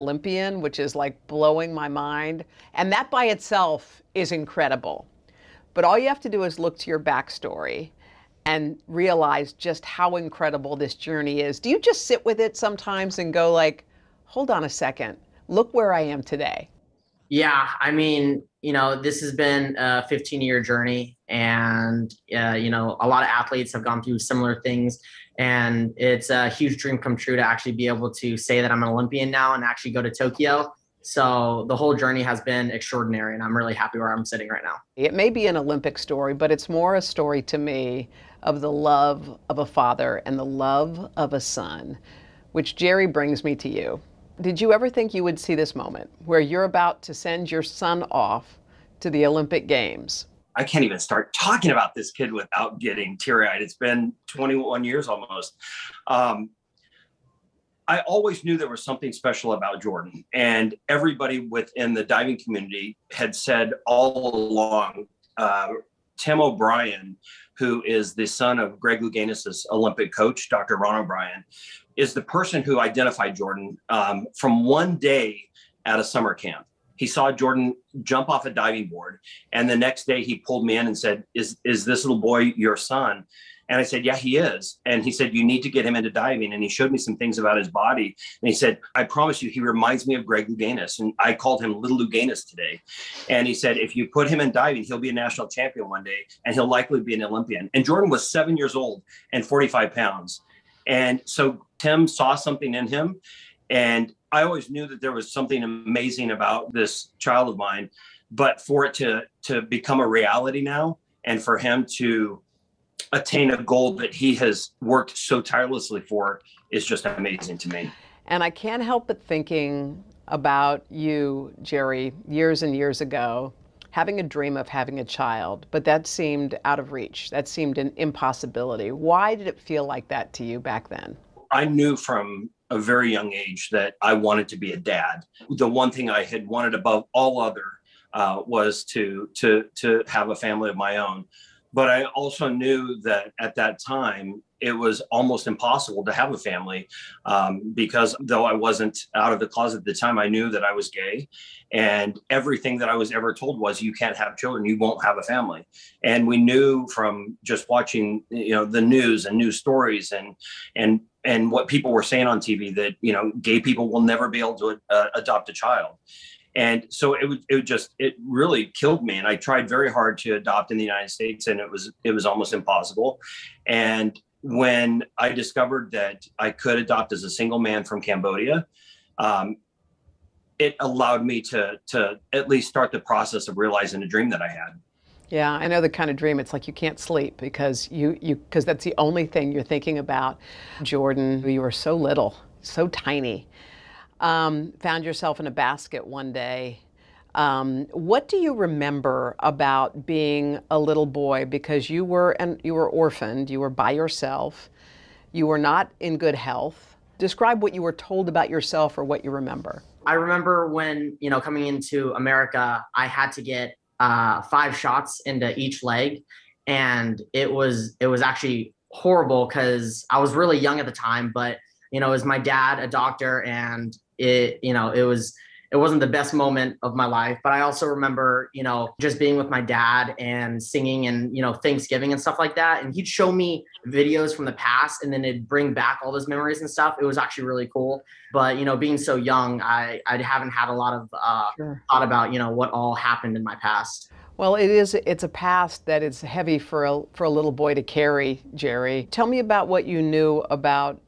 Olympian, which is like blowing my mind. And that by itself is incredible. But all you have to do is look to your backstory and realize just how incredible this journey is. Do you just sit with it sometimes and go like, hold on a second, look where I am today? Yeah, I mean, you know, this has been a 15-year journey, and, you know, a lot of athletes have gone through similar things, and it's a huge dream come true to actually be able to say that I'm an Olympian now and actually go to Tokyo. So the whole journey has been extraordinary, and I'm really happy where I'm sitting right now. It may be an Olympic story, but it's more a story to me of the love of a father and the love of a son, which, Jerry, brings me to you. Did you ever think you would see this moment where you're about to send your son off to the Olympic Games? I can't even start talking about this kid without getting teary-eyed. It's been 21 years almost. I always knew there was something special about Jordan, and everybody within the diving community had said all along, Tim O'Brien, who is the son of Greg Louganis' Olympic coach, Dr. Ron O'Brien, is the person who identified Jordan from one day at a summer camp. He saw Jordan jump off a diving board, and the next day he pulled me in and said, is this little boy your son? And I said, yeah, he is. And he said, you need to get him into diving. And he showed me some things about his body. And he said, I promise you, he reminds me of Greg Louganis. And I called him Little Louganis today. And he said, if you put him in diving, he'll be a national champion one day, and he'll likely be an Olympian. And Jordan was 7 years old and 45 pounds. And so Tim saw something in him. And I always knew that there was something amazing about this child of mine, but for it to become a reality now, and for him to attain a goal that he has worked so tirelessly for, is just amazing to me. And I can't help but thinking about you, Jerry, years and years ago, having a dream of having a child, but that seemed out of reach. That seemed an impossibility. Why did it feel like that to you back then? I knew from a very young age that I wanted to be a dad. The one thing I had wanted above all other was to have a family of my own. But I also knew that at that time, it was almost impossible to have a family because though I wasn't out of the closet at the time, I knew that I was gay, and everything that I was ever told was, you can't have children, you won't have a family. And we knew from just watching, you know, the news and news stories and what people were saying on TV that, you know, gay people will never be able to adopt a child. And so it really killed me. And I tried very hard to adopt in the United States, and it was almost impossible. And when I discovered that I could adopt as a single man from Cambodia, it allowed me to at least start the process of realizing a dream that I had. Yeah, I know the kind of dream. It's like you can't sleep because because that's the only thing you're thinking about. Jordan, you were so little, so tiny, found yourself in a basket one day. What do you remember about being a little boy? Because you were orphaned, you were by yourself, you were not in good health. Describe what you were told about yourself or what you remember. I remember when, you know, coming into America, I had to get 5 shots into each leg. And it was actually horrible because I was really young at the time, but, you know, it was my dad, a doctor, and it wasn't the best moment of my life. But I also remember, you know, just being with my dad and singing and, you know, Thanksgiving and stuff like that. And he'd show me videos from the past, and then it'd bring back all those memories and stuff. It was actually really cool. But, you know, being so young, I haven't had a lot of thought about, you know, what all happened in my past. Well, it's a past that is heavy for a little boy to carry, Jerry. Tell me about what you knew about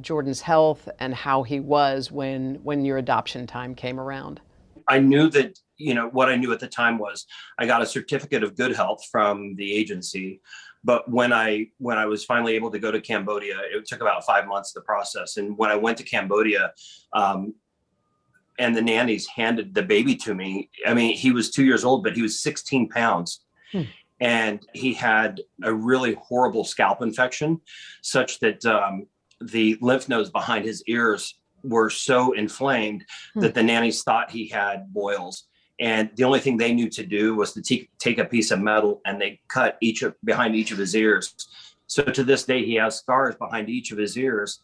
Jordan's health and how he was when your adoption time came around. I knew that, you know, what I knew at the time was I got a certificate of good health from the agency. But when I was finally able to go to Cambodia, it took about 5 months of the process. And when I went to Cambodia, and the nannies handed the baby to me, I mean, he was 2 years old, but he was 16 pounds. And he had a really horrible scalp infection, such that the lymph nodes behind his ears were so inflamed that the nannies thought he had boils. And the only thing they knew to do was to take a piece of metal, and they cut behind each of his ears. So to this day, he has scars behind each of his ears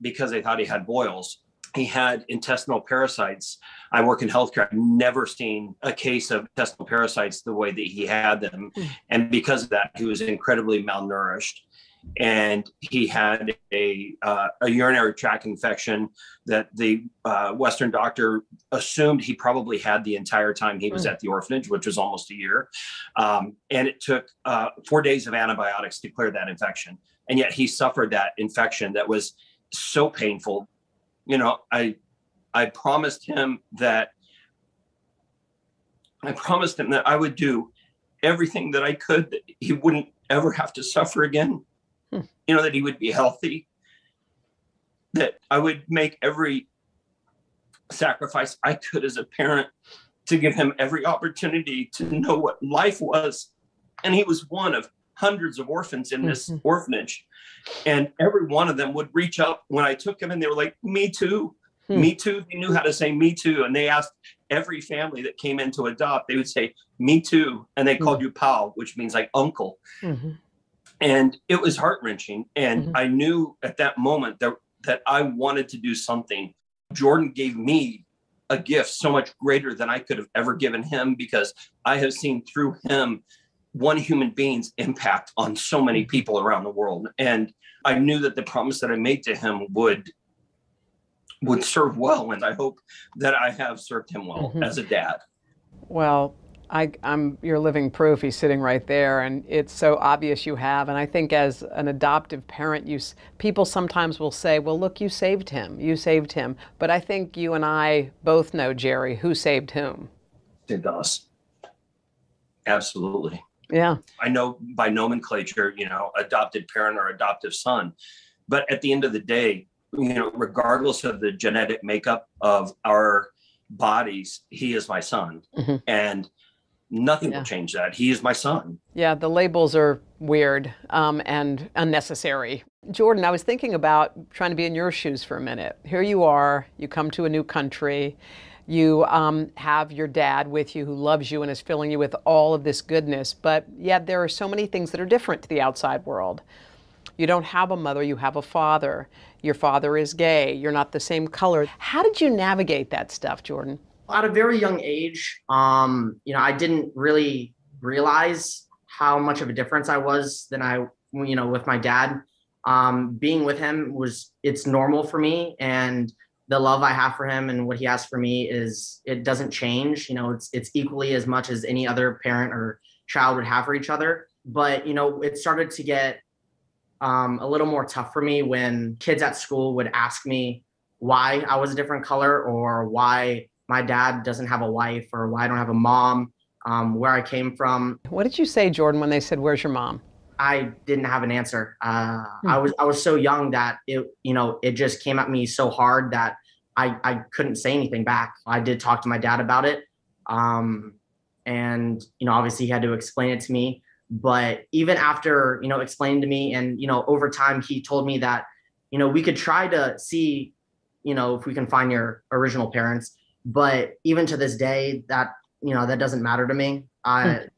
because they thought he had boils. he had intestinal parasites. I work in healthcare. I've never seen a case of intestinal parasites the way that he had them. And because of that, he was incredibly malnourished. And he had a urinary tract infection that the Western doctor assumed he probably had the entire time he was at the orphanage, which was almost a year. And it took 4 days of antibiotics to clear that infection. And yet he suffered that infection that was so painful. You know, I promised him that I would do everything that I could that he wouldn't ever have to suffer again. You know, that he would be healthy, that I would make every sacrifice I could as a parent to give him every opportunity to know what life was. And he was one of hundreds of orphans in this orphanage. And every one of them would reach up when I took him and they were like, me too, me too. They knew how to say me too. And they asked every family that came in to adopt, they would say me too. And they called you pal, which means like uncle. And it was heart-wrenching. And I knew at that moment that I wanted to do something. Jordan gave me a gift so much greater than I could have ever given him, because I have seen through him one human being's impact on so many people around the world. And I knew that the promise that I made to him would serve well. And I hope that I have served him well as a dad. Well, you're living proof. He's sitting right there, and it's so obvious you have. And I think as an adoptive parent, people sometimes will say, well, look, you saved him. But I think you and I both know, Jerry, who saved whom. It does. Absolutely. Yeah. I know by nomenclature, you know, adopted parent or adoptive son. But at the end of the day, you know, regardless of the genetic makeup of our bodies, he is my son. And nothing will change that. He is my son. Yeah, the labels are weird and unnecessary. Jordan, I was thinking about trying to be in your shoes for a minute. Here you are, you come to a new country, you have your dad with you who loves you and is filling you with all of this goodness, but yet there are so many things that are different to the outside world. You don't have a mother, you have a father. Your father is gay, you're not the same color. How did you navigate that stuff, Jordan? At a very young age, you know, I didn't really realize how much of a difference I was than you know, with my dad. Being with him it's normal for me, and the love I have for him and what he has for me it doesn't change. You know, it's equally as much as any other parent or child would have for each other. But, you know, it started to get a little more tough for me when kids at school would ask me why I was a different color, or why my dad doesn't have a wife, or why I don't have a mom, where I came from. What did you say, Jordan, when they said, where's your mom? I didn't have an answer. I was so young that it just came at me so hard that I couldn't say anything back. I did talk to my dad about it. And, you know, obviously he had to explain it to me, but even after, you know, explaining to me and, you know, over time, he told me that, you know, we could try to see, you know, if we can find your original parents. But even to this day, that, you know, that doesn't matter to me.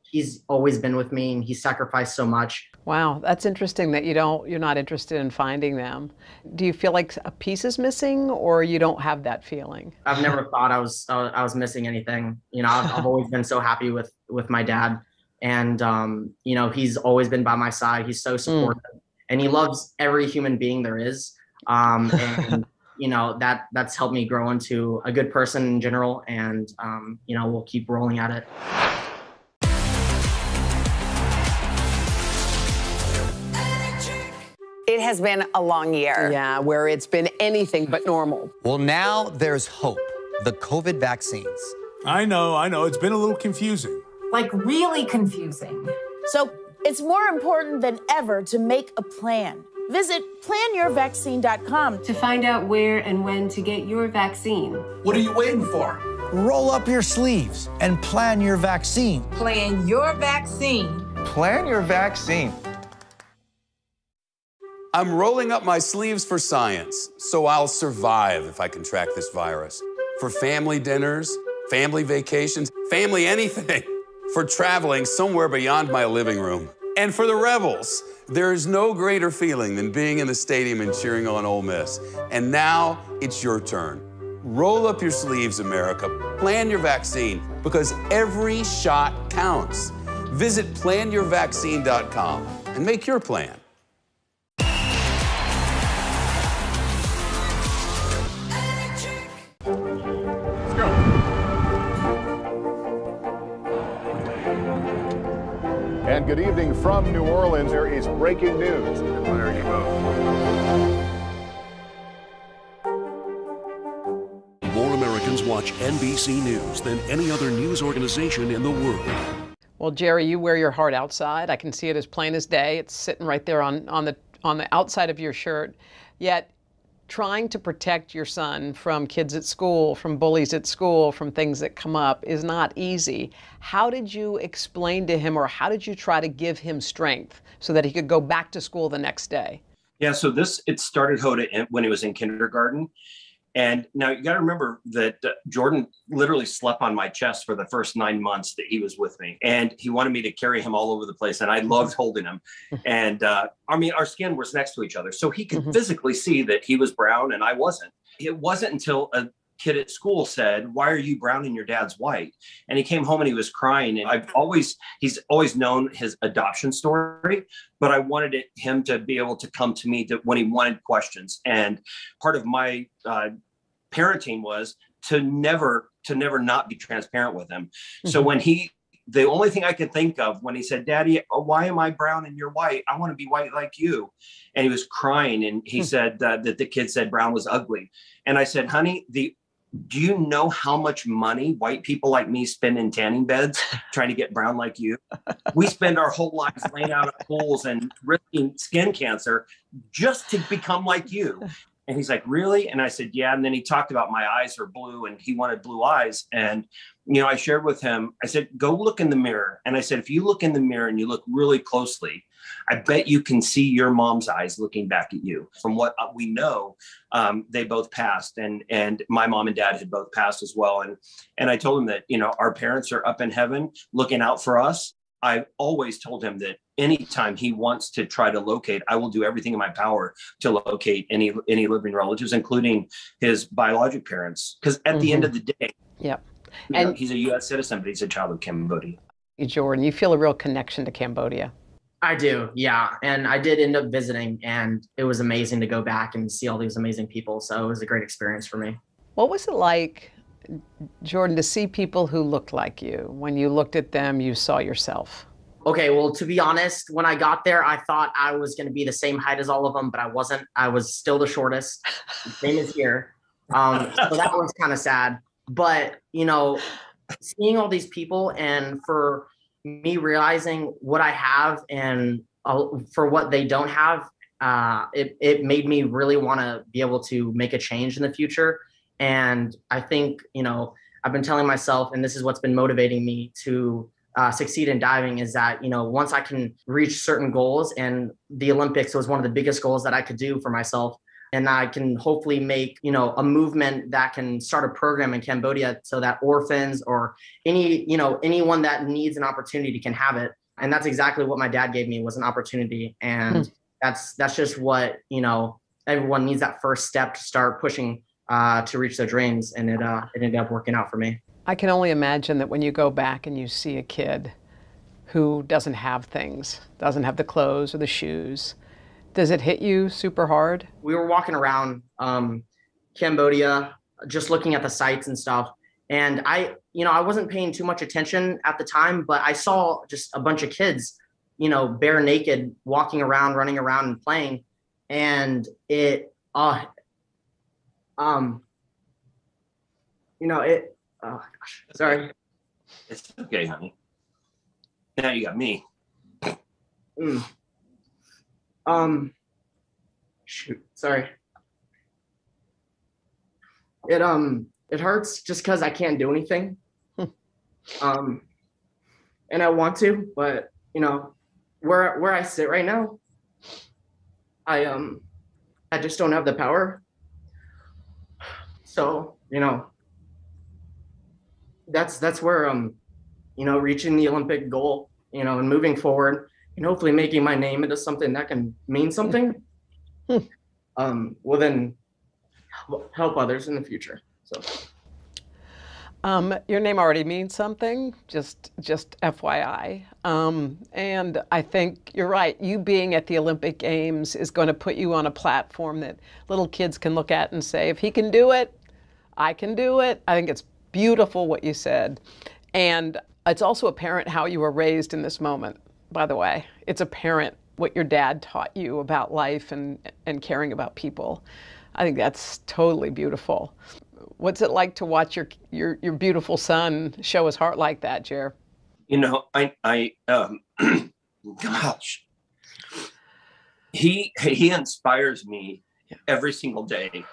He's always been with me, and he sacrificed so much. Wow, that's interesting that you're not interested in finding them. Do you feel like a piece is missing, or you don't have that feeling? I've never thought I was missing anything. You know, I've always been so happy with my dad, and you know, he's always been by my side. He's so supportive, and he loves every human being there is. And you know, that's helped me grow into a good person in general. And, you know, we'll keep rolling at it. It has been a long year. Yeah, where it's been anything but normal. Well, now there's hope. The COVID vaccines. I know. It's been a little confusing. Like, really confusing. So it's more important than ever to make a plan. Visit planyourvaccine.com to find out where and when to get your vaccine. What are you waiting for? Roll up your sleeves and plan your vaccine. Plan your vaccine. Plan your vaccine. I'm rolling up my sleeves for science, so I'll survive if I contract this virus. For family dinners, family vacations, family anything. For traveling somewhere beyond my living room. And for the rebels, There is no greater feeling than being in the stadium and cheering on Ole Miss. And now it's your turn. Roll up your sleeves, America. Plan your vaccine, because every shot counts. Visit planyourvaccine.com and make your plan. And good evening from New Orleans. There is breaking news. More Americans watch NBC News than any other news organization in the world. Well, Jerry, you wear your heart outside. I can see it as plain as day. It's sitting right there on the outside of your shirt. Yet, trying to protect your son from kids at school, from bullies at school, from things that come up is not easy. How did you explain to him, or how did you try to give him strength so that he could go back to school the next day? Yeah, so it started Hoda when he was in kindergarten. And now you got to remember that Jordan literally slept on my chest for the first 9 months that he was with me. And he wanted me to carry him all over the place. And I loved holding him. And I mean, our skin was next to each other. So he could physically see that he was brown and I wasn't. It wasn't until a kid at school said, "Why are you brown and your dad's white?" And he came home and he was crying. And he's always known his adoption story, but I wanted him to be able to come to me when he wanted questions. And part of my parenting was to never not be transparent with him. So when the only thing I could think of when he said, "Daddy, why am I brown and you're white? I want to be white like you." And he was crying. And he said that the kid said brown was ugly. And I said, "Honey, do you know how much money white people like me spend in tanning beds trying to get brown like you? We spend our whole lives laying out at pools and risking skin cancer just to become like you." And he's like, "Really?" And I said, "Yeah." And then he talked about my eyes are blue and he wanted blue eyes. And, you know, I shared with him, I said, "Go look in the mirror." And I said, "If you look in the mirror and you look really closely, I bet you can see your mom's eyes looking back at you." From what we know, they both passed, and my mom and dad had both passed as well. And I told him that, you know, our parents are up in heaven looking out for us. I've always told him that anytime he wants to try to locate, I will do everything in my power to locate any living relatives, including his biologic parents. Because at the end of the day, you know, he's a U.S. citizen, but he's a child of Cambodia. Jordan, you feel a real connection to Cambodia. I do, yeah. And I did end up visiting, and it was amazing to go back and see all these amazing people. So it was a great experience for me. What was it like, Jordan, to see people who looked like you? When you looked at them, you saw yourself. Okay, well, to be honest, when I got there, I thought I was going to be the same height as all of them, but I wasn't. I was still the shortest, same as here. So that was kind of sad. But, you know, seeing all these people, and for me realizing what I have and for what they don't have, it made me really want to be able to make a change in the future. And I think, you know, I've been telling myself, and this is what's been motivating me to succeed in diving, is that, you know, once I can reach certain goals, and the Olympics was one of the biggest goals that I could do for myself, and I can hopefully make, you know, a movement that can start a program in Cambodia so that orphans or anyone that needs an opportunity can have it. And that's exactly what my dad gave me, was an opportunity. And that's just what, you know, everyone needs, that first step to start pushing to reach their dreams. And it ended up working out for me. I can only imagine that when you go back and you see a kid who doesn't have things, doesn't have the clothes or the shoes, does it hit you super hard? We were walking around Cambodia, just looking at the sights and stuff. And I wasn't paying too much attention at the time, but I saw just a bunch of kids, you know, bare naked, walking around, running around and playing. And oh gosh, sorry. It's okay, honey. Now you got me. Shoot, sorry. It hurts just because I can't do anything. And I want to, but you know, where I sit right now, I just don't have the power. So, you know, that's where, you know, reaching the Olympic goal, you know, and moving forward, and hopefully making my name into something that can mean something, will then help others in the future. So. Your name already means something, just FYI. And I think you're right. You being at the Olympic Games is going to put you on a platform that little kids can look at and say, if he can do it, I can do it. I think it's beautiful what you said. And it's also apparent how you were raised in this moment, by the way. It's apparent what your dad taught you about life and caring about people. I think that's totally beautiful. What's it like to watch your beautiful son show his heart like that, Jer? You know, gosh, he inspires me every single day.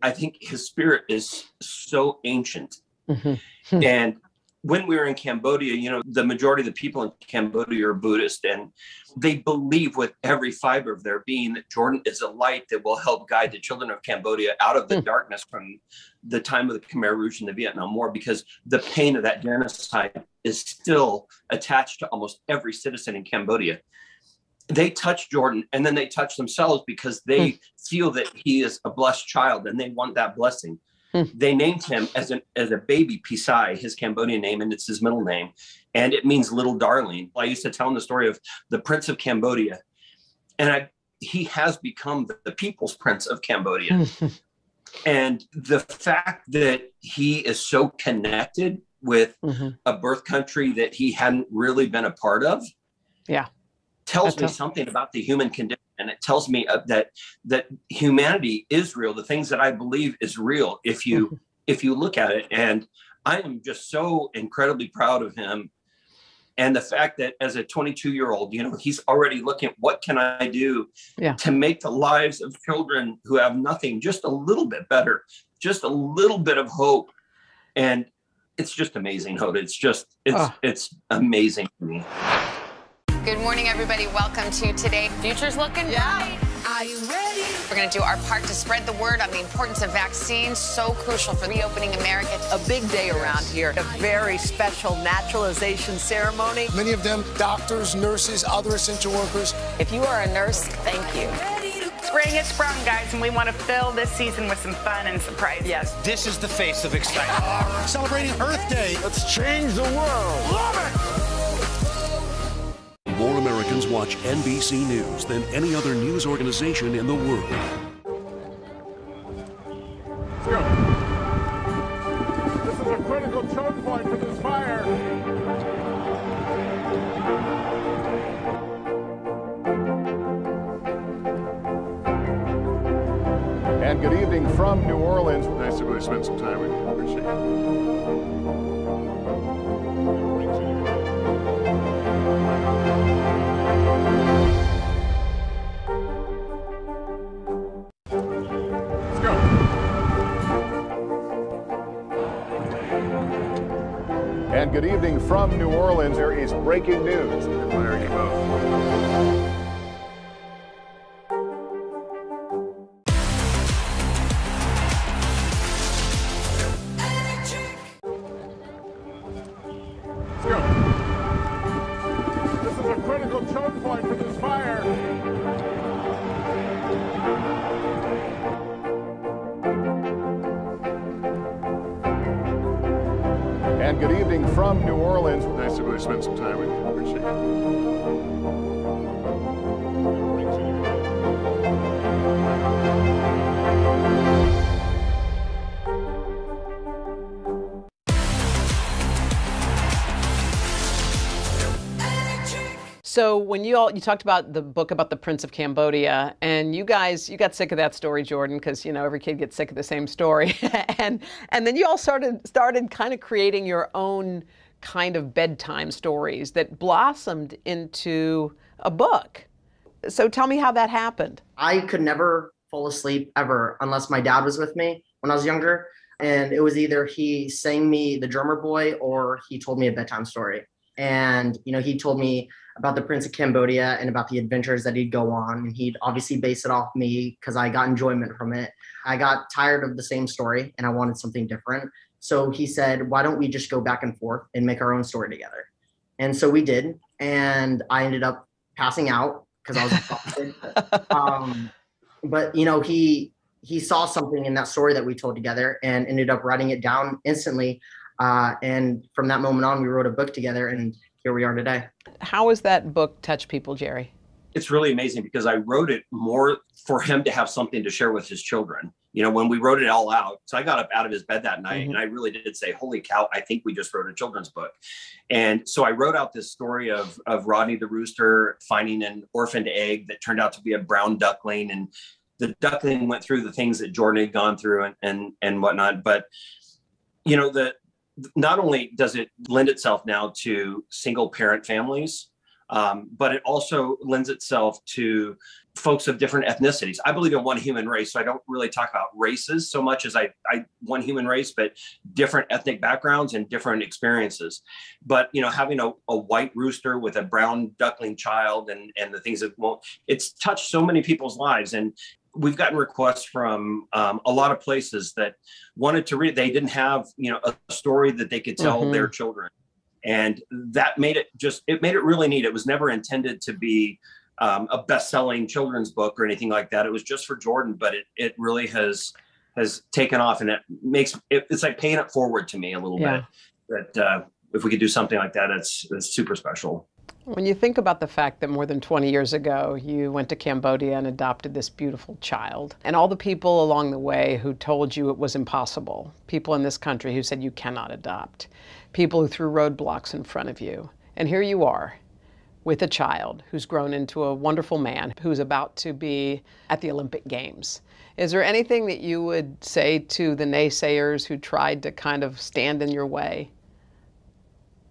I think his spirit is so ancient. Mm-hmm. And when we were in Cambodia, you know, the majority of the people in Cambodia are Buddhist, and they believe with every fiber of their being that Jordan is a light that will help guide the children of Cambodia out of the darkness from the time of the Khmer Rouge and the Vietnam War, because the pain of that genocide is still attached to almost every citizen in Cambodia. They touch Jordan, and then they touch themselves, because they feel that he is a blessed child and they want that blessing. They named him as a baby, Pisai, his Cambodian name, and it's his middle name. And it means little darling. I used to tell him the story of the Prince of Cambodia. And he has become the People's Prince of Cambodia. And the fact that he is so connected with a birth country that he hadn't really been a part of tells me something about the human condition. And it tells me that humanity is real. The things that I believe is real, if you look at it. And I am just so incredibly proud of him. And the fact that as a 22-year-old, you know, he's already looking at what can I do to make the lives of children who have nothing just a little bit better, just a little bit of hope. And it's just amazing, Hoda. It's amazing for me. Good morning, everybody. Welcome to Today. Future's looking bright. Are you ready? We're going to do our part to spread the word on the importance of vaccines, so crucial for reopening America. A big day around here, a very special naturalization ceremony. Many of them doctors, nurses, other essential workers. If you are a nurse, thank you. Spring is sprung, guys, and we want to fill this season with some fun and surprise. Yes, this is the face of excitement. Celebrating Earth Day. Let's change the world. Love it! More Americans watch NBC News than any other news organization in the world. Let's go. This is a critical choke point for this fire. And good evening from New Orleans. Nice to really spend some time with you. Appreciate it. And good evening from New Orleans. There is breaking news. Admire you both. Let's go. This is a critical choke point for this fire. And good evening from New Orleans. Nice to really spend some time with you. Appreciate it. So when you talked about the book about the Prince of Cambodia, and you got sick of that story, Jordan, because you know every kid gets sick of the same story. And then you all started kind of creating your own kind of bedtime stories that blossomed into a book. So tell me how that happened. I could never fall asleep ever unless my dad was with me when I was younger. And it was either he sang me The Drummer Boy or he told me a bedtime story. And, you know, he told me about the Prince of Cambodia and about the adventures that he'd go on. And he'd obviously base it off me because I got enjoyment from it. I got tired of the same story and I wanted something different. So he said, why don't we just go back and forth and make our own story together? And so we did. and I ended up passing out because I was exhausted. But you know, he saw something in that story that we told together and ended up writing it down instantly. And from that moment on, we wrote a book together, and here we are today. How has that book touched people, Jerry? It's really amazing because I wrote it more for him to have something to share with his children. You know, when we wrote it all out, so I got up out of his bed that night and I really did say, holy cow, I think we just wrote a children's book. And so I wrote out this story of Rodney the rooster finding an orphaned egg that turned out to be a brown duckling. And the duckling went through the things that Jordan had gone through and whatnot. But, you know, not only does it lend itself now to single parent families, but it also lends itself to folks of different ethnicities. I believe in one human race, so I don't really talk about races so much as I one human race, but different ethnic backgrounds and different experiences. But, you know, having a white rooster with a brown duckling child and the things that won't, it's touched so many people's lives. And we've gotten requests from a lot of places that wanted to read. They didn't have, you know, a story that they could tell their children. And that made it it made it really neat. It was never intended to be a best-selling children's book or anything like that. It was just for Jordan, but it really has taken off, and it makes it's like paying it forward to me a little bit. That if we could do something like that, it's super special. When you think about the fact that more than 20 years ago, you went to Cambodia and adopted this beautiful child, and all the people along the way who told you it was impossible, people in this country who said you cannot adopt, people who threw roadblocks in front of you, and here you are with a child who's grown into a wonderful man who's about to be at the Olympic Games. Is there anything that you would say to the naysayers who tried to kind of stand in your way?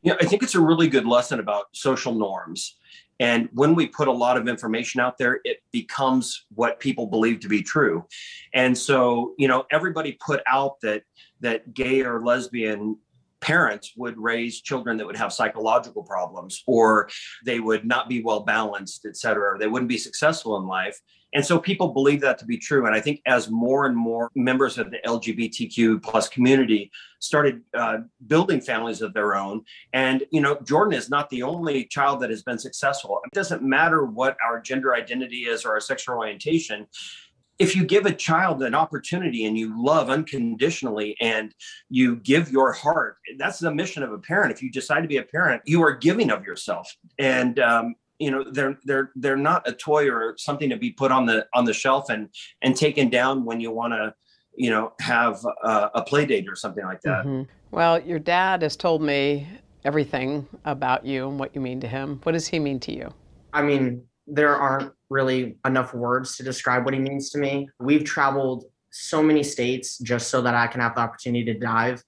Yeah, I think it's a really good lesson about social norms. And when we put a lot of information out there, it becomes what people believe to be true. And so, you know, everybody put out that gay or lesbian parents would raise children that would have psychological problems, or they would not be well balanced, et cetera, or they wouldn't be successful in life. And so people believe that to be true. And I think as more and more members of the LGBTQ plus community started building families of their own, and, you know, Jordan is not the only child that has been successful. It doesn't matter what our gender identity is or our sexual orientation. If you give a child an opportunity and you love unconditionally and you give your heart, that's the mission of a parent. If you decide to be a parent, you are giving of yourself. And, you know, they're not a toy or something to be put on the shelf and taken down when you want to, you know, have a play date or something like that. Mm-hmm. Well, your dad has told me everything about you and what you mean to him. What does he mean to you? I mean, there aren't really enough words to describe what he means to me. We've traveled so many states just so that I can have the opportunity to dive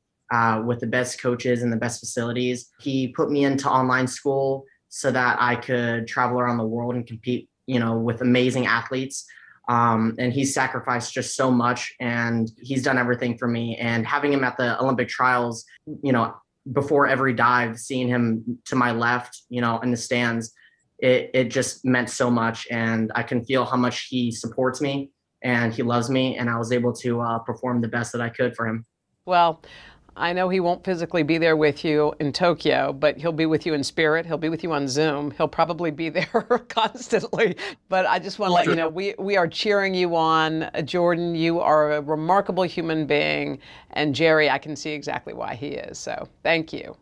with the best coaches and the best facilities. He put me into online school so that I could travel around the world and compete, you know, with amazing athletes. And he's sacrificed just so much, and he's done everything for me. And having him at the Olympic trials, you know, before every dive, seeing him to my left, you know, in the stands, it just meant so much. And I can feel how much he supports me and he loves me. And I was able to perform the best that I could for him. Well, I know he won't physically be there with you in Tokyo, but he'll be with you in spirit. He'll be with you on Zoom. He'll probably be there constantly. But I just want to let you know, we are cheering you on. Jordan, you are a remarkable human being. And Jerry, I can see exactly why he is. So thank you.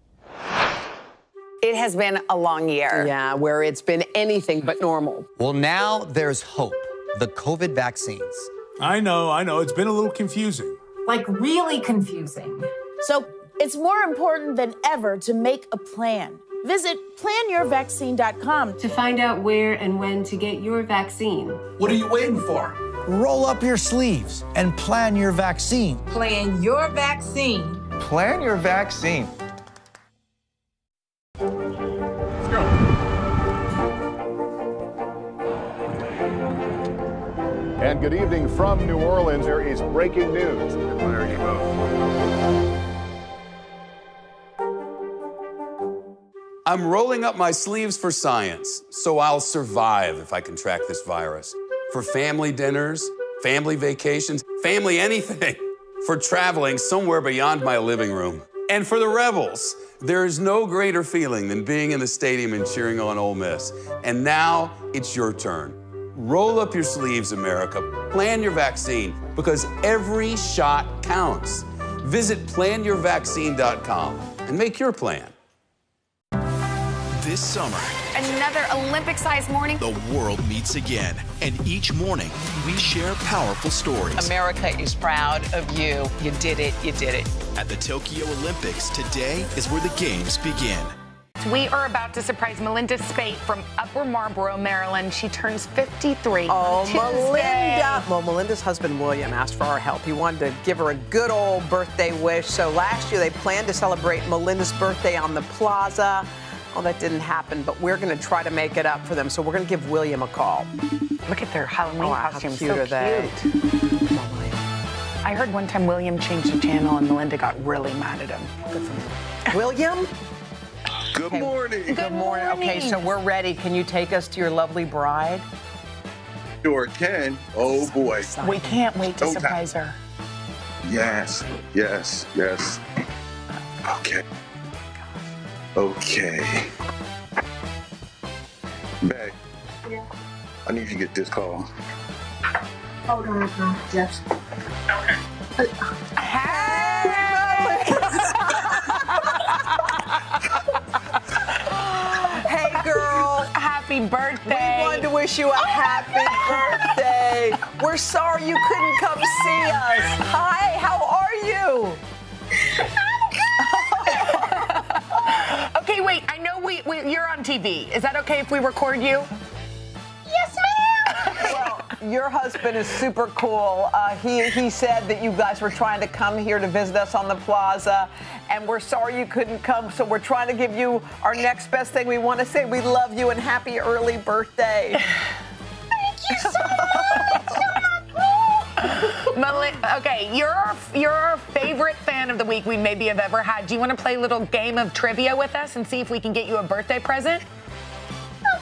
It has been a long year. Yeah, where it's been anything but normal. Well, now there's hope. The COVID vaccines. I know. It's been a little confusing. Like, really confusing. So it's more important than ever to make a plan. Visit planyourvaccine.com to find out where and when to get your vaccine. What are you waiting for? Roll up your sleeves and plan your vaccine. Plan your vaccine. Plan your vaccine. Let's go. And good evening from New Orleans. There is breaking news. I'm rolling up my sleeves for science, so I'll survive if I can track this virus. For family dinners, family vacations, family anything. For traveling somewhere beyond my living room. And for the rebels There is no greater feeling than being in the stadium and cheering on Ole Miss. And now it's your turn. Roll up your sleeves, America. Plan your vaccine, because every shot counts. Visit planyourvaccine.com and make your plan. This summer, another Olympic-sized morning. The world meets again, and each morning we share powerful stories. America is proud of you. You did it, you did it. At the Tokyo Olympics, today is where the games begin. We are about to surprise Melinda Speight from Upper Marlboro, Maryland. She turns 53 on Tuesday. Melinda. Well, Melinda's husband, William, asked for our help. He wanted to give her a good old birthday wish. So last year, they planned to celebrate Melinda's birthday on the plaza. Well, that didn't happen, but we're going to try to make it up for them. So we're going to give William a call. Look at their Halloween costumes. How cute are they? I heard one time William changed the channel, and Melinda got really mad at him. Good for him. William? Good morning. Good morning. Okay, so we're ready. Can you take us to your lovely bride? Sure can. Oh, boy. We can't wait to surprise her. Yes, yes, yes. Okay. Okay. Meg, I need you to get this call. Hold on, Jeff. Okay. Happy birthday. We wanted to wish you a happy birthday. We're sorry you couldn't come see us. Hi, how are you? I'm good. Okay, wait, I know you're on TV. Is that okay if we record you? Yes, ma'am. Well, your husband is super cool. He said that you guys were trying to come here to visit us on the plaza. And we're sorry you couldn't come, so we're trying to give you our next best thing. We want to say we love you and happy early birthday. Thank you so much. Okay, you're our favorite fan of the week we maybe have ever had. Do you want to play a little game of trivia with us and see if we can get you a birthday present?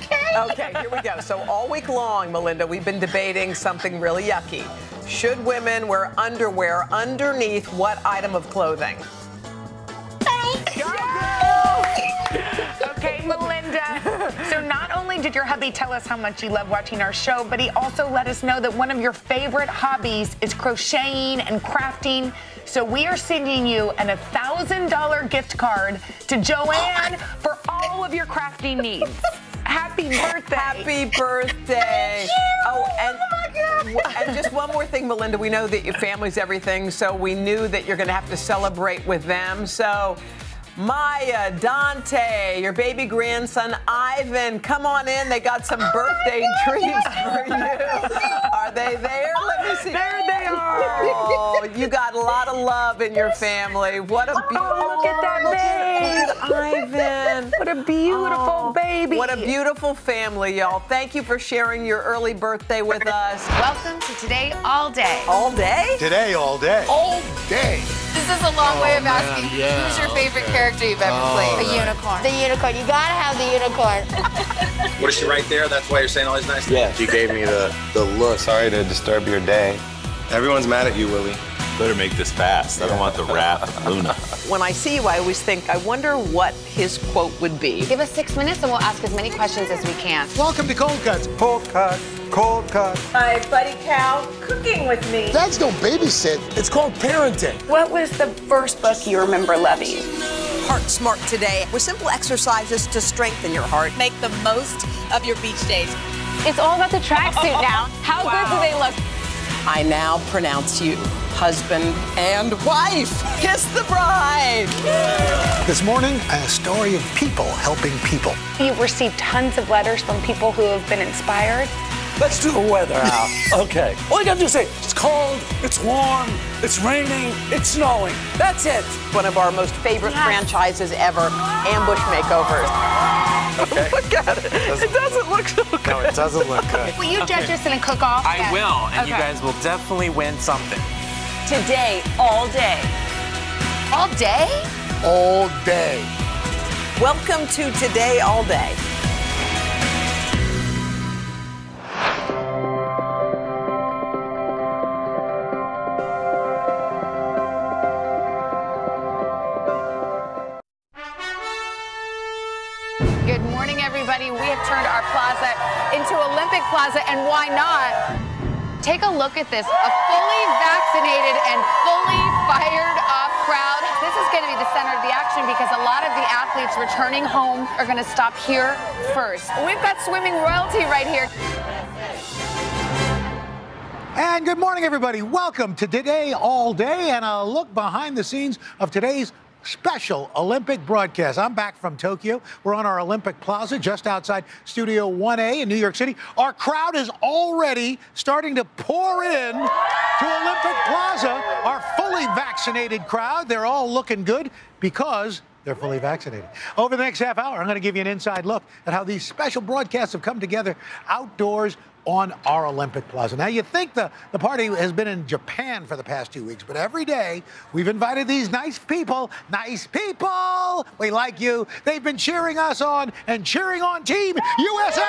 Okay. Okay, here we go. So all week long, Melinda, we've been debating something really yucky. Should women wear underwear underneath what item of clothing? Okay, Melinda, so not only did your hubby tell us how much you love watching our show, but he also let us know that one of your favorite hobbies is crocheting and crafting. So we are sending you an $1,000 gift card to Joanne for all of your crafting needs. Happy birthday. Happy birthday. Thank you. Oh, and just one more thing, Melinda. We know that your family's everything, so we knew that you're going to have to celebrate with them. So Maya, Dante, your baby grandson, Ivan, come on in. They got some birthday treats for you. Are they there? Let me see. There they are. Oh, you got a lot of love in your family. What a beautiful look at that baby. Ivan. What a beautiful baby. What a beautiful family, y'all. Thank you for sharing your early birthday with us. Welcome to Today All Day. All day? Today All Day. All day. This is a long way of asking who's your favorite character you've ever played. Right. A unicorn. The unicorn. You gotta have the unicorn. What is she right there? That's why you're saying all these nice things? Yeah, she gave me the look. Sorry to disturb your day. Everyone's mad at you, Willie. Better make this fast. I don't want the wrath of Luna. When I see you, I always think, I wonder what his quote would be. Give us 6 minutes and we'll ask as many questions as we can. Welcome to Cold Cuts. Cold Cut. Cold Cut. My buddy Cal cooking with me. That's no babysit. It's called parenting. What was the first book you remember loving? Heart Smart Today, with simple exercises to strengthen your heart. Make the most of your beach days. It's all about the tracksuit now. How good do they look? I now pronounce you husband and wife. Kiss the bride. This morning, a story of people helping people. You've received tons of letters from people who have been inspired. Let's do the weather out. Okay. All you gotta do is say, it's cold, it's warm, it's raining, it's snowing. That's it. One of our most favorite franchises ever, Ambush Makeovers. Okay. Look at it. It doesn't look so good. No, it doesn't look good. Will you judge us in a cook-off? I will, and you guys will definitely win something. Today, all day. All day? All day. Welcome to Today, All Day. Good morning, everybody. We have turned our plaza into Olympic Plaza, and why not? Take a look at this, a fully vaccinated and fully fired up crowd. This is going to be the center of the action because a lot of the athletes returning home are going to stop here first. We've got swimming royalty right here. And good morning, everybody. Welcome to Today All Day and a look behind the scenes of today's special Olympic broadcast. I'm back from Tokyo. We're on our Olympic Plaza just outside Studio 1A in New York City. Our crowd is already starting to pour in to Olympic Plaza. Our fully vaccinated crowd, they're all looking good because they're fully vaccinated. Over the next half hour, I'm going to give you an inside look at how these special broadcasts have come together outdoors on our Olympic Plaza. Now, you think the party has been in Japan for the past 2 weeks, but every day we've invited these nice people, we like you. They've been cheering us on and cheering on Team USA.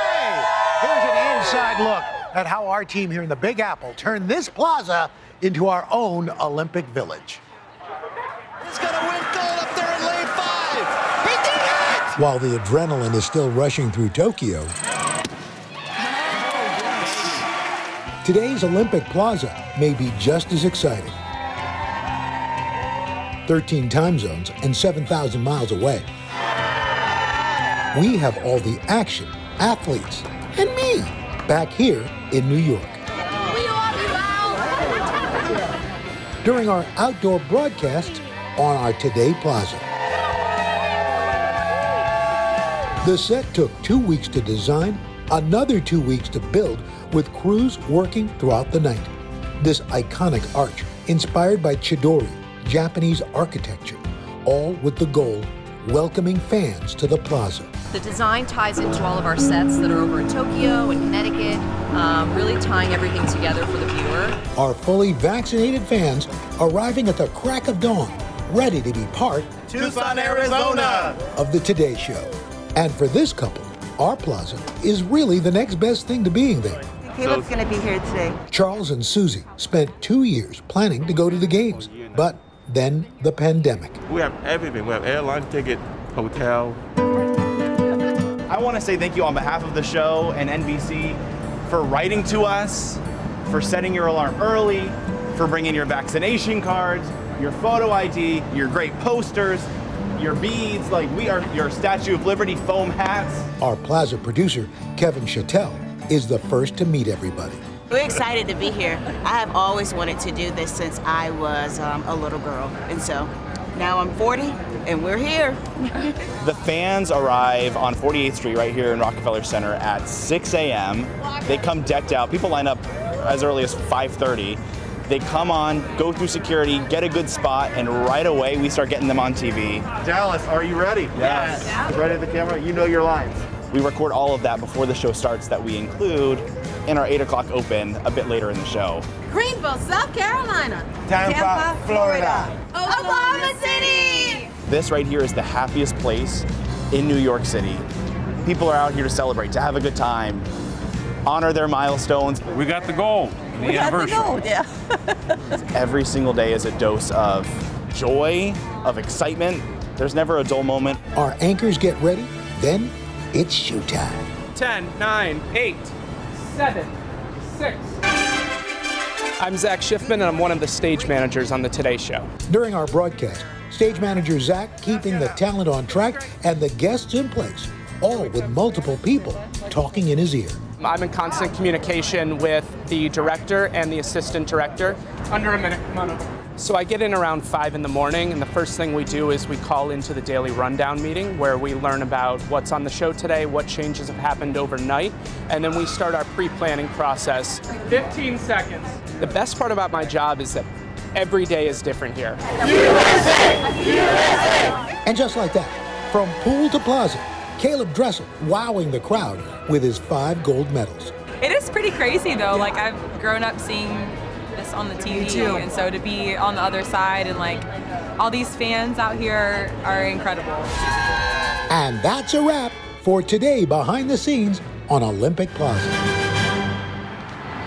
Here's an inside look at how our team here in the Big Apple turned this plaza into our own Olympic village. He's gonna win gold up there in lane 5. He did it! While the adrenaline is still rushing through Tokyo, today's Olympic Plaza may be just as exciting. 13 time zones and 7,000 miles away. We have all the action, athletes, and me back here in New York. We love you, Al. During our outdoor broadcasts on our Today Plaza. The set took 2 weeks to design, another 2 weeks to build, with crews working throughout the night. This iconic arch, inspired by Chidori, Japanese architecture, all with the goal, welcoming fans to the plaza. The design ties into all of our sets that are over in Tokyo and Connecticut, really tying everything together for the viewer. Our fully vaccinated fans arriving at the crack of dawn, ready to be part, Tucson, Arizona, of the Today Show. And for this couple, our plaza is really the next best thing to being there. Caleb's going to be here today. Charles and Susie spent 2 years planning to go to the games, but then the pandemic. We have everything. We have airline ticket, hotel. I want to say thank you on behalf of the show and NBC for writing to us, for setting your alarm early, for bringing your vaccination cards, your photo ID, your great posters, your beads, like we are your Statue of Liberty foam hats. Our plaza producer, Kevin Chattel, is the first to meet everybody. We're excited to be here. I have always wanted to do this since I was a little girl. And so now I'm 40 and we're here. The fans arrive on 48th Street right here in Rockefeller Center at 6 a.m. They come decked out. People line up as early as 5:30. They come on, go through security, get a good spot, and right away we start getting them on TV. Dallas, are you ready? Yes. Yeah. Right at the camera, you know your lines. We record all of that before the show starts that we include in our 8 o'clock open a bit later in the show. Greenville, South Carolina. Tampa, Florida. Oklahoma City. This right here is the happiest place in New York City. People are out here to celebrate, to have a good time, honor their milestones. We got the gold. We have the gold, yeah. Every single day is a dose of joy, of excitement. There's never a dull moment. Our anchors get ready, then it's showtime. 10, 9, 8, 7, 6. I'm Zach Schiffman, and I'm one of the stage managers on the Today Show. During our broadcast, stage manager Zach keeping the talent on track and the guests in place, all with multiple people talking in his ear. I'm in constant communication with the director and the assistant director. Under a minute, come on over. So I get in around 5 in the morning, and the first thing we do is we call into the daily rundown meeting where we learn about what's on the show today, what changes have happened overnight, and then we start our pre-planning process. 15 seconds. The best part about my job is that every day is different here. USA! USA! And just like that, from pool to plaza, Caleb Dressel wowing the crowd with his 5 gold medals. It is pretty crazy though, like I've grown up seeing this on the TV too, and so to be on the other side and like all these fans out here are incredible. And that's a wrap for today behind the scenes on Olympic Plaza.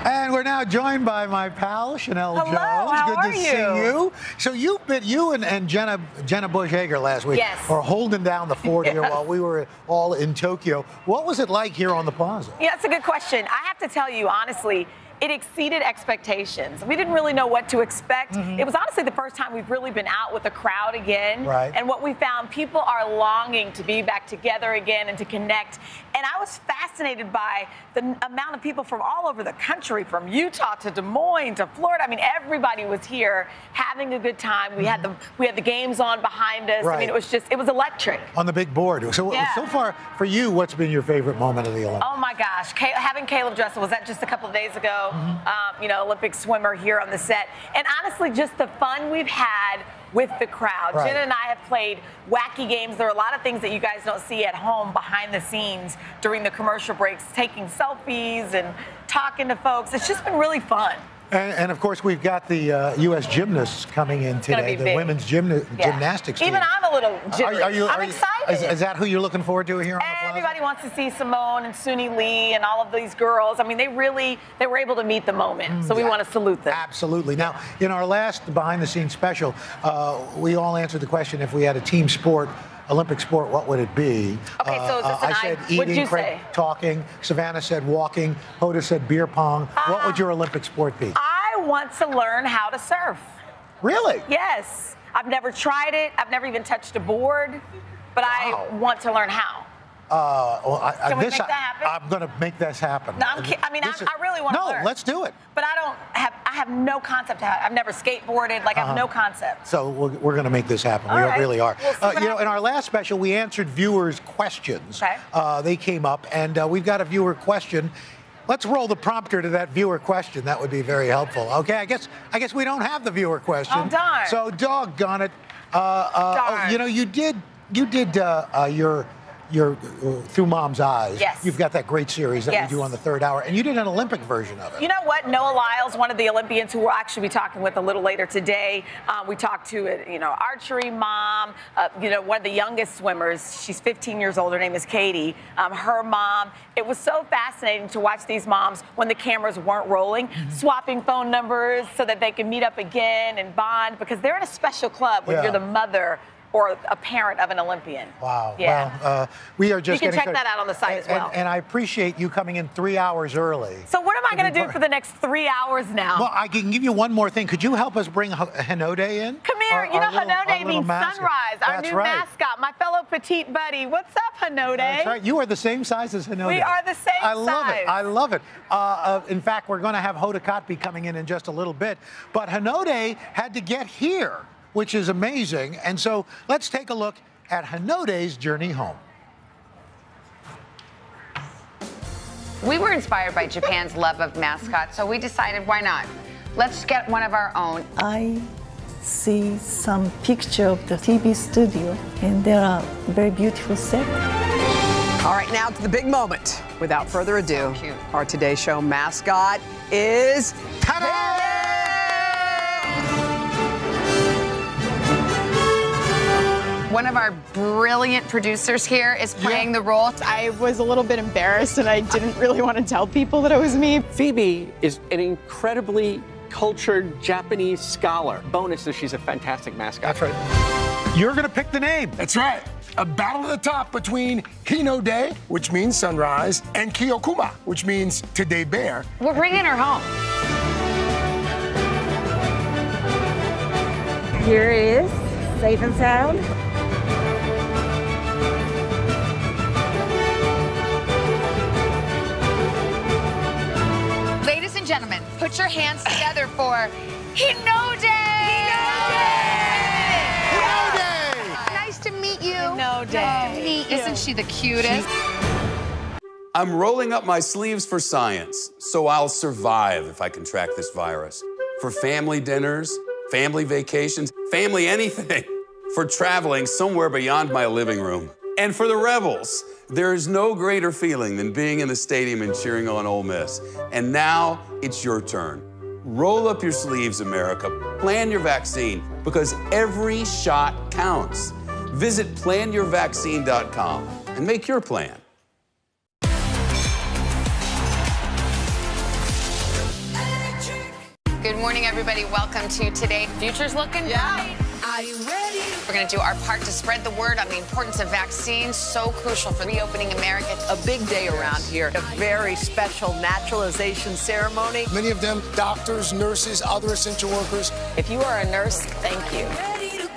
And we're now now joined by my pal, Chanel Jones. Hello, good to see you. So you and Jenna Bush Hager last week were holding down the fort here while we were all in Tokyo. What was it like here on the plaza? Yeah, that's a good question. I have to tell you, honestly, it exceeded expectations. We didn't really know what to expect. It was honestly the first time we've really been out with a crowd again. And what we found, people are longing to be back together again and to connect. And I was fascinated by the amount of people from all over the country, from Utah to Des Moines to Florida. I mean, everybody was here having a good time. We had the games on behind us. I mean, it was just, it was electric. On the big board. So, so far for you, what's been your favorite moment of the Olympics? Oh my gosh, having Caleb Dressel, was that just a couple of days ago? You know, Olympic swimmer here on the set. And honestly, just the fun we've had with the crowd. Jenna and I have played wacky games. There are a lot of things that you guys don't see at home behind the scenes during the commercial breaks, taking selfies and talking to folks. It's just been really fun. And of course, we've got the U.S. gymnasts coming in today, the women's gymnastics team. Even I'm a little jittery. I'm excited. Is that who you're looking forward to here on the plaza? Everybody wants to see Simone and Suni Lee and all of these girls. I mean, they were able to meet the moment, so we want to salute them. Absolutely. Now, in our last behind-the-scenes special, we all answered the question, if we had a team sport, Olympic sport, what would it be? Okay, so I said eating, Craig talking, Savannah said walking, Hoda said beer pong. What would your Olympic sport be? I want to learn how to surf. Really? Yes. I've never tried it. I've never even touched a board, but I want to learn how. I'm going to make this happen. No, I really want to learn. No, let's do it. But I have no concept. I've never skateboarded. Like, I have no concept. So we're going to make this happen. We really are. We'll in our last special, we answered viewers' questions. They came up, and we've got a viewer question. Let's roll the prompter to that viewer question. That would be very helpful. Okay, I guess we don't have the viewer question. Oh, darn. So doggone it. Darn. Oh, you know, you did your Through Mom's Eyes. Yes. You've got that great series that we do on the third hour, and you did an Olympic version of it. You know what? Noah Lyles, one of the Olympians who we'll actually be talking with a little later today, we talked to, you know, archery mom, you know, one of the youngest swimmers. She's 15 years old. Her name is Katie. Her mom. It was so fascinating to watch these moms when the cameras weren't rolling, swapping phone numbers so that they could meet up again and bond, because they're in a special club when you're the mother or a parent of an Olympian. Wow. Yeah. Well, we are just. You can check that out on the site as well. And I appreciate you coming in 3 hours early. So what am I going to do for the next 3 hours now? Well, I can give you one more thing. Could you help us bring Hinode in? Come here. You know, Hinode means sunrise. Our new mascot. My fellow petite buddy. What's up, Hinode? That's right. You are the same size as Hinode. We are the same size. I love it. I love it. In fact, we're going to have Hoda Kotb coming in just a little bit. But Hinode had to get here, which is amazing. And so let's take a look at Hinode's journey home. We were inspired by Japan's love of mascots, so we decided, why not? Let's get one of our own. I see some picture of the TV studio, and there are very beautiful sets. All right, now to the big moment. Without further ado, so our Today Show mascot is... Ta-da! One of our brilliant producers here is playing the role. I was a little bit embarrassed, and I didn't really want to tell people that it was me. Phoebe is an incredibly cultured Japanese scholar. Bonus is she's a fantastic mascot. That's right. You're going to pick the name. That's right. A battle at the top between Hinode, which means sunrise, and Kiyokuma, which means today bear. We're bringing her home. Here is safe and sound. Gentlemen, put your hands together for Hinode! Hinode! Nice to meet you. Hinode. Nice to meet you. Isn't she the cutest? I'm rolling up my sleeves for science, so I'll survive if I can track this virus. For family dinners, family vacations, family anything. For traveling somewhere beyond my living room. And for the Rebels, there is no greater feeling than being in the stadium and cheering on Ole Miss. And now it's your turn. Roll up your sleeves, America. Plan your vaccine, because every shot counts. Visit planyourvaccine.com and make your plan. Good morning, everybody. Welcome to Today. Future's looking bright. Are you ready? We're going to do our part to spread the word on the importance of vaccines, so crucial for reopening America. A big day around here. A very special naturalization ceremony. Many of them doctors, nurses, other essential workers. If you are a nurse, thank you.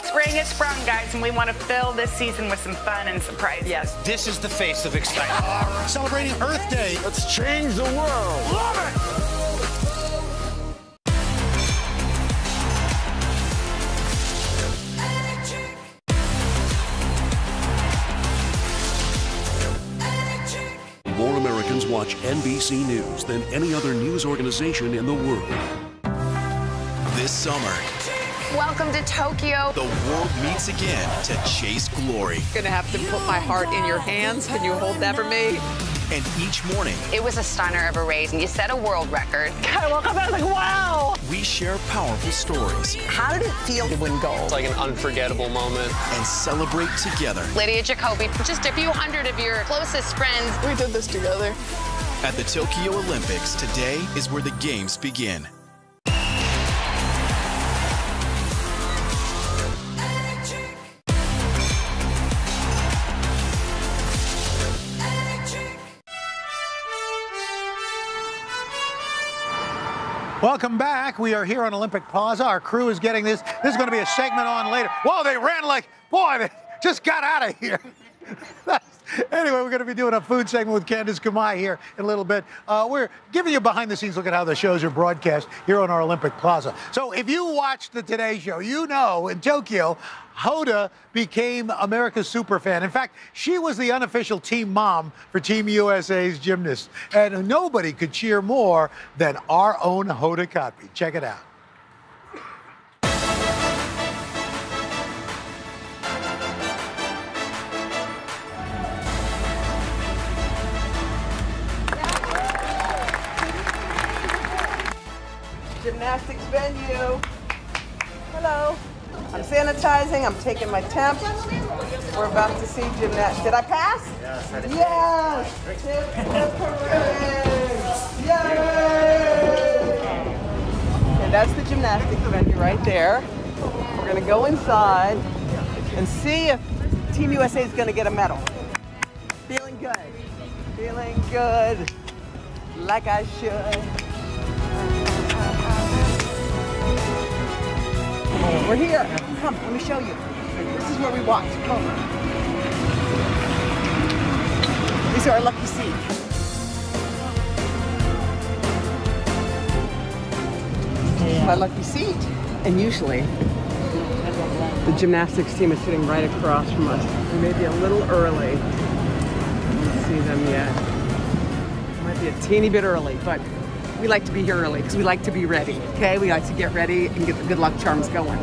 Spring is sprung, guys, and we want to fill this season with some fun and surprises. Yes. This is the face of excitement. Celebrating Earth Day. Let's change the world. Love it! More Americans watch NBC News than any other news organization in the world. This summer, welcome to Tokyo. The world meets again to chase glory. Gonna have to put my heart in your hands. Can you hold that for me? And each morning, it was a stunner of a race, and you set a world record. I woke up and I was like, wow! We share powerful stories. How did it feel to win gold? It's like an unforgettable moment. And celebrate together. Lydia Jacoby, just a few hundred of your closest friends. We did this together. At the Tokyo Olympics, today is where the games begin. Welcome back. We are here on Olympic Plaza. Our crew is getting this. This is going to be a segment on later. Whoa, they ran like, boy, they just got out of here. Anyway, we're going to be doing a food segment with Candace Kamai here in a little bit. We're giving you a behind-the-scenes look at how the shows are broadcast here on our Olympic Plaza. So if you watched the Today Show, you know in Tokyo, Hoda became America's superfan. In fact, she was the unofficial team mom for Team USA's gymnasts. And nobody could cheer more than our own Hoda Kotb. Check it out. Gymnastics venue. Hello. I'm sanitizing. I'm taking my temp. We're about to see gymnastics. Did I pass? Yes. Yes. Yay! And that's the gymnastics venue right there. We're going to go inside and see if Team USA is going to get a medal. Feeling good. Feeling good. Like I should. We're here. Come, let me show you. This is where we walked. Come. These are our lucky seats. My lucky seat. And usually, the gymnastics team is sitting right across from us. We may be a little early. We don't see them yet. Might be a teeny bit early, but we like to be here early because we like to be ready, okay? We like to get ready and get the good luck charms going.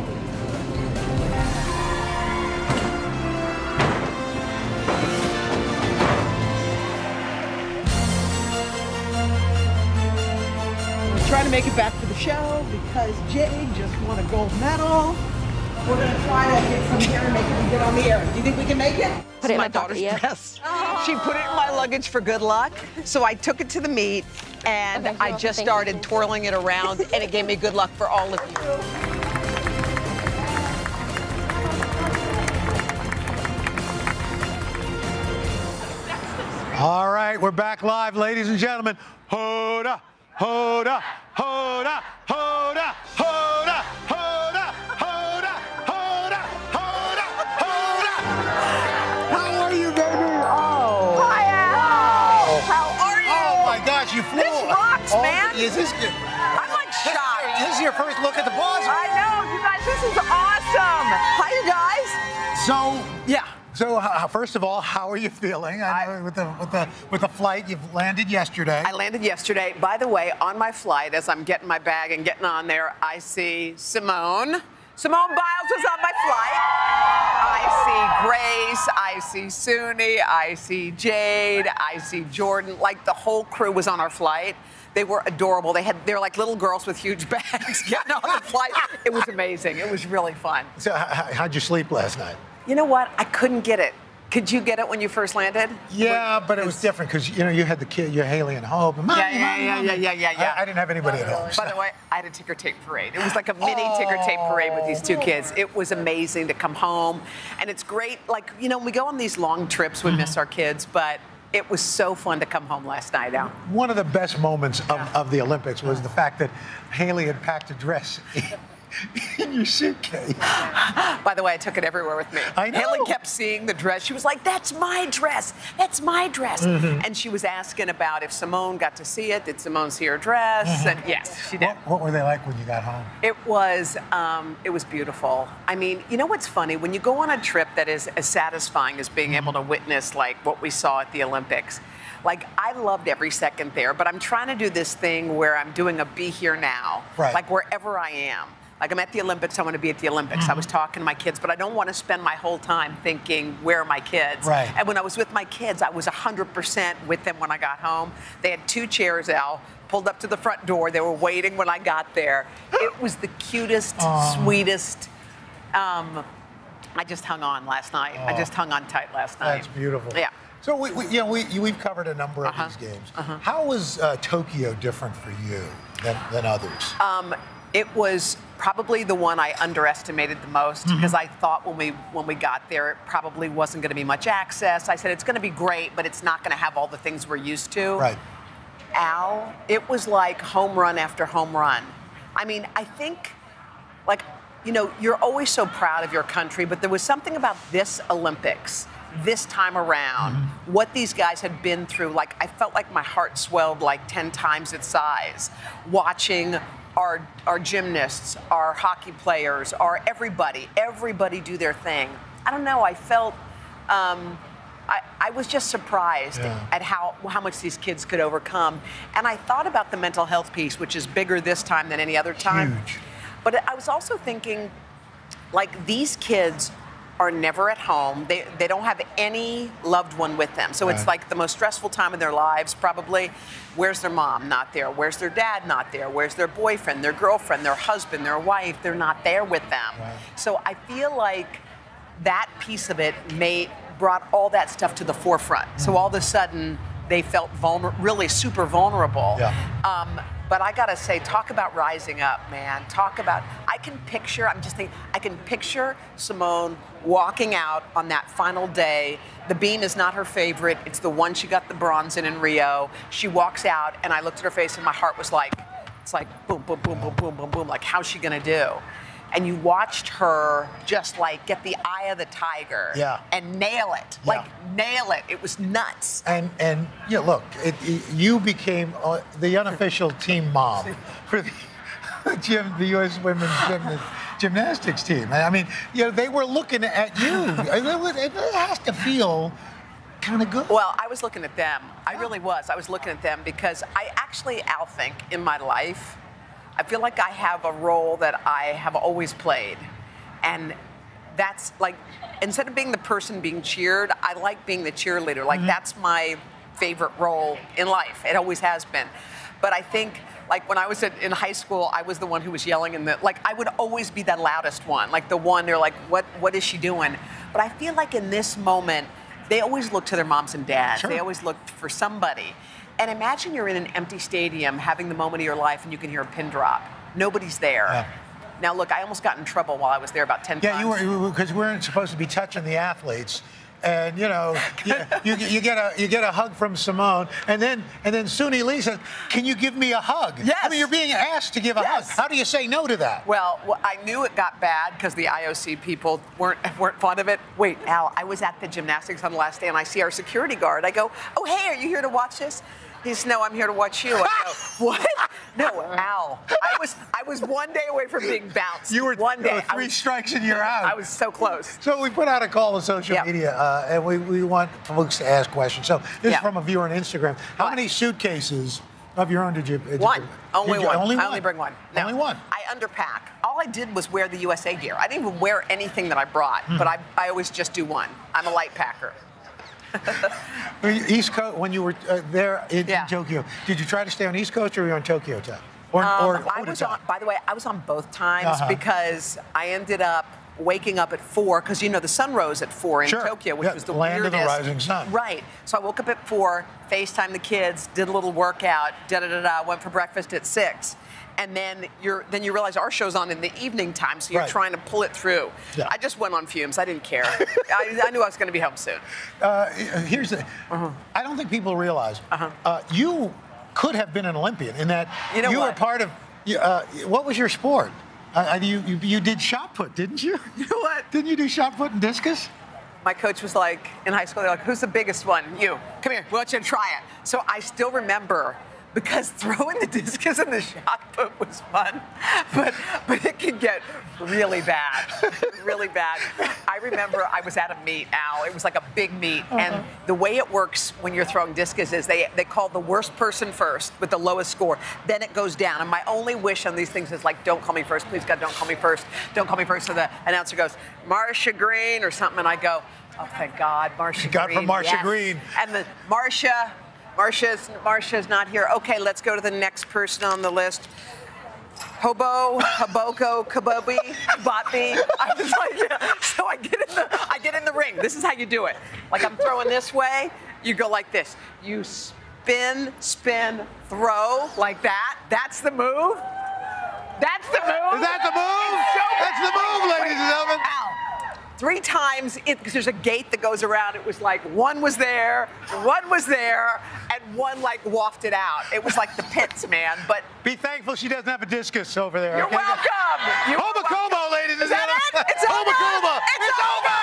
We're trying to make it back for the show because Jade just won a gold medal. We're going to try to get some here and make it get on the air. Do you think we can make it? Put it in my daughter's dress. Oh. She put it in my luggage for good luck, so I took it to the meet. And okay, I just started twirling it around, and it gave me good luck for all of you. All right, we're back live, ladies and gentlemen. Hoda, Hoda, Hoda, Hoda, Hoda, Hoda, Hoda, Hoda, Hoda, Hoda. How are you, baby? Oh. Hiya. Oh. How are you? Oh, my gosh, you flew. Oh, man. Is this good? I'm like shocked. This is your first look at the plaza. I know, you guys. This is awesome. Hi, you guys. So yeah. So first of all, how are you feeling? I know with the flight you've landed yesterday. I landed yesterday. By the way, on my flight, as I'm getting my bag and getting on there, I see Simone. Simone Biles was on my flight. I see Grace, I see Suni, I see Jade, I see Jordan. Like the whole crew was on our flight. They were adorable. They're like little girls with huge bags getting on the flight. It was amazing. It was really fun. So how'd you sleep last night? You know what? I couldn't get it. Could you get it when you first landed? Yeah, but it was different because, you know, you had the kid, you had Haley and Hope. Yeah. I didn't have anybody at home. So. By the way, I had a ticker tape parade. It was like a mini ticker tape parade with these two kids. It was amazing to come home. And it's great, like, you know, when we go on these long trips, we miss our kids, but it was so fun to come home last night out. One of the best moments of the Olympics was the fact that Haley had packed a dress in your suitcase. By the way, I took it everywhere with me. I know. Haley kept seeing the dress. She was like, that's my dress. That's my dress. And she was asking about if Simone got to see it. Did Simone see her dress? And yes, she did. What were they like when you got home? It was beautiful. I mean, you know what's funny? When you go on a trip that is as satisfying as being able to witness like what we saw at the Olympics, like, I loved every second there, but I'm trying to do this thing where I'm doing a be here now, like wherever I am. Like, I'm at the Olympics, I want to be at the Olympics. I was talking to my kids, but I don't want to spend my whole time thinking, where are my kids? And when I was with my kids, I was 100% with them when I got home. They had two chairs out, pulled up to the front door. They were waiting when I got there. It was the cutest, sweetest. I just hung on last night. I just hung on tight last night. That's beautiful. Yeah. So, we've covered a number of these games. How was Tokyo different for you than others? It was probably the one I underestimated the most because I thought when we got there, it probably wasn't going to be much access. I said, it's going to be great, but it's not going to have all the things we're used to. Al, it was like home run after home run. I mean, I think, like, you know, you're always so proud of your country, but there was something about this Olympics, this time around, what these guys had been through. Like, I felt like my heart swelled like 10 times its size watching our gymnasts, our hockey players, our everybody do their thing. I don't know, I felt, I was just surprised at how much these kids could overcome. And I thought about the mental health piece, which is bigger this time than any other time. Huge. But I was also thinking, like, these kids are never at home. They don't have any loved one with them. So it's like the most stressful time in their lives, probably. Where's their mom? Not there. Where's their dad? Not there. Where's their boyfriend, their girlfriend, their husband, their wife? They're not there with them. So I feel like that piece of it brought all that stuff to the forefront. So all of a sudden, they felt really super vulnerable. But I gotta say, talk about rising up, man. Talk about, I can picture Simone walking out on that final day. The beam is not her favorite. It's the one she got the bronze in Rio. She walks out, and I looked at her face, and my heart was like, it's like boom, boom, boom, boom, boom, boom, boom. Like, how's she gonna do? And you watched her just like get the eye of the tiger and nail it, nail it. It was nuts. And yeah, look, you became the unofficial team mom for the U.S. women's gymnastics team. I mean, you know, they were looking at you. It has to feel kind of good. Well, I was looking at them. I really was. I was looking at them because I actually, Al, think in my life, I feel like I have a role that I have always played. And that's like, instead of being the person being cheered, I like being the cheerleader. Like, that's my favorite role in life. It always has been. But I think, like, when I was in high school, I was the one who was yelling in the, like, I would always be the loudest one. Like, the one, they're like, what is she doing? But I feel like in this moment, they always look to their moms and dads. They always look for somebody. And imagine you're in an empty stadium having the moment of your life and you can hear a pin drop. Nobody's there. Now, look, I almost got in trouble while I was there about 10 times. Yeah, you were, because we weren't supposed to be touching the athletes. And, you know, you get a hug from Simone, and then Suni Lee says, "Can you give me a hug?" Yes. I mean, you're being asked to give a hug. How do you say no to that? Well, I knew it got bad because the IOC people weren't fond of it. Wait, Al, I was at the gymnastics on the last day, and I see our security guard. I go, "Oh, hey, are you here to watch this?" He says, "No, I'm here to watch you." I go, "What? No, Al." I was one day away from being bounced. You were one day. Three strikes and you're out. I was so close. So we put out a call on social media, and we want folks to ask questions. So this is from a viewer on Instagram. How many suitcases of your own did you? Only one. I only bring one. No, only one. I underpack. All I did was wear the USA gear. I didn't even wear anything that I brought, but I always just do one. I'm a light packer. East Coast, when you were there in Tokyo, did you try to stay on East Coast or were you on Tokyo time? Or I was on, by the way, I was on both times because I ended up waking up at 4, because, you know, the sun rose at 4 in Tokyo, which was the land weirdest. Land of the rising sun. Right. So I woke up at 4, FaceTimed the kids, did a little workout, da-da-da-da, went for breakfast at 6. And then you realize our show's on in the evening time, so you're trying to pull it through. Yeah. I just went on fumes. I didn't care. I knew I was going to be home soon. Here's the I don't think people realize you could have been an Olympian in that you were part of. What was your sport? You did shot put, didn't you? You know what? Didn't you do shot put and discus? My coach was like, in high school, they're like, "Who's the biggest one? You. Come here. We want you to try it." So I still remember. Because throwing the discus and the shot put was fun, but it can get really bad, really bad. I remember I was at a meet, Al. It was like a big meet, and the way it works when you're throwing discus is they call the worst person first with the lowest score. Then it goes down, and my only wish on these things is like, don't call me first, please God, don't call me first, don't call me first. So the announcer goes, Marsha Green or something, and I go, oh thank God, Marsha Green. God for Marsha Green. And the Marsha's not here. Okay, let's go to the next person on the list. Hobo, Hoboko, Kabobi, Botby. I was like, yeah. So I get in the ring. This is how you do it. Like I'm throwing this way, you go like this. You spin, spin, throw like that. That's the move. That's the move. Is that the move? So that's the move, ladies and gentlemen. Ow. 3 times, because there's a gate that goes around, it was like one was there, and one like wafted out. It was like the pits, man. But be thankful she doesn't have a discus over there. You're welcome. Hoba Kobo, ladies and gentlemen. It's over. It's over.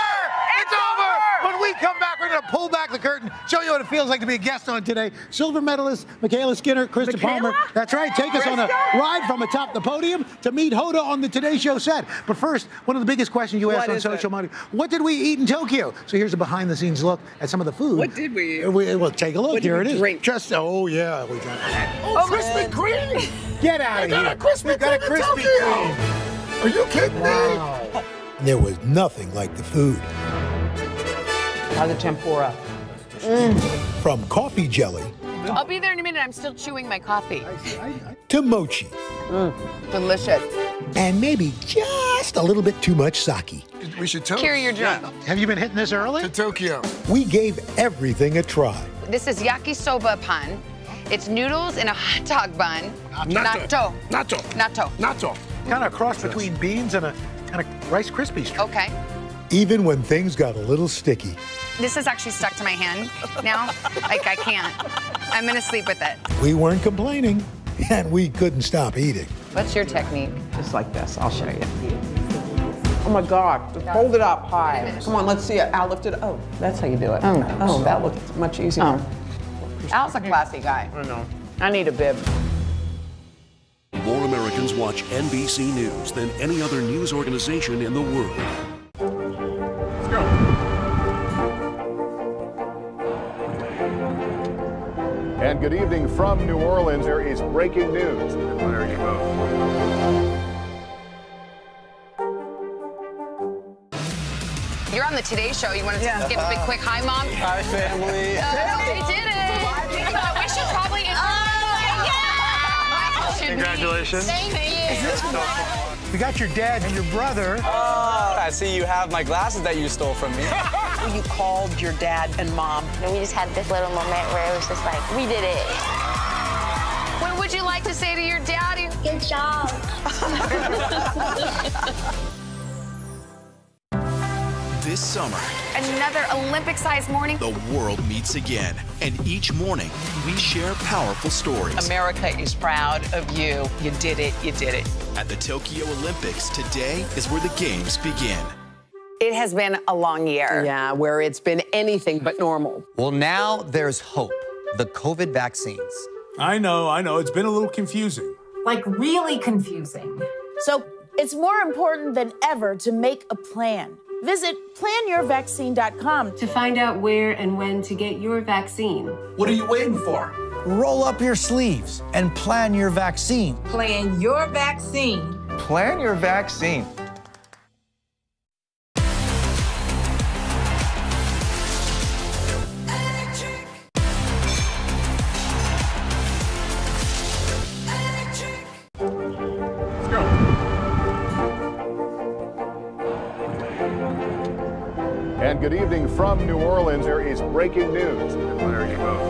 It's over. When we come back, we're going to pull back the curtain, show you what it feels like to be a guest on today. Silver medalist Michaela Skinner, Krista Palmer. That's right. Take us on a ride from atop the podium to meet Hoda on the Today Show set. But first, one of the biggest questions you asked on social media. What did we eat in Tokyo? So here's a behind-the-scenes look at some of the food. What did we eat? Well, take a look. What Here did we it drink? Is. Just oh yeah, we drank. Oh, Krispy Kreme! Get out of here! We got a Krispy Kreme. Are you kidding me? There was nothing like the food. How's the tempura? From coffee jelly. I'll be there in a minute. I'm still chewing my coffee. To mochi. Delicious. And maybe just a little bit too much sake. We should toast. Carry your drink. Yeah. Have you been hitting this early? To Tokyo. We gave everything a try. This is yakisoba pan. It's noodles in a hot dog bun. Natto. Natto. Natto. Natto. Kind of a cross between beans and a Rice Krispie treat. Okay. Even when things got a little sticky. This is actually stuck to my hand now. Like, I can't. I'm going to sleep with it. We weren't complaining, and we couldn't stop eating. What's your technique? Just like this. I'll show you. Oh, my God. Just hold it up high. Come on, let's see it. Al, lift it up. Oh, that's how you do it. Oh, that looks much easier. Al's a classy guy. I know. I need a bib. More Americans watch NBC News than any other news organization in the world. Let's go. And good evening from New Orleans. There is breaking news. You're on the Today Show. You want to give a big, quick hi, Mom? Hi, family. They did it. So I wish you probably congratulations. Thank you. So we got your dad and your brother. Oh, I see you have my glasses that you stole from me. You called your dad and mom. And we just had this little moment where it was just like, we did it. What would you like to say to your daddy? Good job. This summer, another Olympic-sized morning. The world meets again, and each morning we share powerful stories. America is proud of you. You did it. You did it. At the Tokyo Olympics, today is where the games begin. It has been a long year. Yeah, where it's been anything but normal. Well, now there's hope. The COVID vaccines. I know. It's been a little confusing. Like, really confusing. So it's more important than ever to make a plan. Visit planyourvaccine.com to find out where and when to get your vaccine. What are you waiting for? Roll up your sleeves and plan your vaccine. Plan your vaccine. Plan your vaccine. And good evening from New Orleans. There is breaking news. And Larry, you both.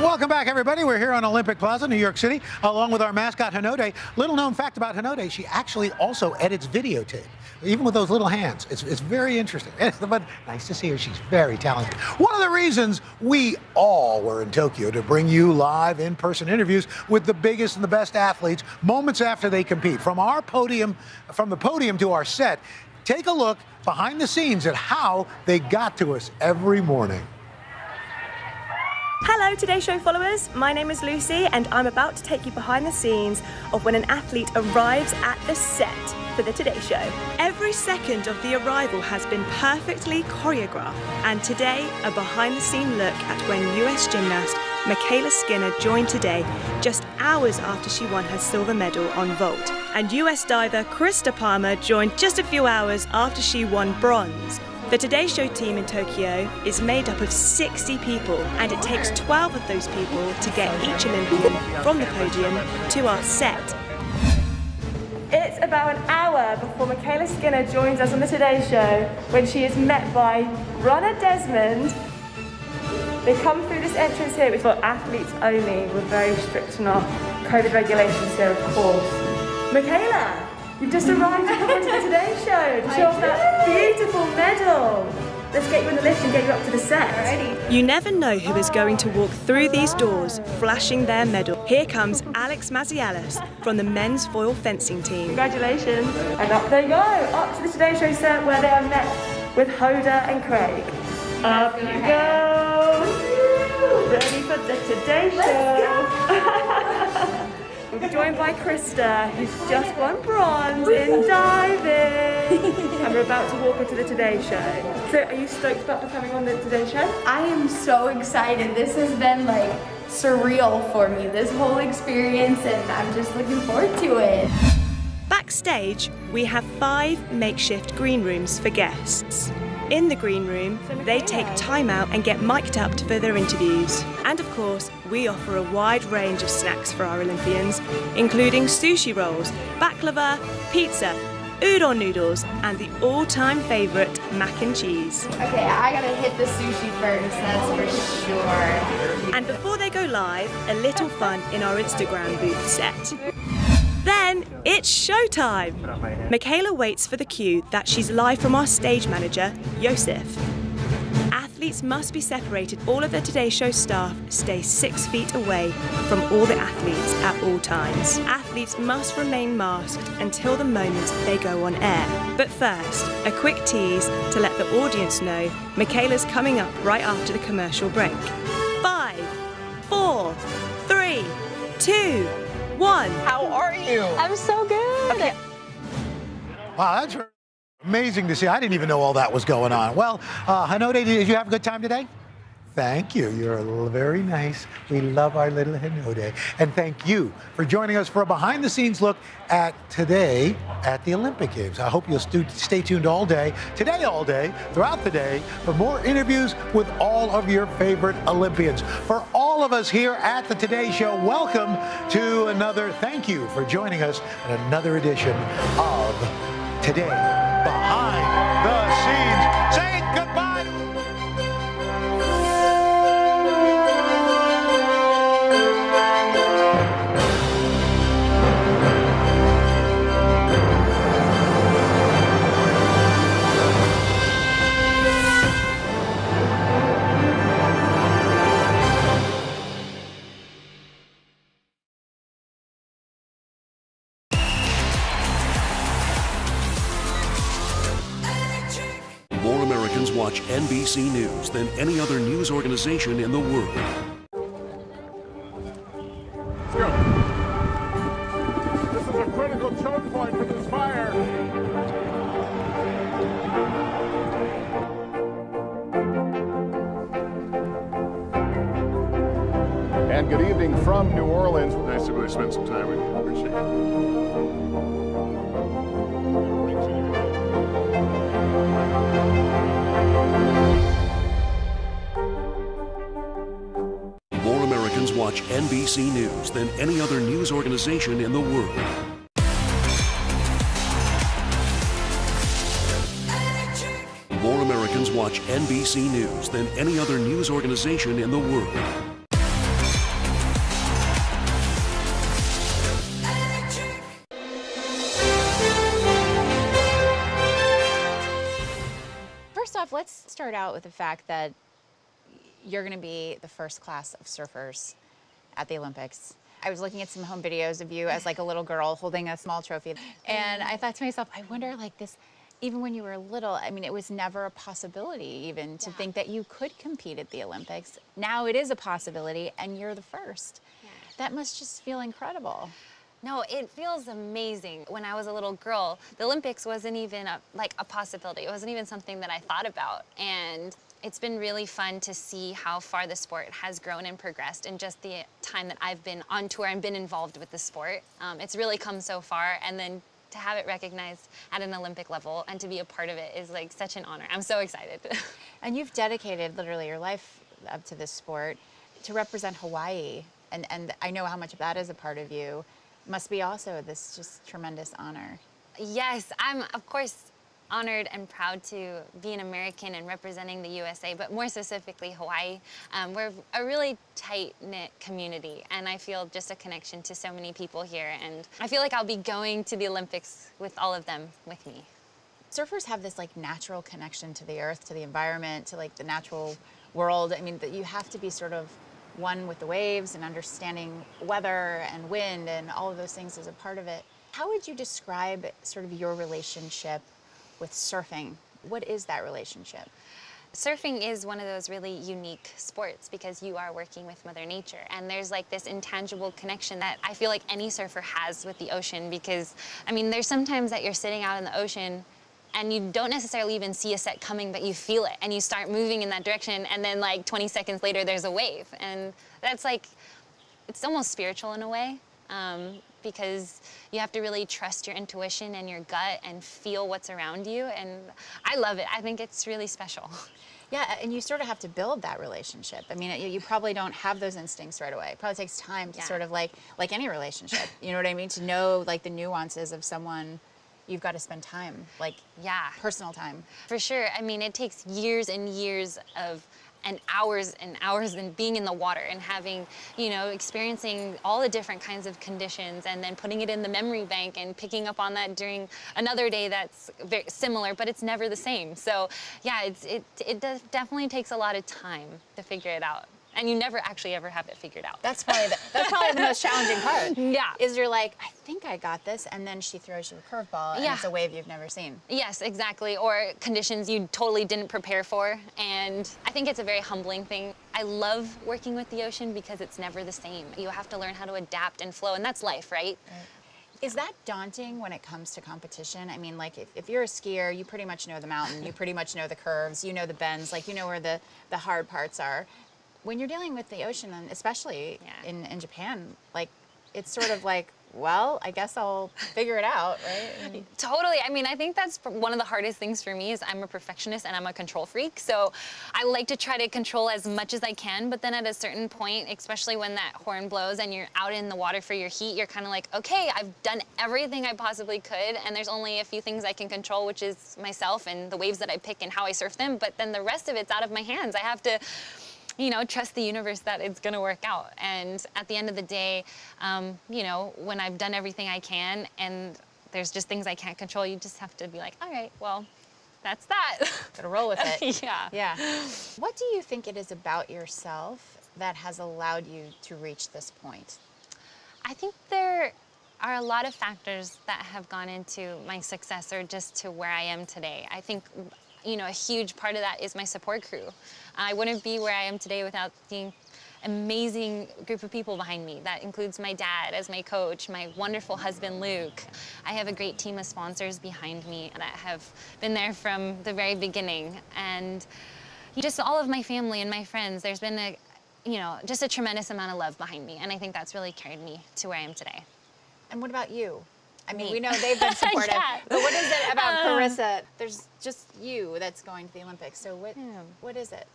Welcome back, everybody. We're here on Olympic Plaza, New York City, along with our mascot, Hinode. Little known fact about Hinode, she actually also edits videotape, even with those little hands. It's very interesting. But nice to see her. She's very talented. One of the reasons we all were in Tokyo to bring you live in-person interviews with the biggest and the best athletes moments after they compete. From the podium to our set, take a look behind the scenes at how they got to us every morning. Hello Today Show followers, my name is Lucy and I'm about to take you behind the scenes of when an athlete arrives at the set for the Today Show. Every second of the arrival has been perfectly choreographed, and today a behind the scene look at when US gymnast Michaela Skinner joined Today just hours after she won her silver medal on vault. And US diver Krista Palmer joined just a few hours after she won bronze. The Today Show team in Tokyo is made up of 60 people, and it takes 12 of those people to get each Olympian from the podium to our set. It's about an hour before Michaela Skinner joins us on the Today Show when she is met by runner Desmond. They come through this entrance here, which is for athletes only. We're very strict on our COVID regulations here, of course. Michaela! You've just arrived to come on to the Today Show to show off that beautiful medal. Let's get you in the lift and get you up to the set. Alrighty. You never know who is going to walk through these doors flashing their medal. Here comes Alex Mazialis from the men's foil fencing team. Congratulations. And up they go, up to the Today Show set where they are met with Hoda and Craig. Up you go. Ready for the Today Show. Let's go. We're joined by Krista, who's just won bronze in diving. And we're about to walk into the Today Show. So are you stoked about becoming on the Today Show? I am so excited. This has been like surreal for me, this whole experience, and I'm just looking forward to it. Backstage, we have 5 makeshift green rooms for guests. In the green room, they take time out and get mic'd up for their interviews. And of course, we offer a wide range of snacks for our Olympians, including sushi rolls, baklava, pizza, udon noodles, and the all-time favourite mac and cheese. Okay, I gotta hit the sushi first, that's for sure. And before they go live, a little fun in our Instagram booth set. Then it's showtime! Michaela waits for the cue that she's live from our stage manager, Yosef. Athletes must be separated. All of the Today Show staff stay 6 feet away from all the athletes at all times. Athletes must remain masked until the moment they go on air. But first, a quick tease to let the audience know Michaela's coming up right after the commercial break. 5, 4, 3, 2, 1. How are you? I'm so good. Okay. Wow, that's amazing to see. I didn't even know all that was going on. Well, Hinode, did you have a good time today? Thank you. You're very nice. We love our little Hinode. And thank you for joining us for a behind-the-scenes look at today at the Olympic Games. I hope you'll stay tuned all day, today all day, throughout the day, for more interviews with all of your favorite Olympians. For all of us here at the Today Show, welcome to another thank you for joining us at another edition of Today Behind the Scenes. Saying goodbye. Watch NBC News than any other news organization in the world. Let's go. This is a critical choke point for this fire. And good evening from New Orleans. Nice to really spend some time with you. Appreciate it. Watch NBC. ABC News than any other news organization in the world. More Americans watch NBC News than any other news organization in the world. First off, let's start out with the fact that you're going to be the first class of surfers at the Olympics. I was looking at some home videos of you as like a little girl holding a small trophy. And I thought to myself, I wonder like this, even when you were little, I mean, it was never a possibility even to think that you could compete at the Olympics. Now it is a possibility and you're the first. Yeah. That must just feel incredible. No, it feels amazing. When I was a little girl, the Olympics wasn't even a possibility. It wasn't even something that I thought about. And it's been really fun to see how far the sport has grown and progressed in just the time that I've been on tour and been involved with the sport. It's really come so far, and then to have it recognized at an Olympic level and to be a part of it is like such an honor. I'm so excited. And you've dedicated literally your life up to this sport to represent Hawaii. And I know how much of that is a part of you. Must be also this just tremendous honor. Yes, I'm of course honored and proud to be an American and representing the USA, but more specifically Hawaii. We're a really tight-knit community, and I feel just a connection to so many people here, and I feel like I'll be going to the Olympics with all of them with me. Surfers have this like natural connection to the earth, to the environment, to like the natural world. I mean, that you have to be sort of one with the waves and understanding weather and wind and all of those things as a part of it. How would you describe sort of your relationship with surfing? What is that relationship? Surfing is one of those really unique sports because you are working with Mother Nature, and there's like this intangible connection that I feel like any surfer has with the ocean, because I mean, there's sometimes that you're sitting out in the ocean and you don't necessarily even see a set coming, but you feel it, and you start moving in that direction, and then like 20 seconds later, there's a wave. And that's like, it's almost spiritual in a way, because you have to really trust your intuition and your gut and feel what's around you, and I love it. I think it's really special. Yeah, and you sort of have to build that relationship. I mean, you probably don't have those instincts right away. It probably takes time to sort of like any relationship, you know what I mean? To know like the nuances of someone. You've got to spend time, like personal time. For sure. I mean, it takes years and years of, and hours and being in the water and having, you know, experiencing all the different kinds of conditions and then putting it in the memory bank and picking up on that during another day that's very similar, but it's never the same. So yeah, it does, definitely takes a lot of time to figure it out. And you never actually ever have it figured out. That's probably the, most challenging part. Yeah. Is you're like, I think I got this, and then she throws you a curveball, and it's a wave you've never seen. Yes, exactly, or conditions you totally didn't prepare for, and I think it's a very humbling thing. I love working with the ocean because it's never the same. You have to learn how to adapt and flow, and that's life, right? Is that daunting when it comes to competition? I mean, like, if you're a skier, you pretty much know the mountain, you pretty much know the curves, you know the bends, like, you know where the hard parts are. When you're dealing with the ocean, and especially in Japan, like, it's sort of like, well, I guess I'll figure it out, right? And... Totally. I mean, I think that's one of the hardest things for me is I'm a perfectionist and I'm a control freak. So I like to try to control as much as I can, but then at a certain point, especially when that horn blows and you're out in the water for your heat, you're kind of like, okay, I've done everything I possibly could, and there's only a few things I can control, which is myself and the waves that I pick and how I surf them, but then the rest of it's out of my hands. I have to, you know, trust the universe that it's gonna work out. And at the end of the day, you know, when I've done everything I can and there's just things I can't control, you just have to be like, all right, well, that's that. Gotta roll with it. Yeah. What do you think it is about yourself that has allowed you to reach this point? I think there are a lot of factors that have gone into my success or just to where I am today. I think, you know, a huge part of that is my support crew. I wouldn't be where I am today without the amazing group of people behind me. That includes my dad as my coach, my wonderful husband, Luke. I have a great team of sponsors behind me that have been there from the very beginning. And just all of my family and my friends, there's been a, you know, just a tremendous amount of love behind me. And I think that's really carried me to where I am today. And what about you? I mean, we know they've been supportive, but what is it about Carissa? There's just you that's going to the Olympics, so what is it?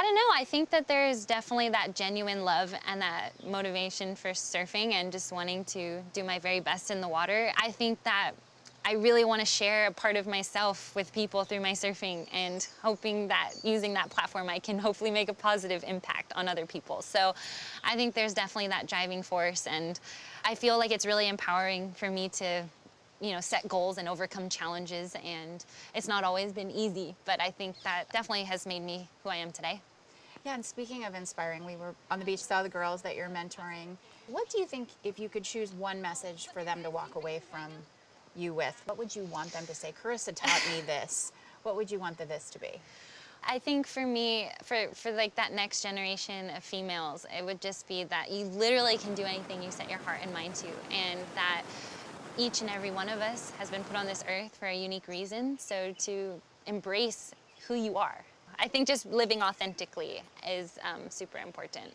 I don't know. I think that there's definitely that genuine love and that motivation for surfing and just wanting to do my very best in the water. I think that I really want to share a part of myself with people through my surfing and hoping that using that platform I can hopefully make a positive impact on other people. So I think there's definitely that driving force, and I feel like it's really empowering for me to, you know, set goals and overcome challenges, and it's not always been easy, but I think that definitely has made me who I am today. Yeah, and speaking of inspiring, we were on the beach, saw the girls that you're mentoring. What do you think, if you could choose one message for them to walk away from you with, what would you want them to say? Carissa taught me this. What would you want the this to be? I think for me, for like that next generation of females, it would just be that you literally can do anything you set your heart and mind to, and that each and every one of us has been put on this earth for a unique reason, so to embrace who you are. I think just living authentically is super important.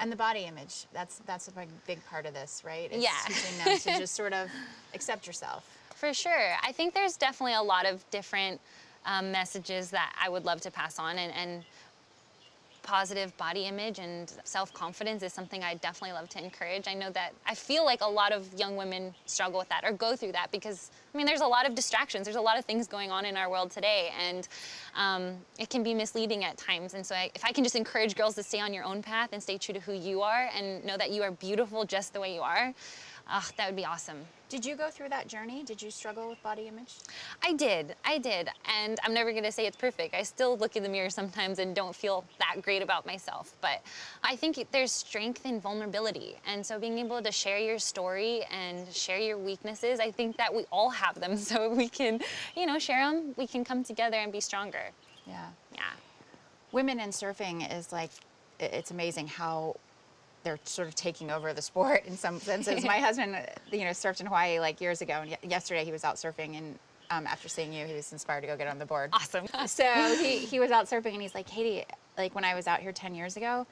And the body image, that's a big part of this, right? It's teaching them to just sort of accept yourself. For sure. I think there's definitely a lot of different messages that I would love to pass on, and positive body image and self-confidence is something I definitely love to encourage. I know that I feel like a lot of young women struggle with that or go through that because, I mean, there's a lot of distractions. There's a lot of things going on in our world today, and it can be misleading at times. And so if I can just encourage girls to stay on your own path and stay true to who you are and know that you are beautiful just the way you are, that would be awesome. Did you go through that journey? Did you struggle with body image? I did. And I'm never going to say it's perfect. I still look in the mirror sometimes and don't feel that great about myself. But I think there's strength in vulnerability. And so being able to share your story and share your weaknesses, I think that we all have them. So we can, you know, share them. We can come together and be stronger. Yeah. Yeah. Women in surfing is like, it's amazing how they're sort of taking over the sport in some senses. My husband, you know, surfed in Hawaii like years ago, and yesterday he was out surfing, and after seeing you, he was inspired to go get on the board. Awesome. So he was out surfing, and he's like, Katie, like when I was out here 10 years ago,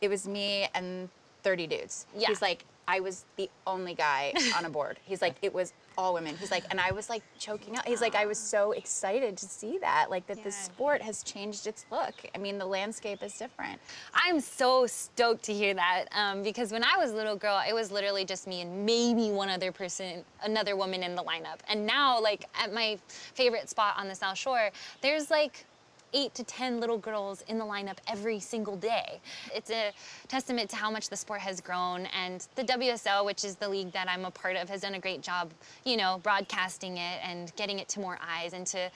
it was me and 30 dudes. Yeah. He's like, I was the only guy on a board. He's like, it was all women. He's like, and I was like choking up. He's like, I was so excited to see that, like that this sport has changed its look. I mean, the landscape is different. I'm so stoked to hear that because when I was a little girl, it was literally just me and maybe one other person, another woman in the lineup. And now, like at my favorite spot on the South Shore, there's like 8 to 10 little girls in the lineup every single day. It's a testament to how much the sport has grown, and the WSL, which is the league that I'm a part of, has done a great job, you know, broadcasting it and getting it to more eyes and to,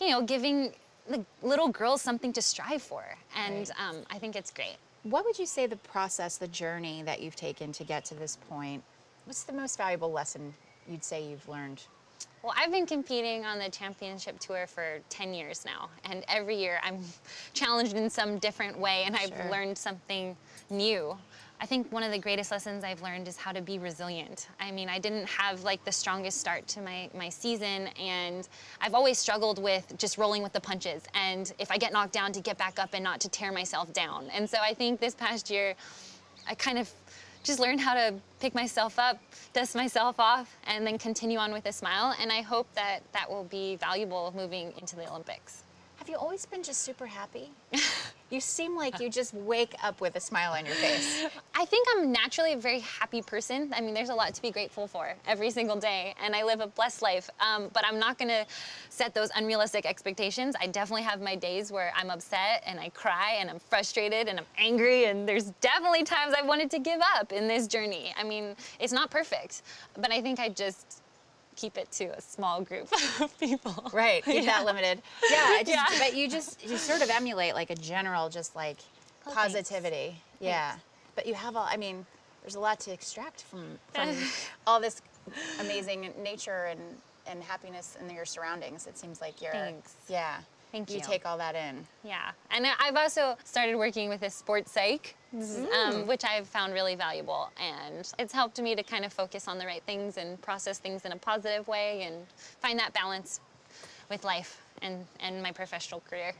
you know, giving the little girls something to strive for. And I think it's great. What would you say the process, the journey that you've taken to get to this point, what's the most valuable lesson you'd say you've learned? Well, I've been competing on the championship tour for 10 years now, and every year I'm challenged in some different way, and I've learned something new. I think one of the greatest lessons I've learned is how to be resilient. I mean, I didn't have like the strongest start to my season, and I've always struggled with just rolling with the punches, and if I get knocked down, to get back up and not to tear myself down. And so I think this past year, I kind of just learned how to pick myself up, dust myself off, and then continue on with a smile. And I hope that that will be valuable moving into the Olympics. Have you always been just super happy? You seem like you just wake up with a smile on your face. I think I'm naturally a very happy person. I mean, there's a lot to be grateful for every single day, and I live a blessed life, but I'm not gonna set those unrealistic expectations. I definitely have my days where I'm upset and I cry and I'm frustrated and I'm angry, and there's definitely times I wanted to give up in this journey. I mean, it's not perfect, but I think I just keep it to a small group of people. Right, keep that limited. But you sort of emulate like a general just like positivity. Thanks. Yeah, thanks. But you have all, I mean, there's a lot to extract from all this amazing nature and happiness in your surroundings. It seems like you're, Thank you. You take all that in. Yeah, and I've also started working with a sports psych, which I've found really valuable, and it's helped me to kind of focus on the right things and process things in a positive way and find that balance with life and my professional career.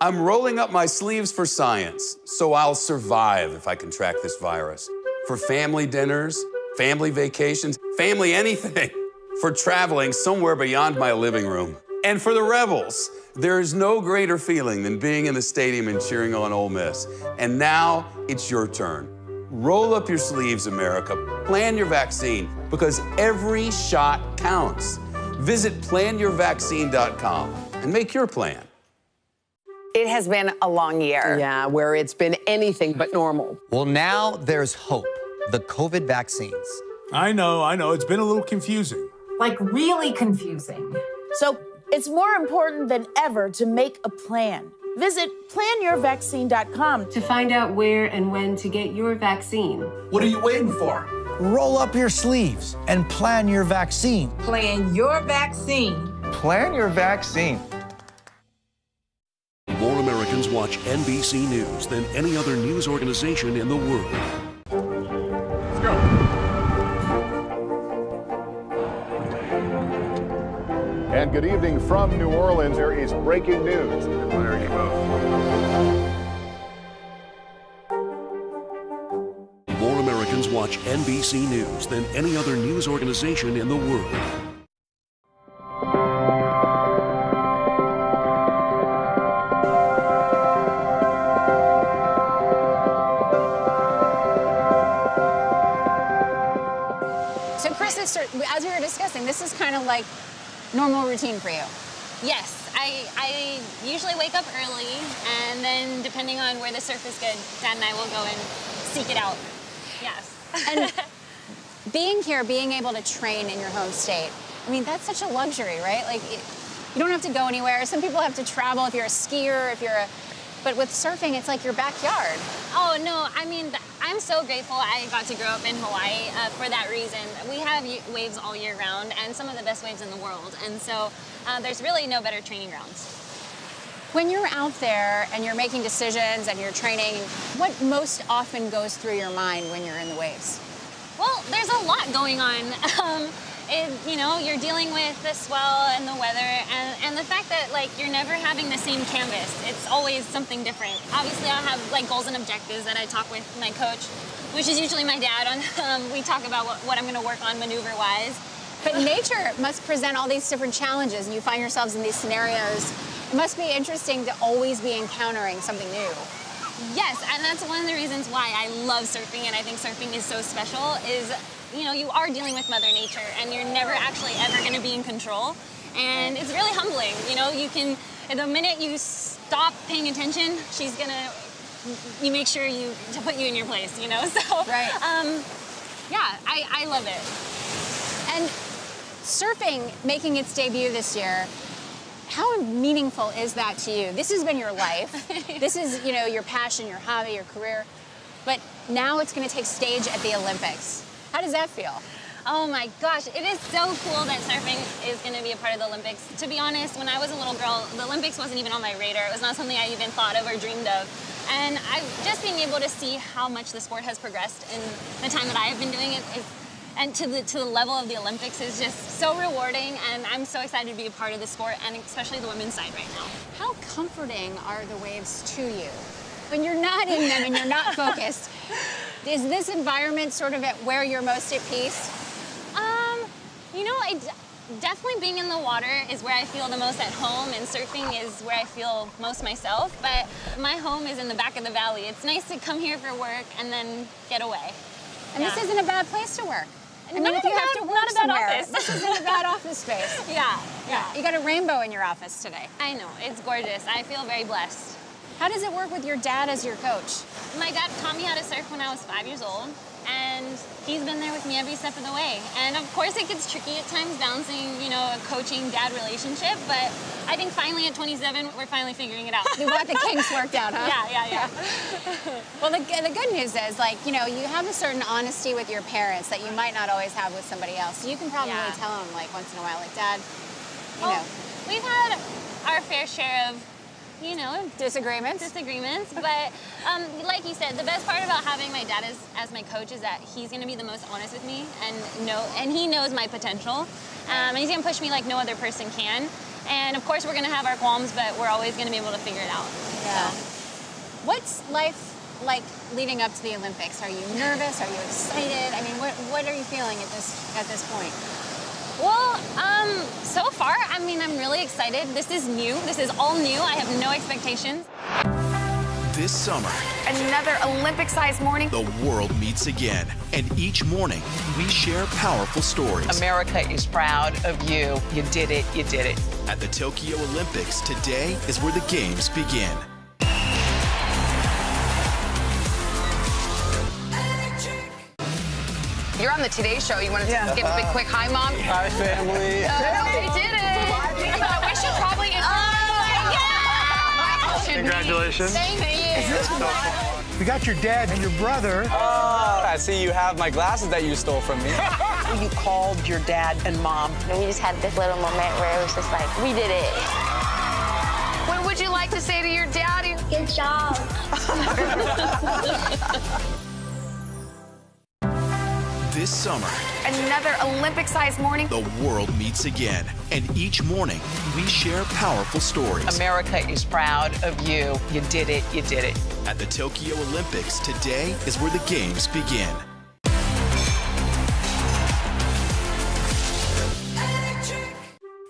I'm rolling up my sleeves for science, so I'll survive if I can track this virus. For family dinners, family vacations, family anything. for traveling somewhere beyond my living room. And for the Rebels, there is no greater feeling than being in the stadium and cheering on Ole Miss. And now it's your turn. Roll up your sleeves, America. Plan your vaccine, because every shot counts. Visit planyourvaccine.com and make your plan. It has been a long year. Yeah, where it's been anything but normal. Well, now there's hope. The COVID vaccines. I know. It's been a little confusing. Like, really confusing. So it's more important than ever to make a plan. Visit planyourvaccine.com to find out where and when to get your vaccine. What are you waiting for? Roll up your sleeves and plan your vaccine. Plan your vaccine. Plan your vaccine. More Americans watch NBC News than any other news organization in the world. Let's go. And good evening from New Orleans. There is breaking news. More Americans watch NBC News than any other news organization in the world. So Chris, as we were discussing, this is kind of like normal routine for you? Yes, I usually wake up early, and then depending on where the surf is good, Dad and I will go and seek it out. Yes. And being here, being able to train in your home state, I mean, that's such a luxury, right? Like, you don't have to go anywhere. Some people have to travel if you're a skier, but with surfing, it's like your backyard. Oh, no, I mean, I'm so grateful I got to grow up in Hawaii for that reason. We have waves all year round, and some of the best waves in the world. And so there's really no better training grounds. When you're out there and you're making decisions and you're training, what most often goes through your mind when you're in the waves? Well, there's a lot going on. You know, you're dealing with the swell and the weather and the fact that, like, you're never having the same canvas. It's always something different. Obviously, I'll have, like, goals and objectives that I talk with my coach, which is usually my dad. We talk about what I'm going to work on maneuver-wise. But nature must present all these different challenges, and you find yourselves in these scenarios. It must be interesting to always be encountering something new. Yes, and that's one of the reasons why I love surfing, and I think surfing is so special, is, you know, you are dealing with Mother Nature, and you're never actually ever going to be in control. And it's really humbling. You know, you can, the minute you stop paying attention, she's going to, make sure to put you in your place, you know? So, right. Yeah, I love it. And surfing making its debut this year, how meaningful is that to you? This has been your life. This is, you know, your passion, your hobby, your career. But now it's going to take stage at the Olympics. How does that feel? Oh my gosh, it is so cool that surfing is going to be a part of the Olympics. To be honest, when I was a little girl, the Olympics wasn't even on my radar. It was not something I even thought of or dreamed of. And just being able to see how much the sport has progressed in the time that I have been doing it, and to the level of the Olympics, is just so rewarding. And I'm so excited to be a part of the sport, and especially the women's side right now. How comforting are the waves to you? When you're not in them and you're not focused, is this environment sort of at where you're most at peace? You know, definitely being in the water is where I feel the most at home, and surfing is where I feel most myself, but my home is in the back of the valley. It's nice to come here for work and then get away. And yeah. This isn't a bad place to work. I mean, if you have to work not somewhere, office. This isn't a bad office space. Yeah. You got a rainbow in your office today. I know, it's gorgeous. I feel very blessed. How does it work with your dad as your coach? My dad taught me how to surf when I was 5 years old, and he's been there with me every step of the way. And of course it gets tricky at times balancing, you know, a coaching dad relationship, but I think finally at 27, we're finally figuring it out. You got the kinks worked out, huh? Yeah. Well, the good news is, like, you know, you have a certain honesty with your parents that you might not always have with somebody else. So you can probably tell them, like, once in a while, like, Dad, you know. We've had our fair share of, you know, disagreements, but like you said, the best part about having my dad as my coach is that he's going to be the most honest with me, and he knows my potential, and he's going to push me like no other person can. And of course, we're going to have our qualms, but we're always going to be able to figure it out. Yeah. So. What's life like leading up to the Olympics? Are you nervous? Are you excited? I mean, what are you feeling at this point? Well, so far, I mean, I'm really excited. This is new. This is all new. I have no expectations. This summer, another Olympic-sized morning. The world meets again, and each morning, we share powerful stories. America is proud of you. You did it. You did it. At the Tokyo Olympics, today is where the games begin. You're on the Today Show. You want to give a big, quick hi, Mom? Hi, family. We did it. We should probably Congratulations. Thank you. You got your dad and your brother. Oh, I see you have my glasses that you stole from me. You called your dad and mom. And we just had this little moment where it was just like, we did it. What would you like to say to your daddy? Good job. This summer, another Olympic-sized morning. The world meets again, and each morning we share powerful stories. America is proud of you. You did it. You did it. At the Tokyo Olympics, today is where the games begin.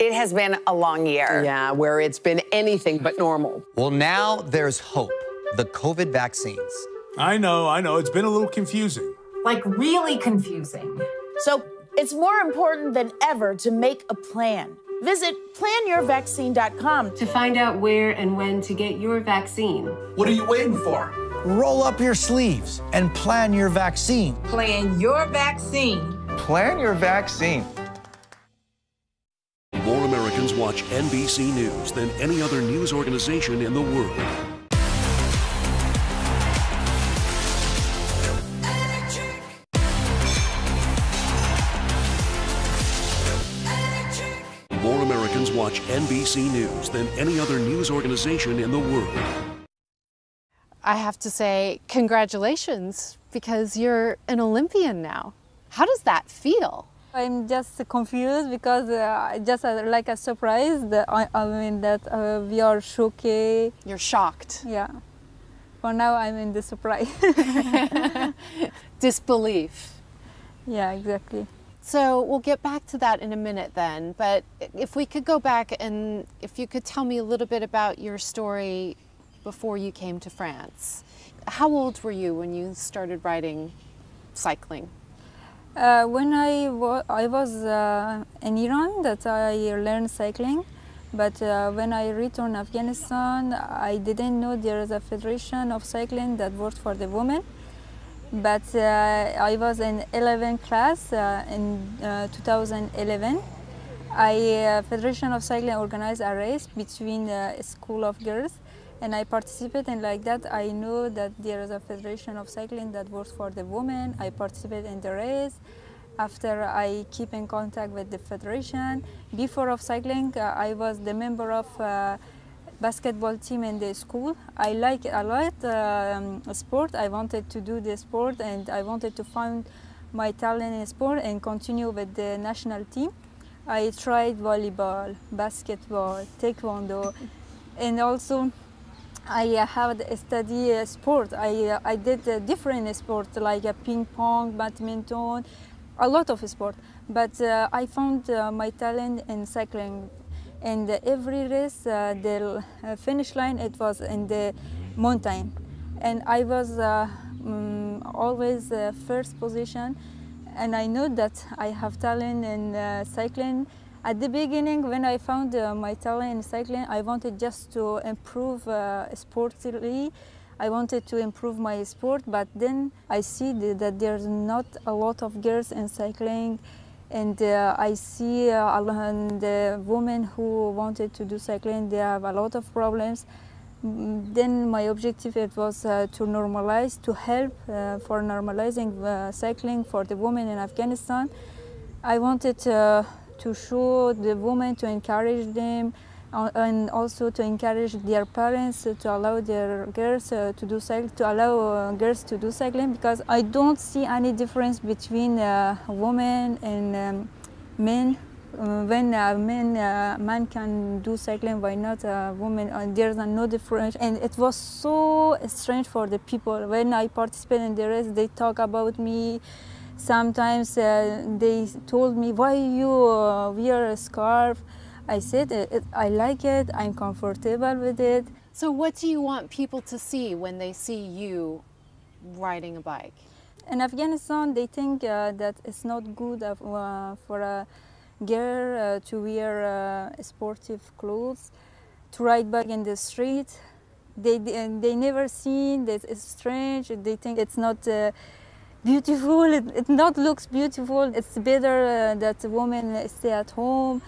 It has been a long year. Yeah, where it's been anything but normal. Well, now there's hope. The COVID vaccines. I know. It's been a little confusing. Like, really confusing. So it's more important than ever to make a plan. Visit planyourvaccine.com to find out where and when to get your vaccine. What are you waiting for? Roll up your sleeves and plan your vaccine. Plan your vaccine. Plan your vaccine. More Americans watch NBC News than any other news organization in the world. More Americans watch NBC News than any other news organization in the world. I have to say, congratulations, because you're an Olympian now. How does that feel? I'm just confused because just like a surprise. I mean, we are shocked. You're shocked. Yeah. For now, I'm in the surprise. Disbelief. Yeah, exactly. So we'll get back to that in a minute then, but if we could go back and if you could tell me a little bit about your story before you came to France. How old were you when you started riding cycling? When I was in Iran that I learned cycling, but when I returned to Afghanistan, I didn't know there is a federation of cycling that worked for the women. But I was in 11th class in 2011. Federation of Cycling organized a race between a school of girls, and I participated. And like that, I know that there is a Federation of Cycling that works for the women. I participated in the race. After, I keep in contact with the federation. Before of cycling, I was the member of basketball team in the school. I like a lot sport. I wanted to do the sport, and I wanted to find my talent in sport and continue with the national team. I tried volleyball, basketball, taekwondo, and also I have studied sport. I did different sports like ping pong, badminton, a lot of sport. But I found my talent in cycling. And every race, the finish line, it was in the mountain. And I was always first position. And I know that I have talent in cycling. At the beginning, when I found my talent in cycling, I wanted just to improve sportively. I wanted to improve my sport, but then I see that there's not a lot of girls in cycling. And I see the women who wanted to do cycling, they have a lot of problems. Then my objective it was to normalize, to help for normalizing cycling for the women in Afghanistan. I wanted to show the women, to encourage them, and also to encourage their parents to allow their girls to do cycling, to allow girls to do cycling, because I don't see any difference between women and men. When man can do cycling, why not women? And there's no difference. And it was so strange for the people when I participated in the race. They talk about me. Sometimes they told me, why you wear a scarf? I said, I like it, I'm comfortable with it. So what do you want people to see when they see you riding a bike? In Afghanistan, they think that it's not good for a girl to wear sportive clothes, to ride bike in the street. They never seen that, it's strange, they think it's not beautiful, it not looks beautiful. It's better that women stay at home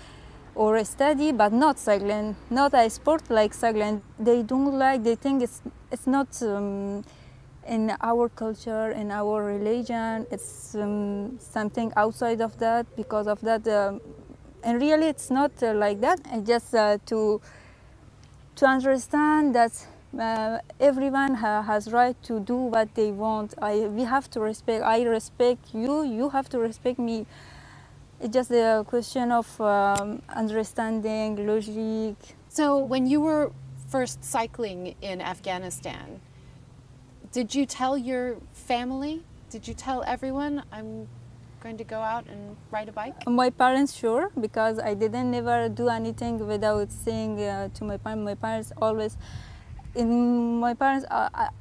or study, but not cycling, not a sport like cycling. They don't like, they think it's not in our culture, in our religion, it's something outside of that, because of that. And really it's not like that, and just to understand that everyone has right to do what they want. We have to respect, I respect you, you have to respect me. It's just a question of understanding, logic. So when you were first cycling in Afghanistan, did you tell your family? Did you tell everyone, I'm going to go out and ride a bike? My parents, sure, because I didn't never do anything without saying to my parents. My parents always,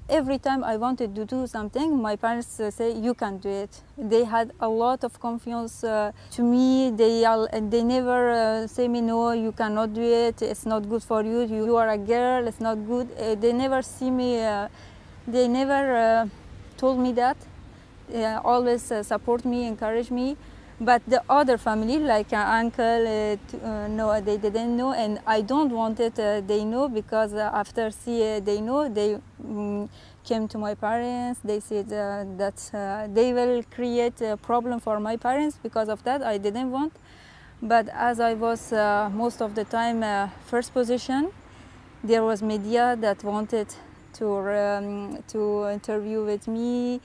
every time I wanted to do something, my parents say, you can do it. They had a lot of confidence to me. They never say me, no, you cannot do it. It's not good for you. You are a girl. It's not good. They never see me. They never told me that. They always support me, encourage me. But the other family, like an uncle, no, they didn't know, and I don't want it they know, because after they know, they came to my parents, they said that they will create a problem for my parents, because of that I didn't want. But as I was most of the time first position, there was media that wanted to interview with me.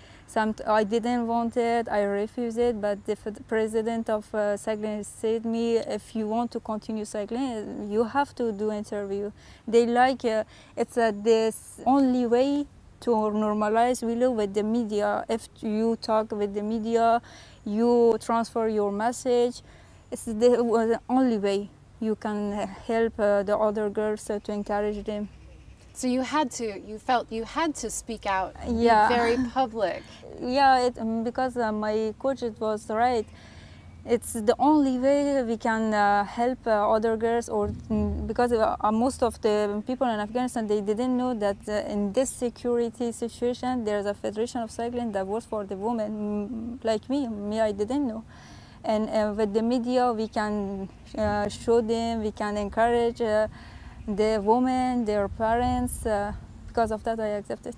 I didn't want it, I refused it, but the president of cycling said me, if you want to continue cycling, you have to do interview. They like, it's this only way to normalize Willow with the media. If you talk with the media, you transfer your message. It's the only way you can help the other girls to encourage them. So you felt you had to speak out, yeah. Be very public. Yeah, because my coach was right. It's the only way we can help other girls, or because most of the people in Afghanistan, they didn't know that in this security situation, there's a federation of cycling that works for the women, like me, I didn't know. And with the media, we can show them, we can encourage the women, their parents. Because of that, I accepted.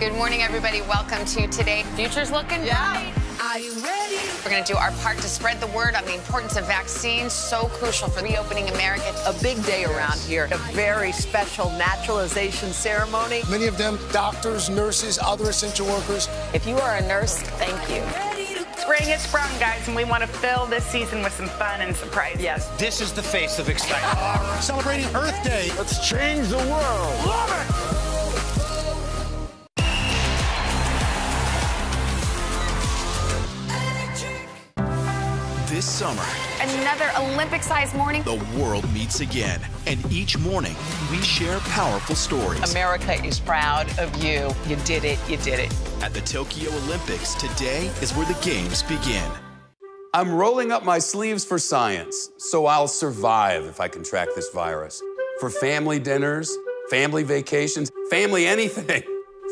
Good morning, everybody. Welcome to Today. Future's looking bright. Are you ready? We're going to do our part to spread the word on the importance of vaccines, so crucial for reopening America. A big day around here, a very special naturalization ceremony. Many of them doctors, nurses, other essential workers. If you are a nurse, thank you. Spring has sprung, guys, and we want to fill this season with some fun and surprises. Yes, this is the face of excitement. Celebrating Earth Day. Let's change the world. Love it! This summer, another Olympic-sized morning. The world meets again, and each morning we share powerful stories. America is proud of you. You did it. You did it. At the Tokyo Olympics, today is where the games begin. I'm rolling up my sleeves for science, so I'll survive if I contract this virus. For family dinners, family vacations, family anything.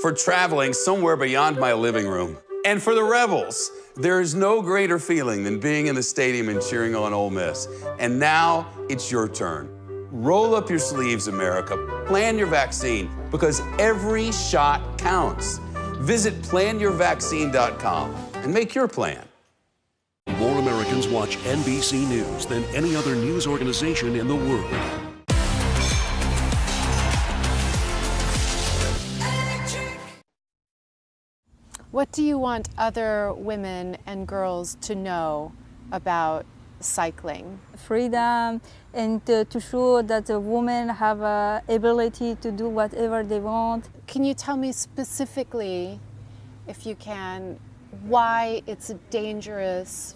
For traveling somewhere beyond my living room. And for the Rebels, there is no greater feeling than being in the stadium and cheering on Ole Miss. And now it's your turn. Roll up your sleeves, America. Plan your vaccine, because every shot counts. Visit planyourvaccine.com and make your plan. More Americans watch NBC News than any other news organization in the world. What do you want other women and girls to know about cycling? Freedom, and to show that women have an ability to do whatever they want. Can you tell me specifically, if you can, why it's dangerous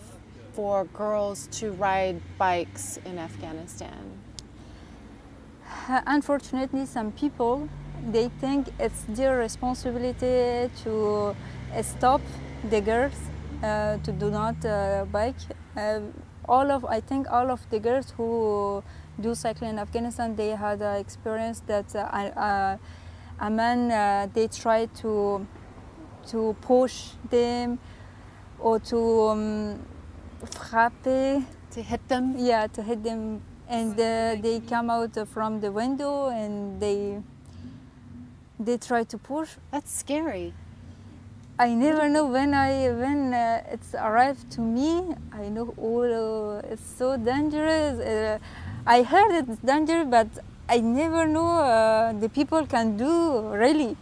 for girls to ride bikes in Afghanistan? Unfortunately, some people, they think it's their responsibility to stop the girls to do not bike. I think all of the girls who do cycling in Afghanistan, they had an experience that a man, they tried to push them or to frappe. To hit them? Yeah, to hit them. And they come out from the window and they try to push. That's scary. I never know when it's arrived to me. I know it's so dangerous. I heard it's dangerous, but I never know the people can do really.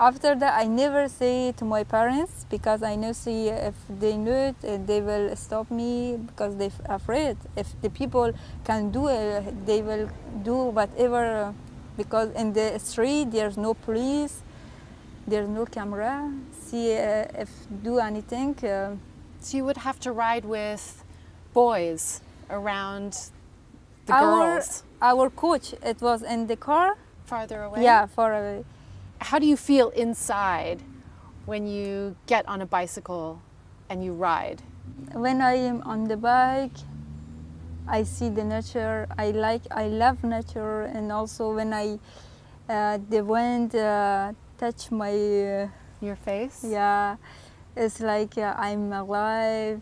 After that, I never say to my parents because I know see if they know it, they will stop me because they're afraid. If the people can do it, they will do whatever. Because in the street, there's no police, there's no camera. See if do anything. So you would have to ride with boys around the girls. Our coach, it was in the car. Farther away? Yeah, far away. How do you feel inside when you get on a bicycle and you ride? When I am on the bike, I see the nature. I love nature, and also when the wind touch my your face. Yeah, it's like I'm alive.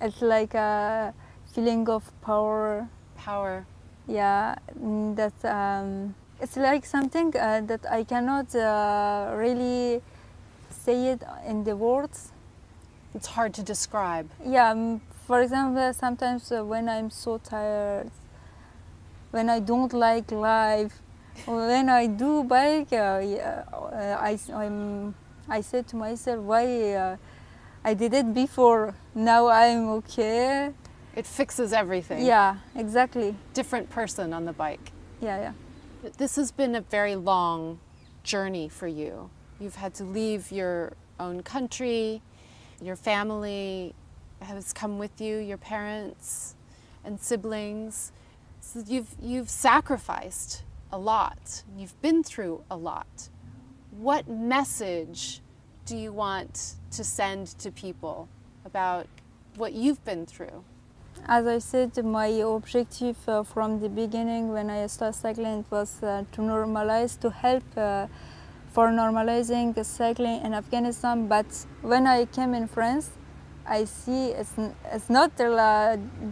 It's like a feeling of power. Power. Yeah, that's. It's like something that I cannot really say it in the words. It's hard to describe. Yeah, for example, sometimes when I'm so tired, when I don't like life, when I do bike, I said to myself, why I did it before, now I'm okay. It fixes everything. Yeah, exactly. Different person on the bike. Yeah, yeah. This has been a very long journey for you. You've had to leave your own country, your family has come with you, your parents and siblings. So you've sacrificed a lot. You've been through a lot. What message do you want to send to people about what you've been through? As I said, my objective from the beginning when I started cycling was to normalize, to help for normalizing cycling in Afghanistan. But when I came in France, I see it's not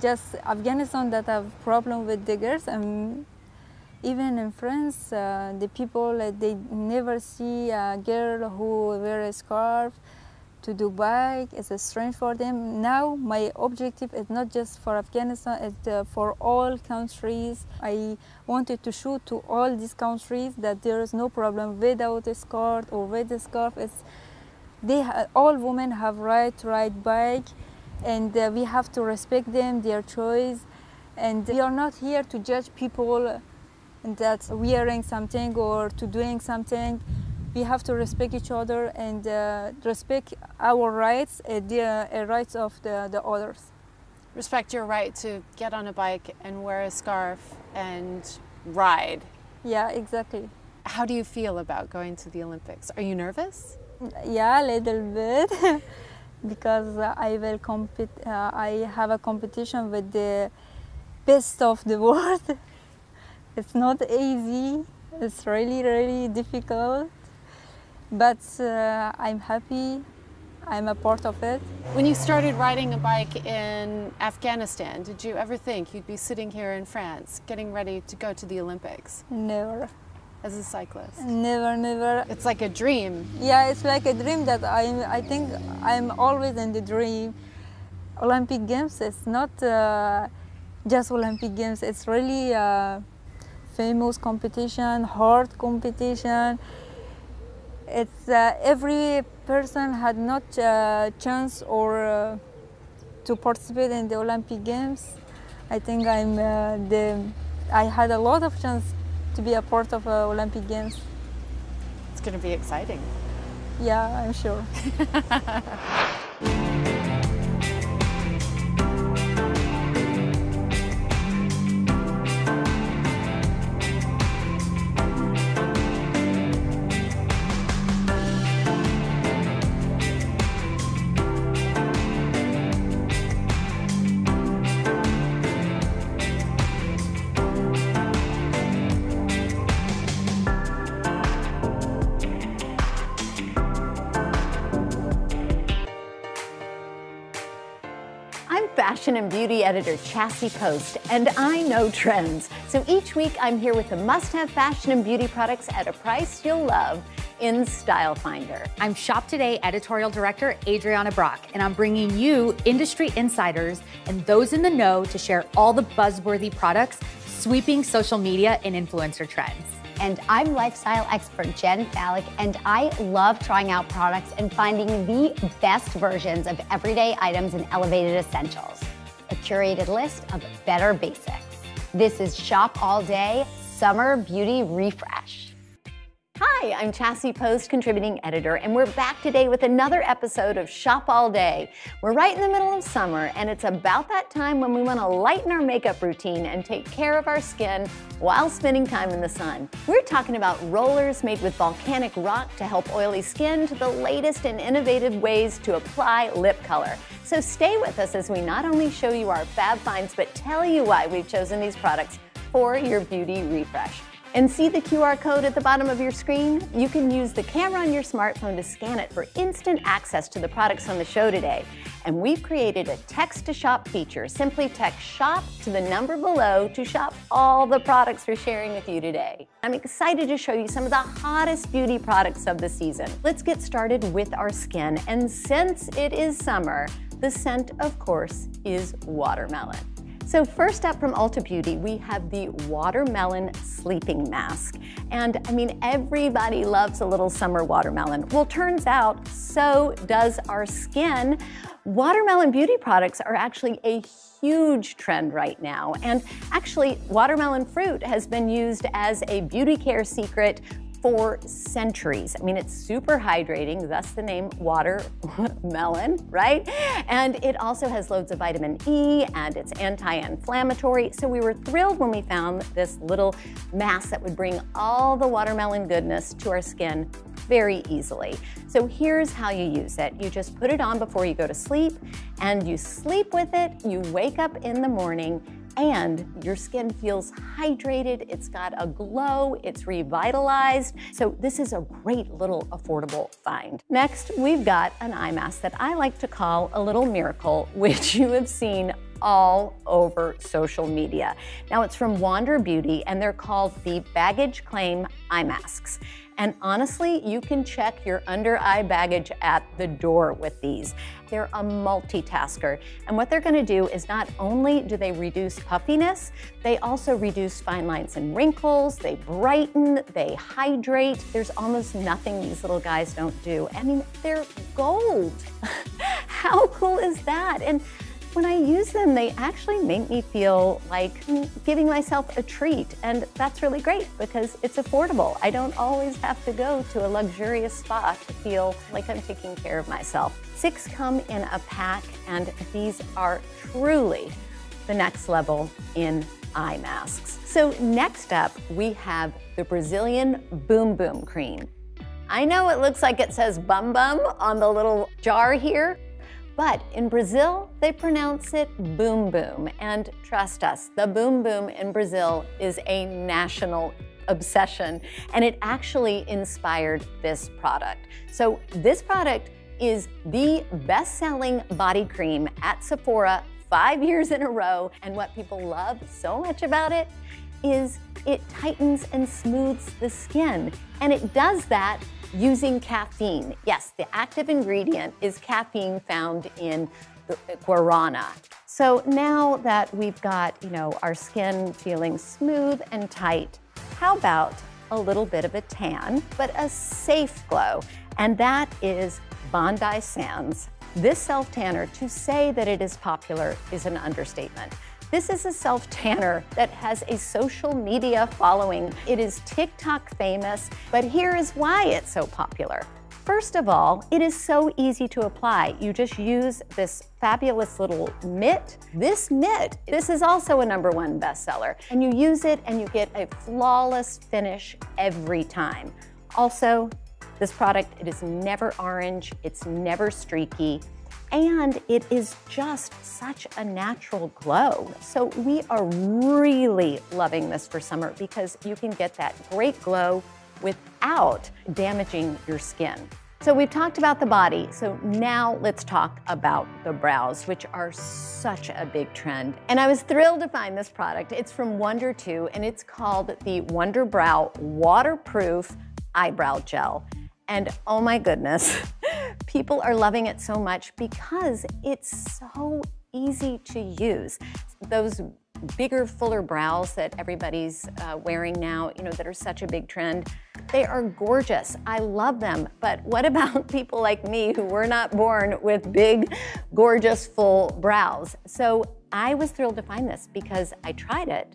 just Afghanistan that have problem with the girls. Even in France, the people, they never see a girl who wears a scarf. To do bike is a strange for them. Now my objective is not just for Afghanistan, it's for all countries. I wanted to show to all these countries that there is no problem without a scarf or with a scarf. All women have right to ride bike, and we have to respect them, their choice. And we are not here to judge people that wearing something or to doing something. We have to respect each other and respect our rights and the rights of the others. Respect your right to get on a bike and wear a scarf and ride. Yeah, exactly. How do you feel about going to the Olympics? Are you nervous? Yeah, a little bit, because I will compete. I have a competition with the best of the world. It's not easy. It's really, really difficult. But I'm happy, I'm a part of it. When you started riding a bike in Afghanistan, did you ever think you'd be sitting here in France, getting ready to go to the Olympics? Never. As a cyclist? Never, never. It's like a dream. Yeah, it's like a dream that I think I'm always in the dream. Olympic Games, it's not just Olympic Games, it's really a famous competition, hard competition. It's every person had not a chance or to participate in the Olympic Games. I think I had a lot of chance to be a part of Olympic Games. It's going to be exciting. Yeah, I'm sure. Fashion and beauty editor Chassie Post, and I know trends. So each week I'm here with the must-have fashion and beauty products at a price you'll love in Style Finder. I'm Shop Today editorial director Adriana Brock, and I'm bringing you industry insiders and those in the know to share all the buzzworthy products, sweeping social media and influencer trends. And I'm lifestyle expert Jen Fallick, and I love trying out products and finding the best versions of everyday items and elevated essentials. A curated list of better basics. This is Shop All Day Summer Beauty Refresh. Hi, I'm Chassie Post, contributing editor, and we're back today with another episode of Shop All Day. We're right in the middle of summer, and it's about that time when we want to lighten our makeup routine and take care of our skin while spending time in the sun. We're talking about rollers made with volcanic rock to help oily skin, to the latest and innovative ways to apply lip color. So stay with us as we not only show you our fab finds, but tell you why we've chosen these products for your beauty refresh. And see the QR code at the bottom of your screen? You can use the camera on your smartphone to scan it for instant access to the products on the show today. And we've created a text-to-shop feature. Simply text SHOP to the number below to shop all the products we're sharing with you today. I'm excited to show you some of the hottest beauty products of the season. Let's get started with our skin. And since it is summer, the scent, of course, is watermelon. So first up from Ulta Beauty, we have the Watermelon Sleeping Mask. And I mean, everybody loves a little summer watermelon. Well, turns out, so does our skin. Watermelon beauty products are actually a huge trend right now. And actually, watermelon fruit has been used as a beauty care secret for centuries. I mean, it's super hydrating, thus the name watermelon, right? And it also has loads of vitamin E, and it's anti-inflammatory. So we were thrilled when we found this little mask that would bring all the watermelon goodness to our skin very easily. So here's how you use it. You just put it on before you go to sleep, and you sleep with it, you wake up in the morning, and your skin feels hydrated, it's got a glow, it's revitalized. So this is a great little affordable find. Next, we've got an eye mask that I like to call a little miracle, which you have seen all over social media. Now it's from Wander Beauty, and they're called the Baggage Claim Eye Masks. And honestly, you can check your under-eye baggage at the door with these. They're a multitasker. And what they're gonna do is not only do they reduce puffiness, they also reduce fine lines and wrinkles, they brighten, they hydrate. There's almost nothing these little guys don't do. I mean, they're gold. How cool is that? And when I use them, they actually make me feel like giving myself a treat. And that's really great because it's affordable. I don't always have to go to a luxurious spa to feel like I'm taking care of myself. 6 come in a pack, and these are truly the next level in eye masks. So next up, we have the Brazilian Boom Boom Cream. I know it looks like it says bum bum on the little jar here, but in Brazil, they pronounce it boom boom. And trust us, the boom boom in Brazil is a national obsession. And it actually inspired this product. So this product is the best-selling body cream at Sephora 5 years in a row. And what people love so much about it is it tightens and smooths the skin. And it does that using caffeine. Yes, the active ingredient is caffeine found in guarana. So now that we've got, our skin feeling smooth and tight, how about a little bit of a tan, but a safe glow? And that is Bondi Sands. This self-tanner, to say that it is popular is an understatement. This is a self-tanner that has a social media following. It is TikTok famous, but here is why it's so popular. First of all, it is so easy to apply. You just use this fabulous little mitt. This is also a #1 bestseller, and you use it and you get a flawless finish every time. Also, this product, it is never orange, it's never streaky, and it is just such a natural glow. So we are really loving this for summer because you can get that great glow without damaging your skin. So we've talked about the body, so now let's talk about the brows, which are such a big trend. And I was thrilled to find this product. It's from Wonder 2, and it's called the Wonder Brow Waterproof Eyebrow Gel. And oh my goodness, people are loving it so much because it's so easy to use. Those bigger, fuller brows that everybody's wearing now, you know, that are such a big trend. They are gorgeous. I love them. But what about people like me who were not born with big, gorgeous, full brows? So I was thrilled to find this because I tried it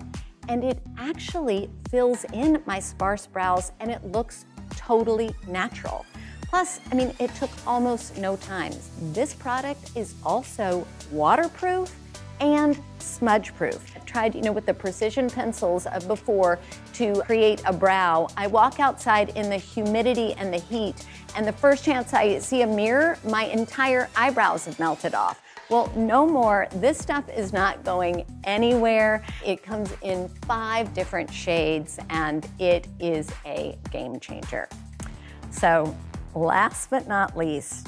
and it actually fills in my sparse brows and it looks totally natural. Plus, I mean, it took almost no time. This product is also waterproof and smudge-proof. I've tried, you know, with the precision pencils of before to create a brow. I walk outside in the humidity and the heat, and the first chance I see a mirror, my entire eyebrows have melted off. Well, no more. This stuff is not going anywhere. It comes in 5 different shades, and it is a game changer. So, last but not least,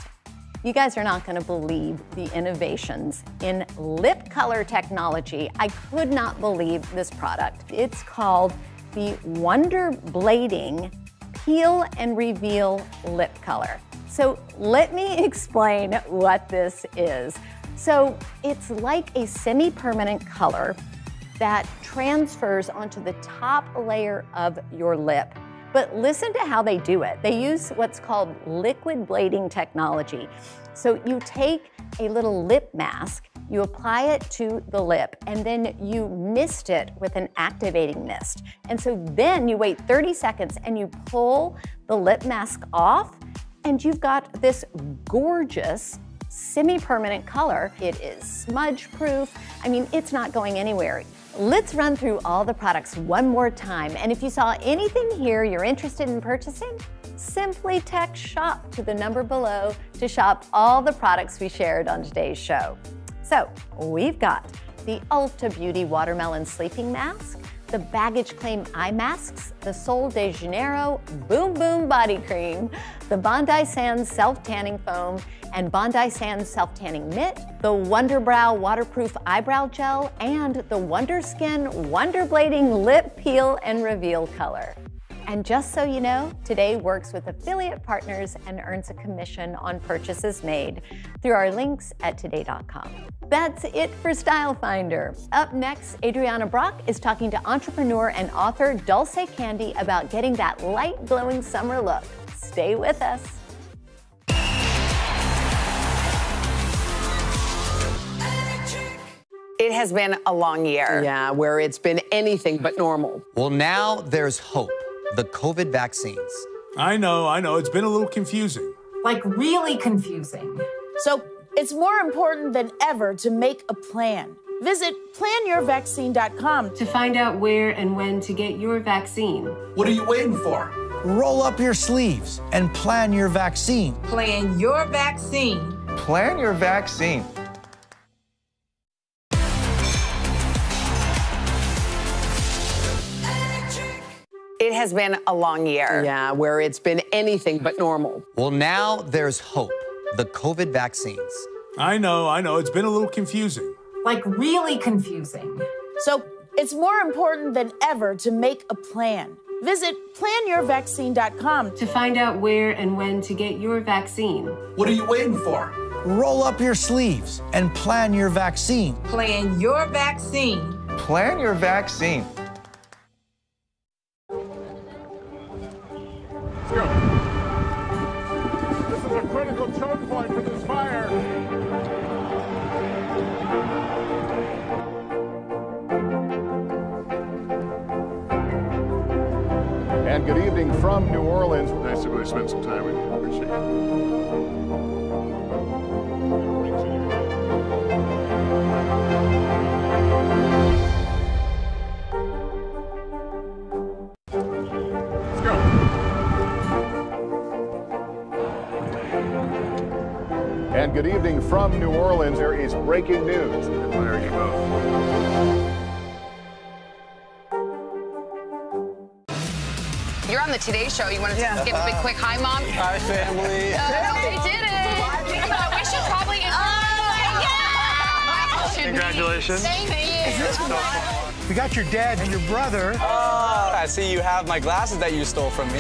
you guys are not going to believe the innovations in lip color technology. I could not believe this product. It's called the Wonder Blading Peel and Reveal Lip Color. So let me explain what this is. So it's like a semi-permanent color that transfers onto the top layer of your lip. But listen to how they do it. They use what's called liquid blading technology. So you take a little lip mask, you apply it to the lip, and then you mist it with an activating mist. And so then you wait 30 seconds and you pull the lip mask off, and you've got this gorgeous semi-permanent color. It is smudge-proof. I mean, it's not going anywhere. Let's run through all the products one more time, and if you saw anything here you're interested in purchasing, simply text SHOP to the number below to shop all the products we shared on today's show. So we've got the Ulta Beauty Watermelon Sleeping Mask, the Baggage Claim Eye Masks, the Sol de Janeiro Boom Boom Body Cream, the Bondi Sands Self Tanning Foam and Bondi Sands Self Tanning Mitt, the Wonder Brow Waterproof Eyebrow Gel, and the Wonder Skin Wonder Blading Lip Peel and Reveal Color. And just so you know, Today works with affiliate partners and earns a commission on purchases made through our links at today.com. That's it for Style Finder. Up next, Adriana Brock is talking to entrepreneur and author Dulce Candy about getting that light, glowing summer look. Stay with us. It has been a long year. Yeah, where it's been anything but normal. Well, now there's hope. The COVID vaccines. I know. It's been a little confusing. Like, really confusing. So it's more important than ever to make a plan. Visit planyourvaccine.com to find out where and when to get your vaccine. What are you waiting for? Roll up your sleeves and plan your vaccine. Plan your vaccine. Plan your vaccine. It has been a long year. Yeah, where it's been anything but normal. Well, now there's hope. The COVID vaccines. I know. It's been a little confusing. Like, really confusing. So it's more important than ever to make a plan. Visit planyourvaccine.com to find out where and when to get your vaccine. What are you waiting for? Roll up your sleeves and plan your vaccine. Plan your vaccine. Plan your vaccine. Let's go. This is a critical choke point for this fire. And good evening from New Orleans. Nice to really spend some time with you. And good evening from New Orleans. There is breaking news. Where are you both? You're on the Today Show. You want to give a big quick hi, Mom? Hi, family. They did it. We should probably congratulations. Thank you. We got your dad and your brother. Oh, I see you have my glasses that you stole from me.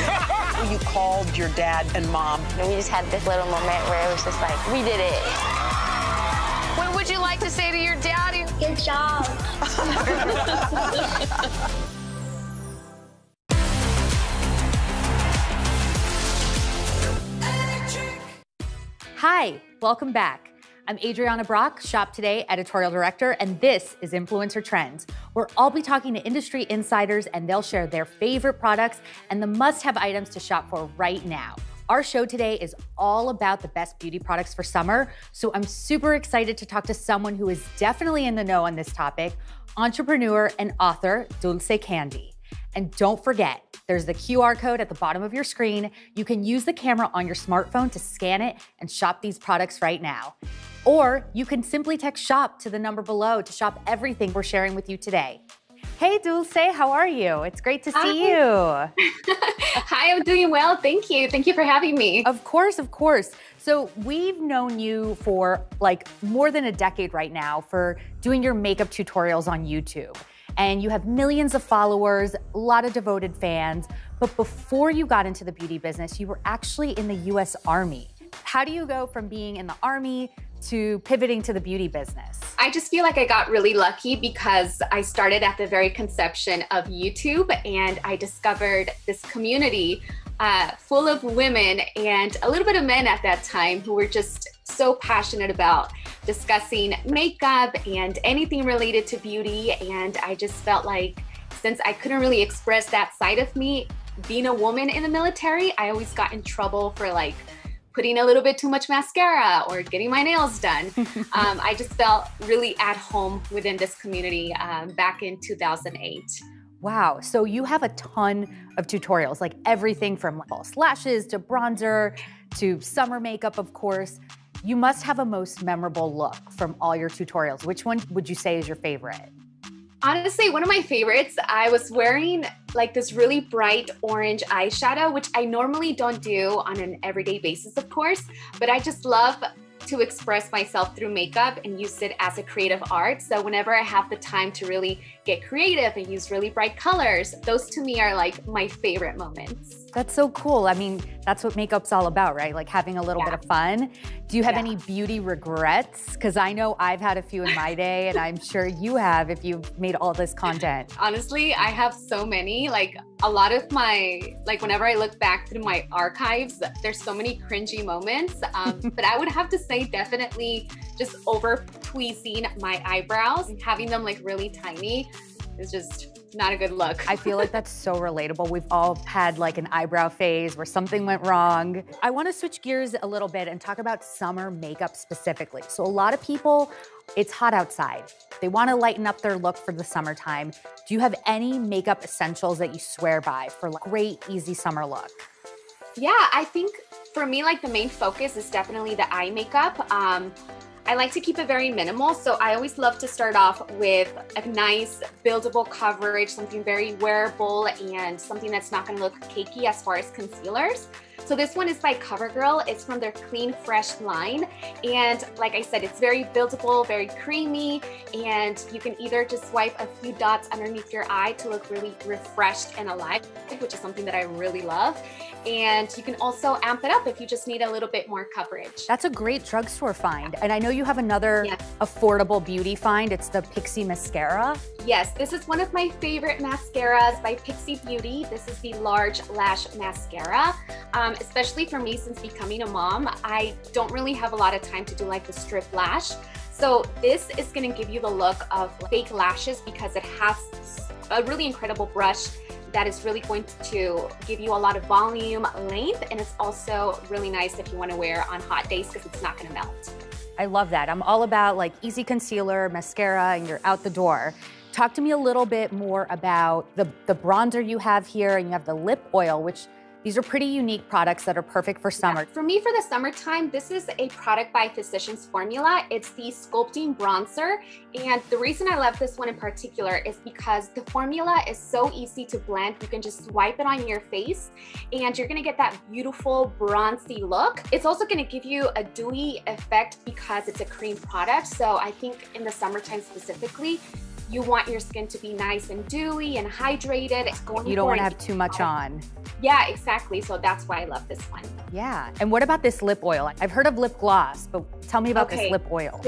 You called your dad and mom. And we just had this little moment where it was just like, we did it. What would you like to say to your daddy? Good job. Hi, welcome back. I'm Adriana Brock, Shop Today editorial director, and this is Influencer Trends, where I'll be talking to industry insiders and they'll share their favorite products and the must-have items to shop for right now. Our show today is all about the best beauty products for summer, so I'm super excited to talk to someone who is definitely in the know on this topic, entrepreneur and author Dulce Candy. And don't forget, there's the QR code at the bottom of your screen. You can use the camera on your smartphone to scan it and shop these products right now. Or you can simply text SHOP to the number below to shop everything we're sharing with you today. Hey, Dulce, how are you? It's great to see you. Hi, I'm doing well, thank you. Thank you for having me. Of course, of course. So we've known you for like more than a decade right now for doing your makeup tutorials on YouTube. And you have millions of followers, a lot of devoted fans. But before you got into the beauty business, you were actually in the US Army. How do you go from being in the Army to pivoting to the beauty business? I just feel like I got really lucky because I started at the very conception of YouTube and I discovered this community full of women and a little bit of men at that time who were just so passionate about discussing makeup and anything related to beauty. And I just felt like since I couldn't really express that side of me, being a woman in the military, I always got in trouble for like putting a little bit too much mascara or getting my nails done. I just felt really at home within this community back in 2008. Wow, so you have a ton of tutorials, like everything from false lashes to bronzer to summer makeup, of course. You must have a most memorable look from all your tutorials. Which one would you say is your favorite? Honestly, one of my favorites, I was wearing like this really bright orange eyeshadow, which I normally don't do on an everyday basis, of course, but I just love to express myself through makeup and use it as a creative art. So whenever I have the time to really get creative and use really bright colors, those to me are like my favorite moments. That's so cool. I mean, that's what makeup's all about, right? Like having a little bit of fun. Do you have any beauty regrets? Because I know I've had a few in my day and I'm sure you have if you've made all this content. Honestly, I have so many. Like a lot of my, like whenever I look back through my archives, there's so many cringy moments. But I would have to say definitely just over tweezing my eyebrows and having them like really tiny is just not a good look. I feel like that's so relatable. We've all had like an eyebrow phase where something went wrong. I want to switch gears a little bit and talk about summer makeup specifically. So a lot of people, it's hot outside. They want to lighten up their look for the summertime. Do you have any makeup essentials that you swear by for like great, easy summer look? Yeah, I think for me, like the main focus is definitely the eye makeup. I like to keep it very minimal, so I always love to start off with a nice buildable coverage, something very wearable and something that's not gonna look cakey as far as concealers. So this one is by CoverGirl. It's from their Clean Fresh line. And like I said, it's very buildable, very creamy, and you can either just wipe a few dots underneath your eye to look really refreshed and alive, which is something that I really love. And you can also amp it up if you just need a little bit more coverage. That's a great drugstore find. And I know you have another affordable beauty find. It's the Pixie Mascara. Yes, this is one of my favorite mascaras by Pixie Beauty. This is the Large Lash Mascara. Especially for me, since becoming a mom, I don't really have a lot of time to do like the strip lash. So this is gonna give you the look of fake lashes because it has a really incredible brush that is really going to give you a lot of volume, length, and it's also really nice if you want to wear on hot days because it's not going to melt. I love that. I'm all about like easy concealer, mascara, and you're out the door. Talk to me a little bit more about the bronzer you have here, and you have the lip oil, which these are pretty unique products that are perfect for summer. Yeah. For me, for the summertime, this is a product by Physicians Formula. It's the Sculpting Bronzer. And the reason I love this one in particular is because the formula is so easy to blend. You can just swipe it on your face and you're gonna get that beautiful bronzy look. It's also gonna give you a dewy effect because it's a cream product. So I think in the summertime specifically, you want your skin to be nice and dewy and hydrated. You don't want to have too much on. Yeah, exactly. So that's why I love this one. Yeah. And what about this lip oil? I've heard of lip gloss, but tell me about this lip oil.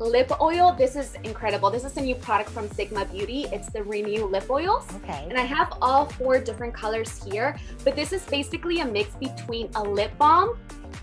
Lip oil, this is incredible. This is a new product from Sigma Beauty. It's the Renew Lip Oils. Okay. And I have all four different colors here, but this is basically a mix between a lip balm,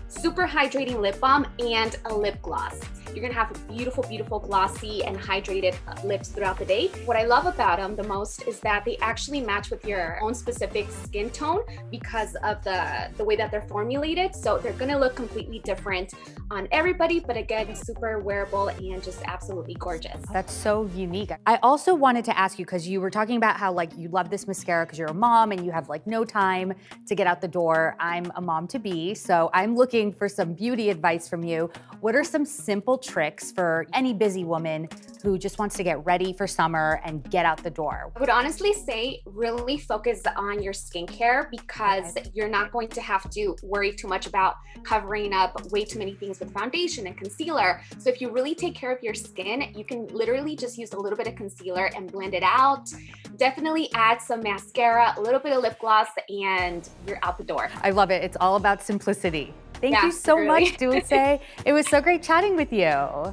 super hydrating lip balm, and a lip gloss. You're gonna have a beautiful, beautiful glossy and hydrated lips throughout the day. What I love about them the most is that they actually match with your own specific skin tone because of the way that they're formulated. So they're gonna look completely different on everybody, but again, super wearable and just absolutely gorgeous. That's so unique. I also wanted to ask you, because you were talking about how like you love this mascara because you're a mom and you have like no time to get out the door. I'm a mom to be, so I'm looking for some beauty advice from you. What are some simple tricks for any busy woman who just wants to get ready for summer and get out the door? I would honestly say really focus on your skincare because you're not going to have to worry too much about covering up way too many things with foundation and concealer. So if you really take care of your skin, you can literally just use a little bit of concealer and blend it out. Definitely add some mascara, a little bit of lip gloss, and you're out the door. I love it. It's all about simplicity. Thank you so much, Dulce. It was so great chatting with you.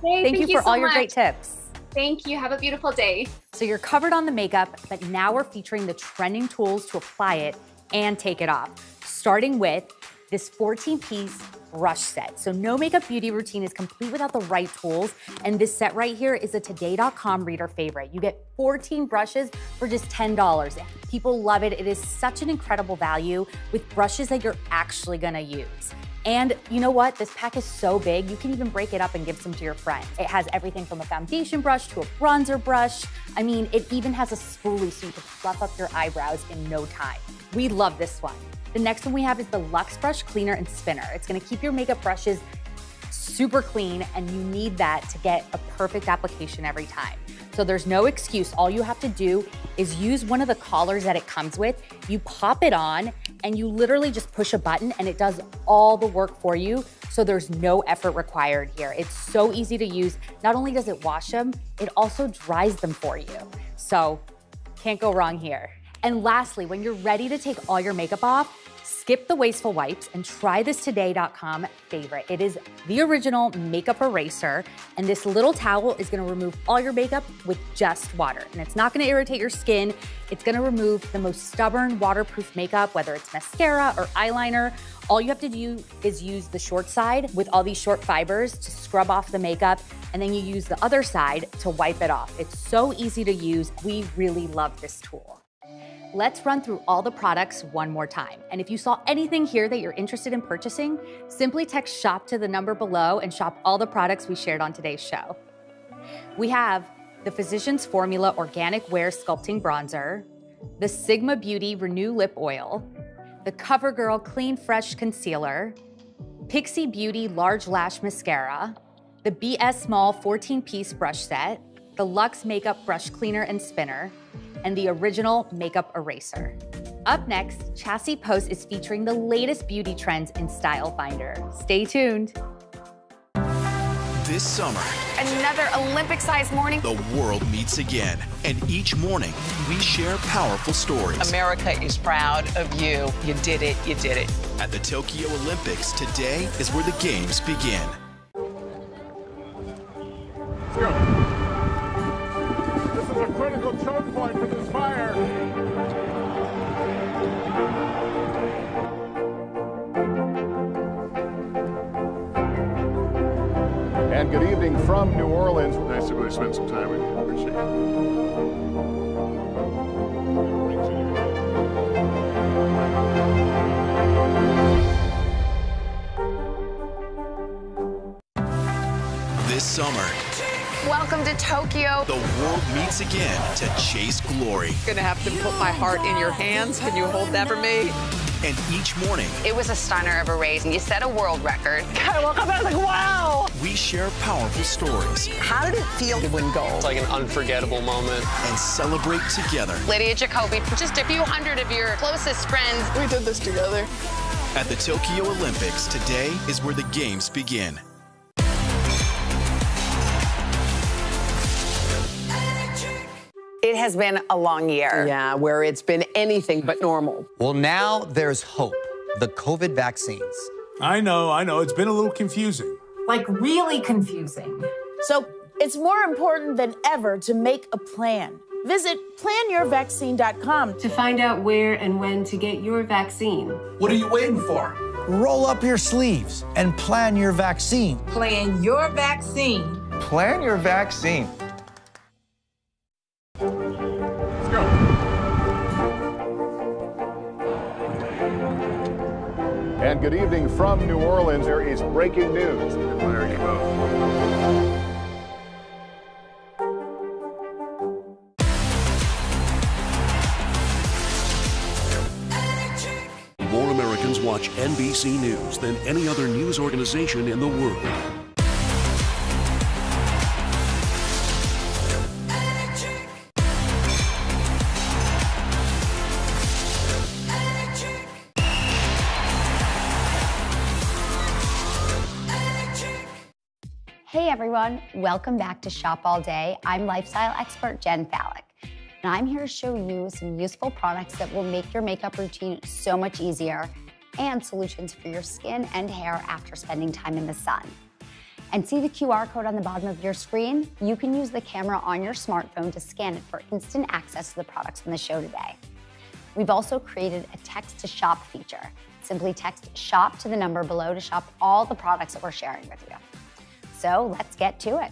Hey, thank you so much for all your great tips. Thank you. Have a beautiful day. So you're covered on the makeup, but now we're featuring the trending tools to apply it and take it off, starting with this 14-piece brush set. So no makeup beauty routine is complete without the right tools. And this set right here is a Today.com reader favorite. You get 14 brushes for just $10. People love it. It is such an incredible value with brushes that you're actually gonna use. And you know what? This pack is so big, you can even break it up and give some to your friends. It has everything from a foundation brush to a bronzer brush. I mean, it even has a spoolie so you can fluff up your eyebrows in no time. We love this one. The next one we have is the Luxe Brush Cleaner and Spinner. It's gonna keep your makeup brushes super clean, and you need that to get a perfect application every time. So there's no excuse. All you have to do is use one of the collars that it comes with. You pop it on and you literally just push a button and it does all the work for you. So there's no effort required here. It's so easy to use. Not only does it wash them, it also dries them for you. So can't go wrong here. And lastly, when you're ready to take all your makeup off, skip the wasteful wipes and try this Today.com favorite. It is the original makeup eraser, and this little towel is gonna remove all your makeup with just water. And it's not gonna irritate your skin. It's gonna remove the most stubborn waterproof makeup, whether it's mascara or eyeliner. All you have to do is use the short side with all these short fibers to scrub off the makeup, and then you use the other side to wipe it off. It's so easy to use. We really love this tool. Let's run through all the products one more time. And if you saw anything here that you're interested in purchasing, simply text shop to the number below and shop all the products we shared on today's show. We have the Physicians Formula Organic Wear Sculpting Bronzer, the Sigma Beauty Renew Lip Oil, the CoverGirl Clean Fresh Concealer, Pixie Beauty Large Lash Mascara, the BS Small 14-piece brush set, the Luxe Makeup Brush Cleaner and Spinner, and the original makeup eraser. Up next, Chassie Post is featuring the latest beauty trends in Style Finder. Stay tuned. This summer, another Olympic-sized morning. The world meets again, and each morning we share powerful stories. America is proud of you. You did it, you did it. At the Tokyo Olympics, today is where the games begin. Let's go. A critical choke point for this fire. And good evening from New Orleans. Nice to really spend some time with you. Appreciate it. this summer. Welcome to Tokyo. The world meets again to chase glory. I'm gonna have to put my heart in your hands. Can you hold that for me? And each morning, it was a stunner of a race, and you set a world record. God, I woke up and I was like, wow! We share powerful stories. How did it feel to win gold? It's like an unforgettable moment. And celebrate together. Lydia Jacoby, just a few hundred of your closest friends. We did this together. At the Tokyo Olympics, today is where the games begin. It has been a long year. Yeah, where it's been anything but normal. Well, now there's hope. The COVID vaccines. I know. It's been a little confusing. Like, really confusing. So it's more important than ever to make a plan. Visit planyourvaccine.com to find out where and when to get your vaccine. What are you waiting for? Roll up your sleeves and plan your vaccine. Plan your vaccine. Plan your vaccine. And good evening from New Orleans. There is breaking news. More Americans watch NBC News than any other news organization in the world. Hey everyone, welcome back to Shop All Day. I'm lifestyle expert Jen Fallick, and I'm here to show you some useful products that will make your makeup routine so much easier and solutions for your skin and hair after spending time in the sun. And see the QR code on the bottom of your screen? You can use the camera on your smartphone to scan it for instant access to the products on the show today. We've also created a text-to-shop feature. Simply text SHOP to the number below to shop all the products that we're sharing with you. So let's get to it.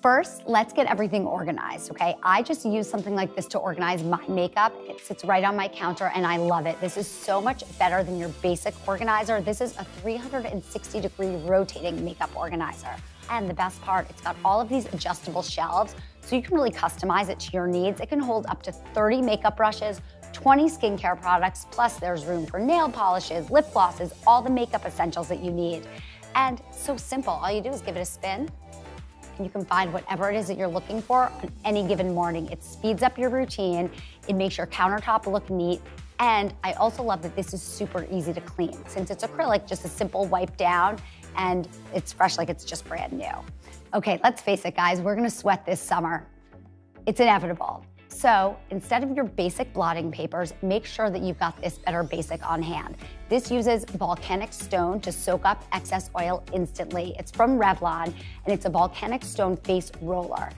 First, let's get everything organized, okay? I just use something like this to organize my makeup. It sits right on my counter and I love it. This is so much better than your basic organizer. This is a 360-degree rotating makeup organizer. And the best part, it's got all of these adjustable shelves, so you can really customize it to your needs. It can hold up to 30 makeup brushes, 20 skincare products, plus there's room for nail polishes, lip glosses, all the makeup essentials that you need. And so simple, all you do is give it a spin and you can find whatever it is that you're looking for on any given morning. It speeds up your routine, it makes your countertop look neat, and I also love that this is super easy to clean. Since it's acrylic, just a simple wipe down and it's fresh like it's just brand new. Okay, let's face it guys, we're gonna sweat this summer. It's inevitable. So instead of your basic blotting papers, make sure that you've got this Better Basic on hand. This uses volcanic stone to soak up excess oil instantly. It's from Revlon, and it's a volcanic stone face roller.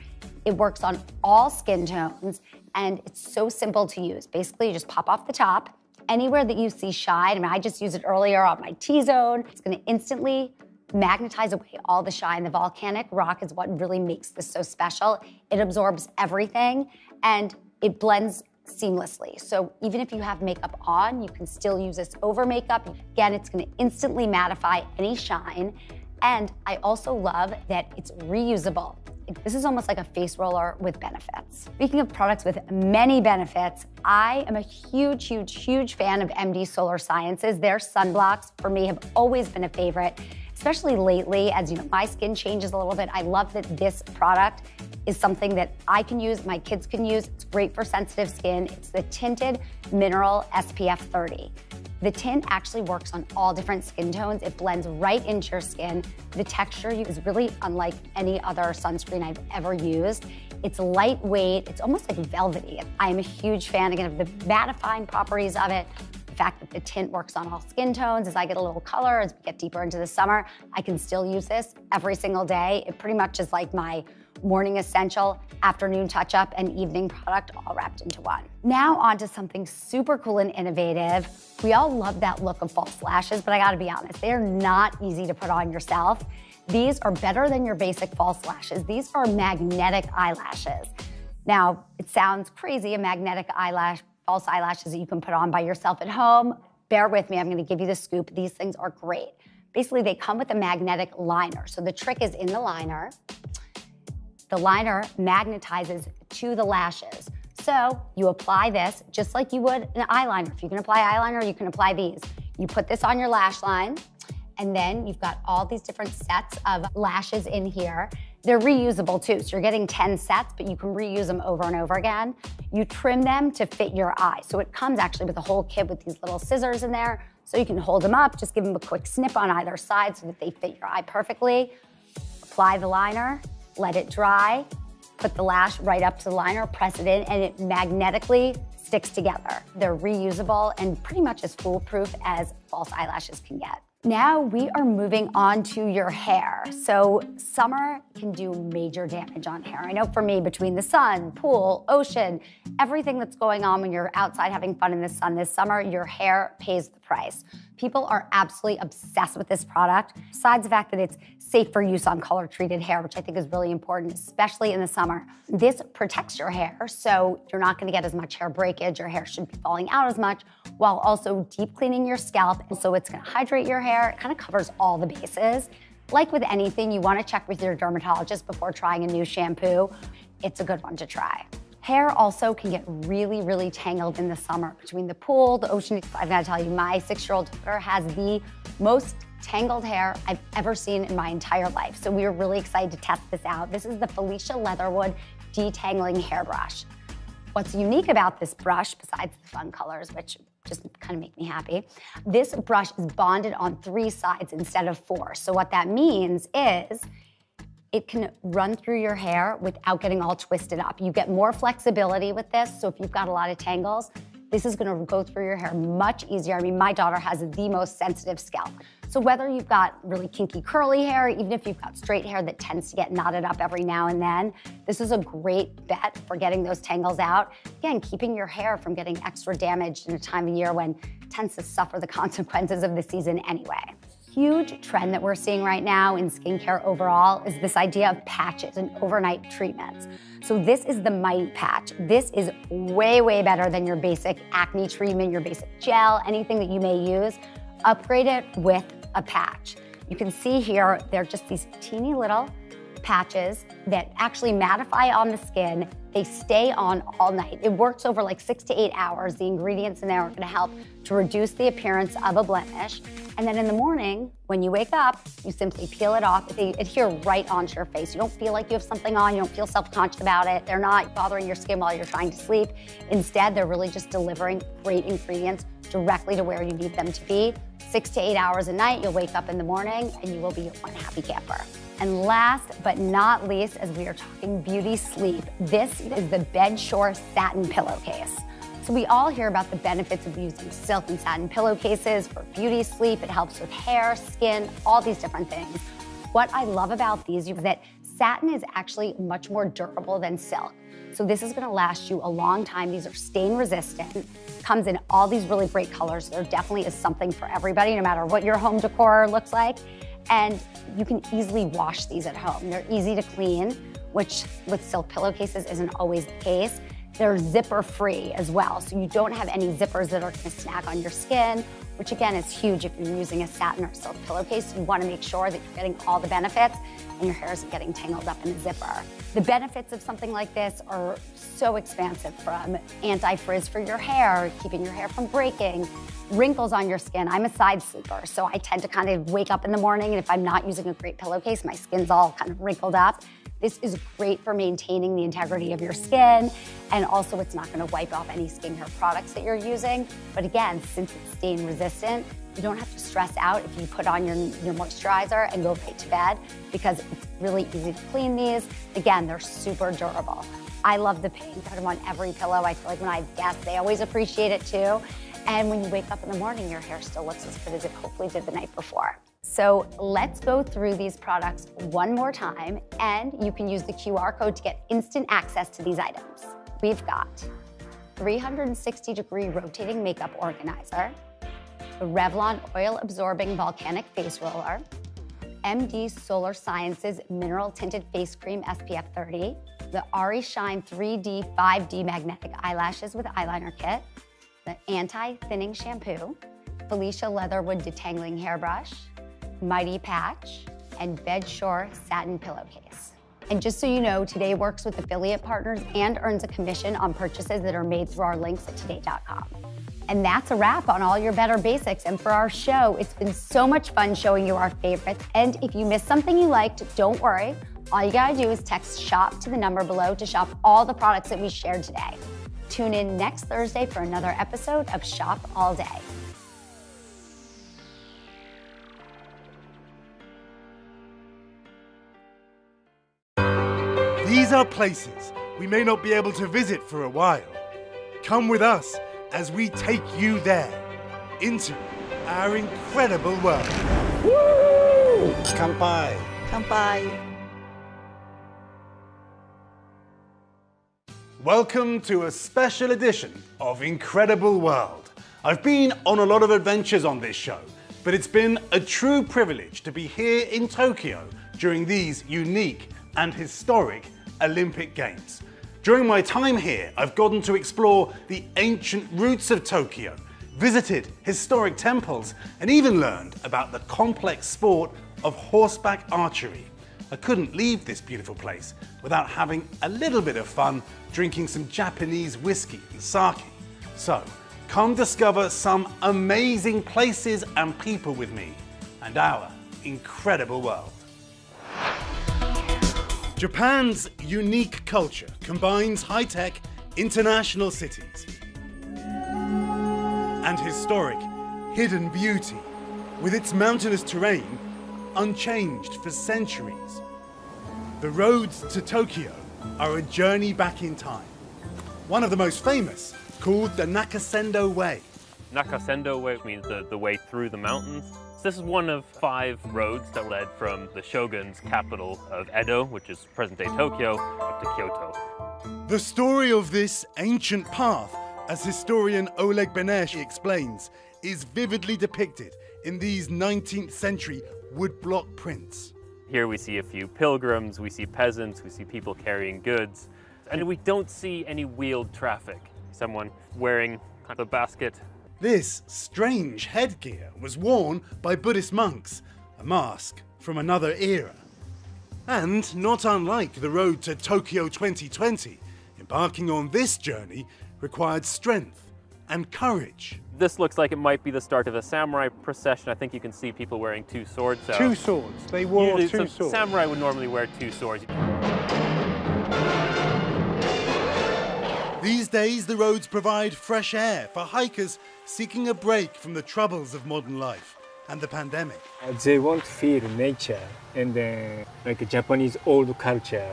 It works on all skin tones, and it's so simple to use. Basically, you just pop off the top. Anywhere that you see shine, I mean, I just used it earlier on my T-zone. It's gonna instantly magnetize away all the shine. The volcanic rock is what really makes this so special. It absorbs everything and it blends seamlessly. So even if you have makeup on, you can still use this over makeup. Again, it's gonna instantly mattify any shine. And I also love that it's reusable. This is almost like a face roller with benefits. Speaking of products with many benefits, I am a huge, huge, huge fan of MD Solar Sciences. Their sunblocks, for me, have always been a favorite, especially lately, as you know, my skin changes a little bit. I love that this product is something that I can use, my kids can use. It's great for sensitive skin. It's the Tinted Mineral SPF 30. The tint actually works on all different skin tones. It blends right into your skin. The texture is really unlike any other sunscreen I've ever used. It's lightweight, it's almost like velvety. I'm a huge fan, again, of the mattifying properties of it. The fact that the tint works on all skin tones. As I get a little color, as we get deeper into the summer, I can still use this every single day. It pretty much is like my morning essential, afternoon touch-up, and evening product all wrapped into one. Now onto something super cool and innovative. We all love that look of false lashes, but I gotta be honest, they're not easy to put on yourself. These are better than your basic false lashes. These are magnetic eyelashes. Now, it sounds crazy, a magnetic eyelash, false eyelashes that you can put on by yourself at home. Bear with me, I'm gonna give you the scoop. These things are great. Basically, they come with a magnetic liner. So the trick is in the liner. The liner magnetizes to the lashes. So you apply this just like you would an eyeliner. If you can apply eyeliner, you can apply these. You put this on your lash line, and then you've got all these different sets of lashes in here. They're reusable too, so you're getting 10 sets, but you can reuse them over and over again. You trim them to fit your eye. So it comes actually with a whole kit with these little scissors in there, so you can hold them up, just give them a quick snip on either side so that they fit your eye perfectly. Apply the liner, let it dry, put the lash right up to the liner, press it in, and it magnetically sticks together. They're reusable and pretty much as foolproof as false eyelashes can get. Now we are moving on to your hair. So summer can do major damage on hair. I know for me, between the sun, pool, ocean, everything that's going on when you're outside having fun in the sun this summer, your hair pays the price. People are absolutely obsessed with this product. Besides the fact that it's safe for use on color-treated hair, which I think is really important, especially in the summer. This protects your hair, so you're not gonna get as much hair breakage. Your hair shouldn't be falling out as much, while also deep cleaning your scalp. And so it's gonna hydrate your hair. It kind of covers all the bases. Like with anything, you want to check with your dermatologist before trying a new shampoo. It's a good one to try. Hair also can get really, really tangled in the summer. Between the pool, the ocean, I've got to tell you, my 6-year-old daughter has the most tangled hair I've ever seen in my entire life. So we are really excited to test this out. This is the Felicia Leatherwood Detangling Hairbrush. What's unique about this brush, besides the fun colors, which just kind of make me happy, this brush is bonded on 3 sides instead of 4. So what that means is it can run through your hair without getting all twisted up. You get more flexibility with this, so if you've got a lot of tangles, this is gonna go through your hair much easier. I mean, my daughter has the most sensitive scalp. So whether you've got really kinky curly hair, even if you've got straight hair that tends to get knotted up every now and then, this is a great bet for getting those tangles out. Again, keeping your hair from getting extra damaged in a time of year when it tends to suffer the consequences of the season anyway. Huge trend that we're seeing right now in skincare overall is this idea of patches and overnight treatments. So this is the Mighty Patch. This is way, way better than your basic acne treatment, your basic gel, anything that you may use. Upgrade it with a patch. You can see here, they're just these teeny little patches that actually mattify on the skin. They stay on all night. It works over like 6 to 8 hours. The ingredients in there are gonna help to reduce the appearance of a blemish. And then in the morning, when you wake up, you simply peel it off. They adhere right onto your face. You don't feel like you have something on. You don't feel self-conscious about it. They're not bothering your skin while you're trying to sleep. Instead, they're really just delivering great ingredients directly to where you need them to be. 6 to 8 hours a night, you'll wake up in the morning and you will be one happy camper. And last but not least, as we are talking beauty sleep, this is the Bedshore Satin Pillowcase. So we all hear about the benefits of using silk and satin pillowcases for beauty sleep. It helps with hair, skin, all these different things. What I love about these is that satin is actually much more durable than silk. So this is gonna last you a long time. These are stain resistant. Comes in all these really great colors. There definitely is something for everybody, no matter what your home decor looks like. And you can easily wash these at home. They're easy to clean, which with silk pillowcases isn't always the case. They're zipper free as well, so you don't have any zippers that are gonna snag on your skin, which again is huge if you're using a satin or silk pillowcase. You wanna make sure that you're getting all the benefits and your hair isn't getting tangled up in the zipper. The benefits of something like this are so expansive, from anti-frizz for your hair, keeping your hair from breaking, wrinkles on your skin. I'm a side sleeper, so I tend to kind of wake up in the morning and if I'm not using a great pillowcase, my skin's all kind of wrinkled up. This is great for maintaining the integrity of your skin, and also it's not gonna wipe off any skincare products that you're using. But again, since it's stain resistant, you don't have to stress out if you put on your moisturizer and go right to bed, because it's really easy to clean these. Again, they're super durable. I love the pink. I put them on every pillow. I feel like when I have guests, they always appreciate it too. And when you wake up in the morning, your hair still looks as good as it hopefully did the night before. So let's go through these products one more time, and you can use the QR code to get instant access to these items. We've got 360-degree rotating makeup organizer, the Revlon oil-absorbing volcanic face roller, MD Solar Sciences mineral tinted face cream SPF 30, the Ari Shine 3D 5D magnetic eyelashes with eyeliner kit, the anti-thinning shampoo, Felicia Leatherwood detangling hairbrush, Mighty Patch, and Bedshore Satin Pillowcase. And just so you know, Today works with affiliate partners and earns a commission on purchases that are made through our links at today.com. And that's a wrap on all your Better Basics. And for our show, it's been so much fun showing you our favorites. And if you missed something you liked, don't worry. All you gotta do is text SHOP to the number below to shop all the products that we shared today. Tune in next Thursday for another episode of Shop All Day. These are places we may not be able to visit for a while. Come with us as we take you there, into our incredible world. Woo! Kanpai. Kanpai. Welcome to a special edition of Incredible World. I've been on a lot of adventures on this show, but it's been a true privilege to be here in Tokyo during these unique and historic Olympic Games. During my time here, I've gotten to explore the ancient roots of Tokyo, visited historic temples, and even learned about the complex sport of horseback archery. I couldn't leave this beautiful place without having a little bit of fun drinking some Japanese whiskey and sake. So come discover some amazing places and people with me and our incredible world. Japan's unique culture combines high-tech international cities and historic hidden beauty, with its mountainous terrain unchanged for centuries. The roads to Tokyo are a journey back in time. One of the most famous, called the Nakasendo Way. Nakasendo Way means the way through the mountains. This is one of 5 roads that led from the shogun's capital of Edo, which is present-day Tokyo, up to Kyoto. The story of this ancient path, as historian Oleg Benesh explains, is vividly depicted in these 19th century woodblock prints. Here we see a few pilgrims, we see peasants, we see people carrying goods, and we don't see any wheeled traffic. Someone wearing the basket. This strange headgear was worn by Buddhist monks, a mask from another era. And not unlike the road to Tokyo 2020, embarking on this journey required strength and courage. This looks like it might be the start of a samurai procession. I think you can see people wearing 2 swords. So 2 swords, they wore 2 swords. Samurai would normally wear 2 swords. These days, the roads provide fresh air for hikers seeking a break from the troubles of modern life and the pandemic. They want to feel nature and like a Japanese old culture.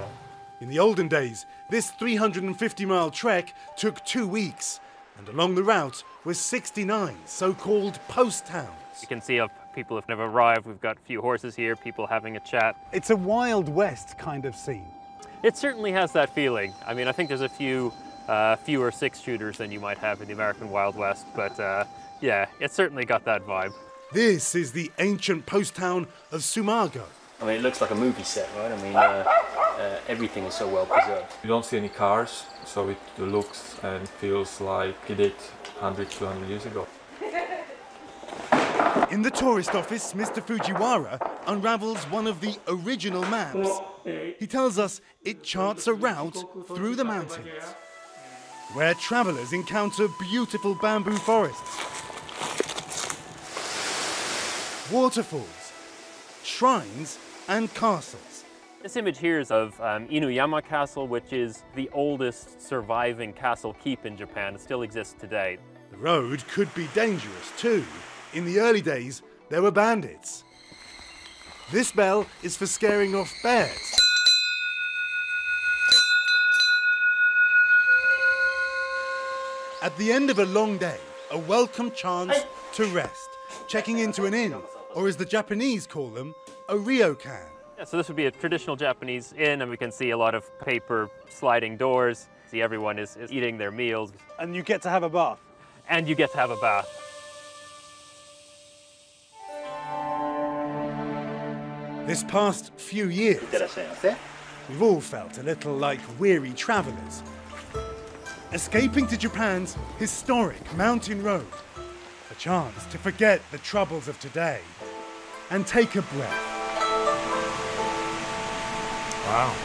In the olden days, this 350-mile trek took 2 weeks, and along the route were 69 so-called post towns. You can see how people have never arrived. We've got a few horses here, people having a chat. It's a Wild West kind of scene. It certainly has that feeling. I mean, I think there's a fewer 6-shooters than you might have in the American Wild West, but yeah, it certainly got that vibe. This is the ancient post town of Sumago. I mean, it looks like a movie set, right? I mean, everything is so well preserved. You don't see any cars, so it looks and feels like it did 100, 200 years ago. In the tourist office, Mr. Fujiwara unravels one of the original maps. He tells us it charts a route through the mountains, where travelers encounter beautiful bamboo forests, waterfalls, shrines, and castles. This image here is of Inuyama Castle, which is the oldest surviving castle keep in Japan. It still exists today. The road could be dangerous too. In the early days, there were bandits. This bell is for scaring off bears. At the end of a long day, a welcome chance to rest, checking into an inn, or as the Japanese call them, a ryokan. Yeah, so this would be a traditional Japanese inn, and we can see a lot of paper sliding doors. See, everyone is eating their meals. And you get to have a bath. And you get to have a bath. This past few years, we've all felt a little like weary travelers, escaping to Japan's historic mountain road, a chance to forget the troubles of today and take a breath. Wow.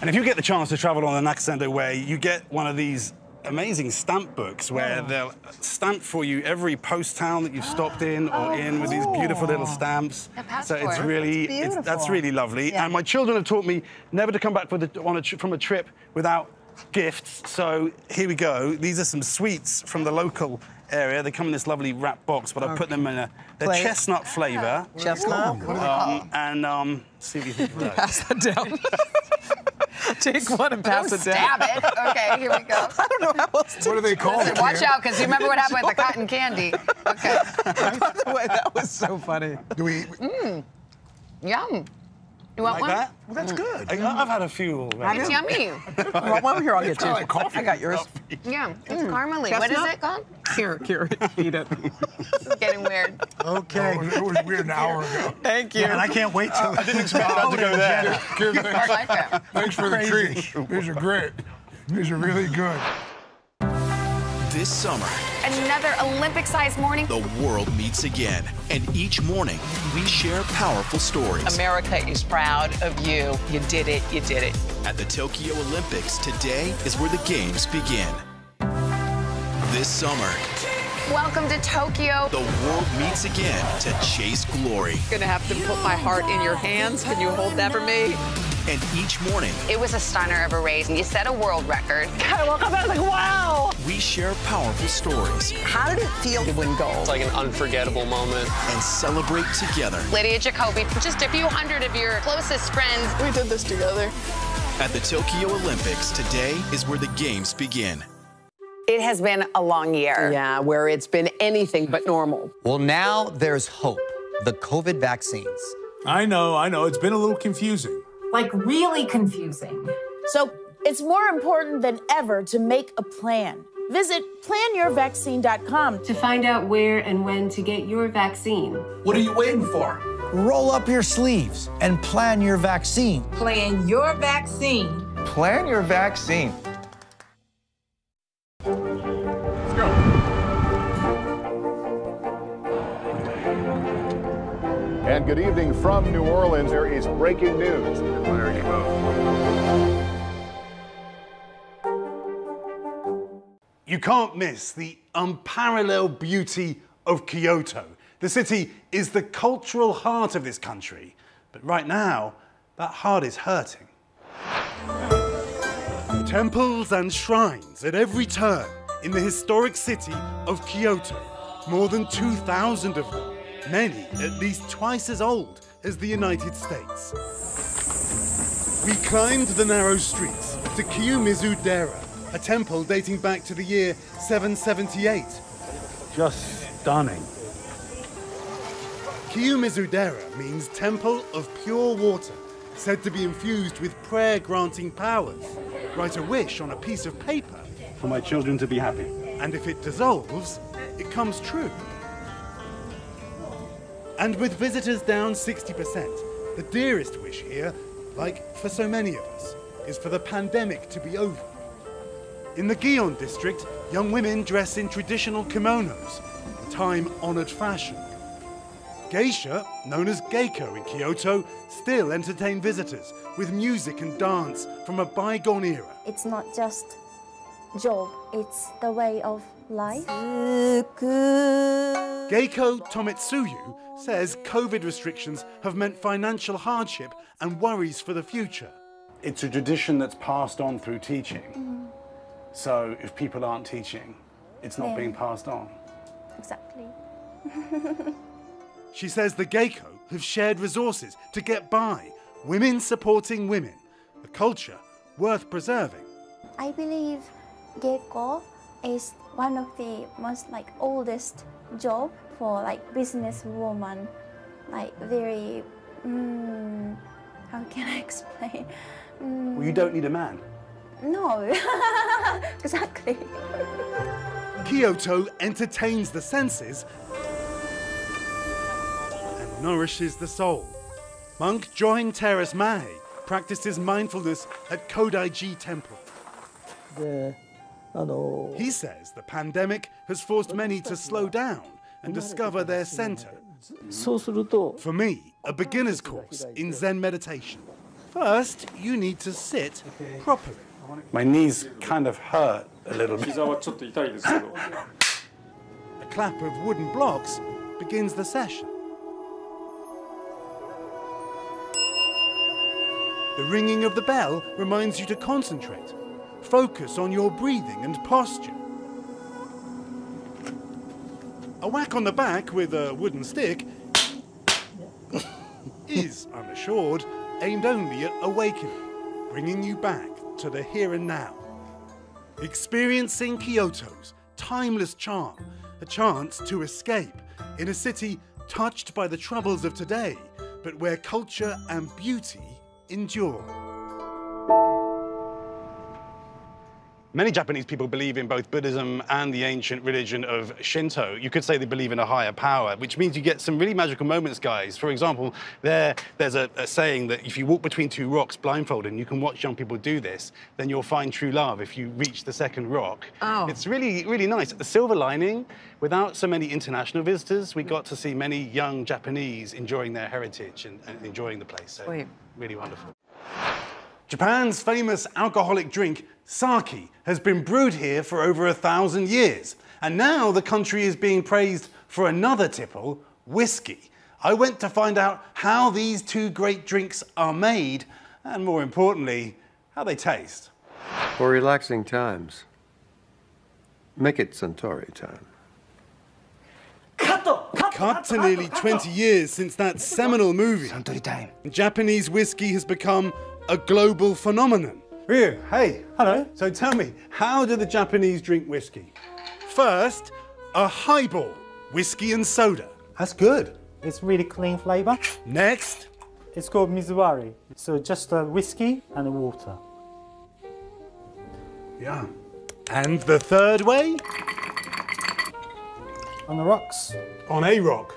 And if you get the chance to travel on the Naxendo Way, you get one of these amazing stamp books where they'll stamp for you every post town that you've stopped in or in with these beautiful little stamps. So it's really, that's really lovely. Yeah. And my children have taught me never to come back from a trip without gifts. So here we go. These are some sweets from the local area. They come in this lovely wrap box, but I put them in a chestnut flavour. Chestnut. And see what you think of that. Pass that down. Take one and pass it down. Stab it. OK, here we go. I don't know how else to do it. What are they called? Listen, watch out, because you remember what happened with the cotton candy. OK. By the way, that was so funny. Do we... Mmm. Yum. You want one? That? Well, that's good. I've had a few already. It's yummy. Well, here, I'll get you. Like coffee. I got yours. Coffee. Yeah, it's caramely. What is it called? Here, eat it. It's getting weird. Okay. It was weird an hour ago. Thank you. And I can't wait till... I didn't expect that to go there. I like that. Thanks for the treat. These are great. These are really good. This summer, another Olympic-sized morning. The world meets again, and each morning we share powerful stories. America is proud of you. You did it, you did it. At the Tokyo Olympics, today is where the games begin. This summer, welcome to Tokyo. The world meets again to chase glory. I'm gonna have to put my heart in your hands. Can you hold that for me? And each morning... It was a stunner of a race, and you set a world record. I woke up and I was like, wow! We share powerful stories. How did it feel to win gold? It's like an unforgettable moment. And celebrate together. Lydia Jacoby, just a few hundred of your closest friends. We did this together. At the Tokyo Olympics, today is where the games begin. It has been a long year. Yeah, where it's been anything but normal. Well, now there's hope. The COVID vaccines. I know. It's been a little confusing. Like, really confusing. So it's more important than ever to make a plan. Visit planyourvaccine.com to find out where and when to get your vaccine. What are you waiting for? Roll up your sleeves and plan your vaccine. Plan your vaccine. Plan your vaccine. And good evening from New Orleans. There is breaking news. You can't miss the unparalleled beauty of Kyoto. The city is the cultural heart of this country. But right now, that heart is hurting. Temples and shrines at every turn in the historic city of Kyoto. More than 2,000 of them. Many at least twice as old as the United States. We climbed the narrow streets to Kiyomizu-dera, a temple dating back to the year 778. Just stunning. Kiyomizu-dera means temple of pure water, said to be infused with prayer-granting powers. Write a wish on a piece of paper. For my children to be happy. And if it dissolves, it comes true. And with visitors down 60%, the dearest wish here, like for so many of us, is for the pandemic to be over. In the Gion district, young women dress in traditional kimonos, in time-honored fashion. Geisha, known as geiko in Kyoto, still entertain visitors with music and dance from a bygone era. It's not just job, it's the way of life. Geiko Tomitsuyu says COVID restrictions have meant financial hardship and worries for the future. It's a tradition that's passed on through teaching. So if people aren't teaching, it's not being passed on. Exactly. She says the geiko have shared resources to get by, women supporting women, a culture worth preserving. I believe geiko is one of the most oldest job for businesswoman, very how can I explain? Well, you don't need a man. No, exactly. Kyoto entertains the senses and nourishes the soul. Monk Join Teres Mahe practices mindfulness at Kodaiji Temple. He says the pandemic has forced many to slow down and discover their center For me, a beginner's course in Zen meditation. First, you need to sit properly. My knees kind of hurt a little bit. A clap of wooden blocks begins the session. The ringing of the bell reminds you to concentrate. Focus on your breathing and posture. A whack on the back with a wooden stick is, I'm assured, aimed only at awakening, bringing you back to the here and now. Experiencing Kyoto's timeless charm, a chance to escape in a city touched by the troubles of today, but where culture and beauty endure. Many Japanese people believe in both Buddhism and the ancient religion of Shinto. You could say they believe in a higher power, which means you get some really magical moments, guys. For example, there's a saying that if you walk between two rocks blindfolded, and you can watch young people do this, then you'll find true love if you reach the second rock. Oh. It's really, really nice. The silver lining, without so many international visitors, we got to see many young Japanese enjoying their heritage and enjoying the place. So, really wonderful. Japan's famous alcoholic drink, sake, has been brewed here for over 1,000 years. And now the country is being praised for another tipple, whiskey. I went to find out how these two great drinks are made, and more importantly, how they taste. For relaxing times, make it Suntory time. Cut to nearly 20 years since that seminal movie, Suntory time. Japanese whiskey has become a global phenomenon. Ryu, hey. Hello. So tell me, how do the Japanese drink whiskey? First, a highball, whiskey and soda. That's good. It's really clean flavor. Next. It's called mizuwari. So just whiskey and water. Yeah. And the third way? On the rocks. On a rock.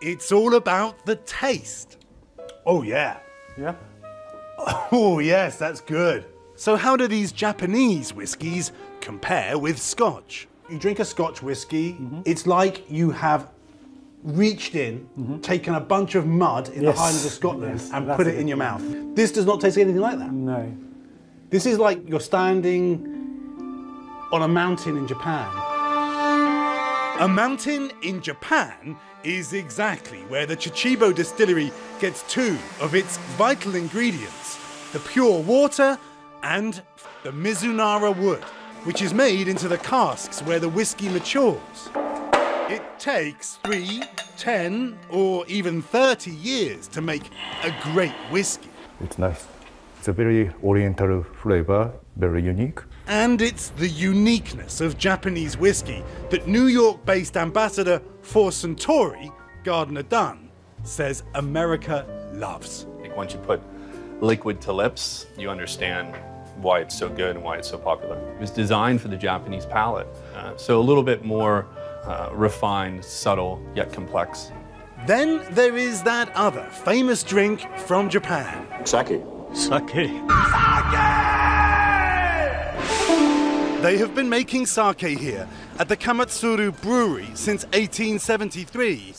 It's all about the taste. Oh, yeah. Yeah. Oh, yes, that's good. So how do these Japanese whiskies compare with Scotch? You drink a Scotch whiskey, it's like you have reached in, taken a bunch of mud in the Highlands of Scotland and put it in your mouth. This does not taste anything like that. No. This is like you're standing on a mountain in Japan. A mountain in Japan is exactly where the Chichibo distillery gets two of its vital ingredients, the pure water and the Mizunara wood, which is made into the casks where the whiskey matures. It takes 3, 10, or even 30 years to make a great whiskey. It's nice. It's a very oriental flavor, very unique. And it's the uniqueness of Japanese whiskey that New York-based ambassador for Suntory, Gardner Dunn, says America loves. Once you put liquid to lips, you understand why it's so good and why it's so popular. It was designed for the Japanese palate, so a little bit more refined, subtle, yet complex. Then there is that other famous drink from Japan. Sake. Sake. Sake! They have been making sake here at the Kamatsuru Brewery since 1873.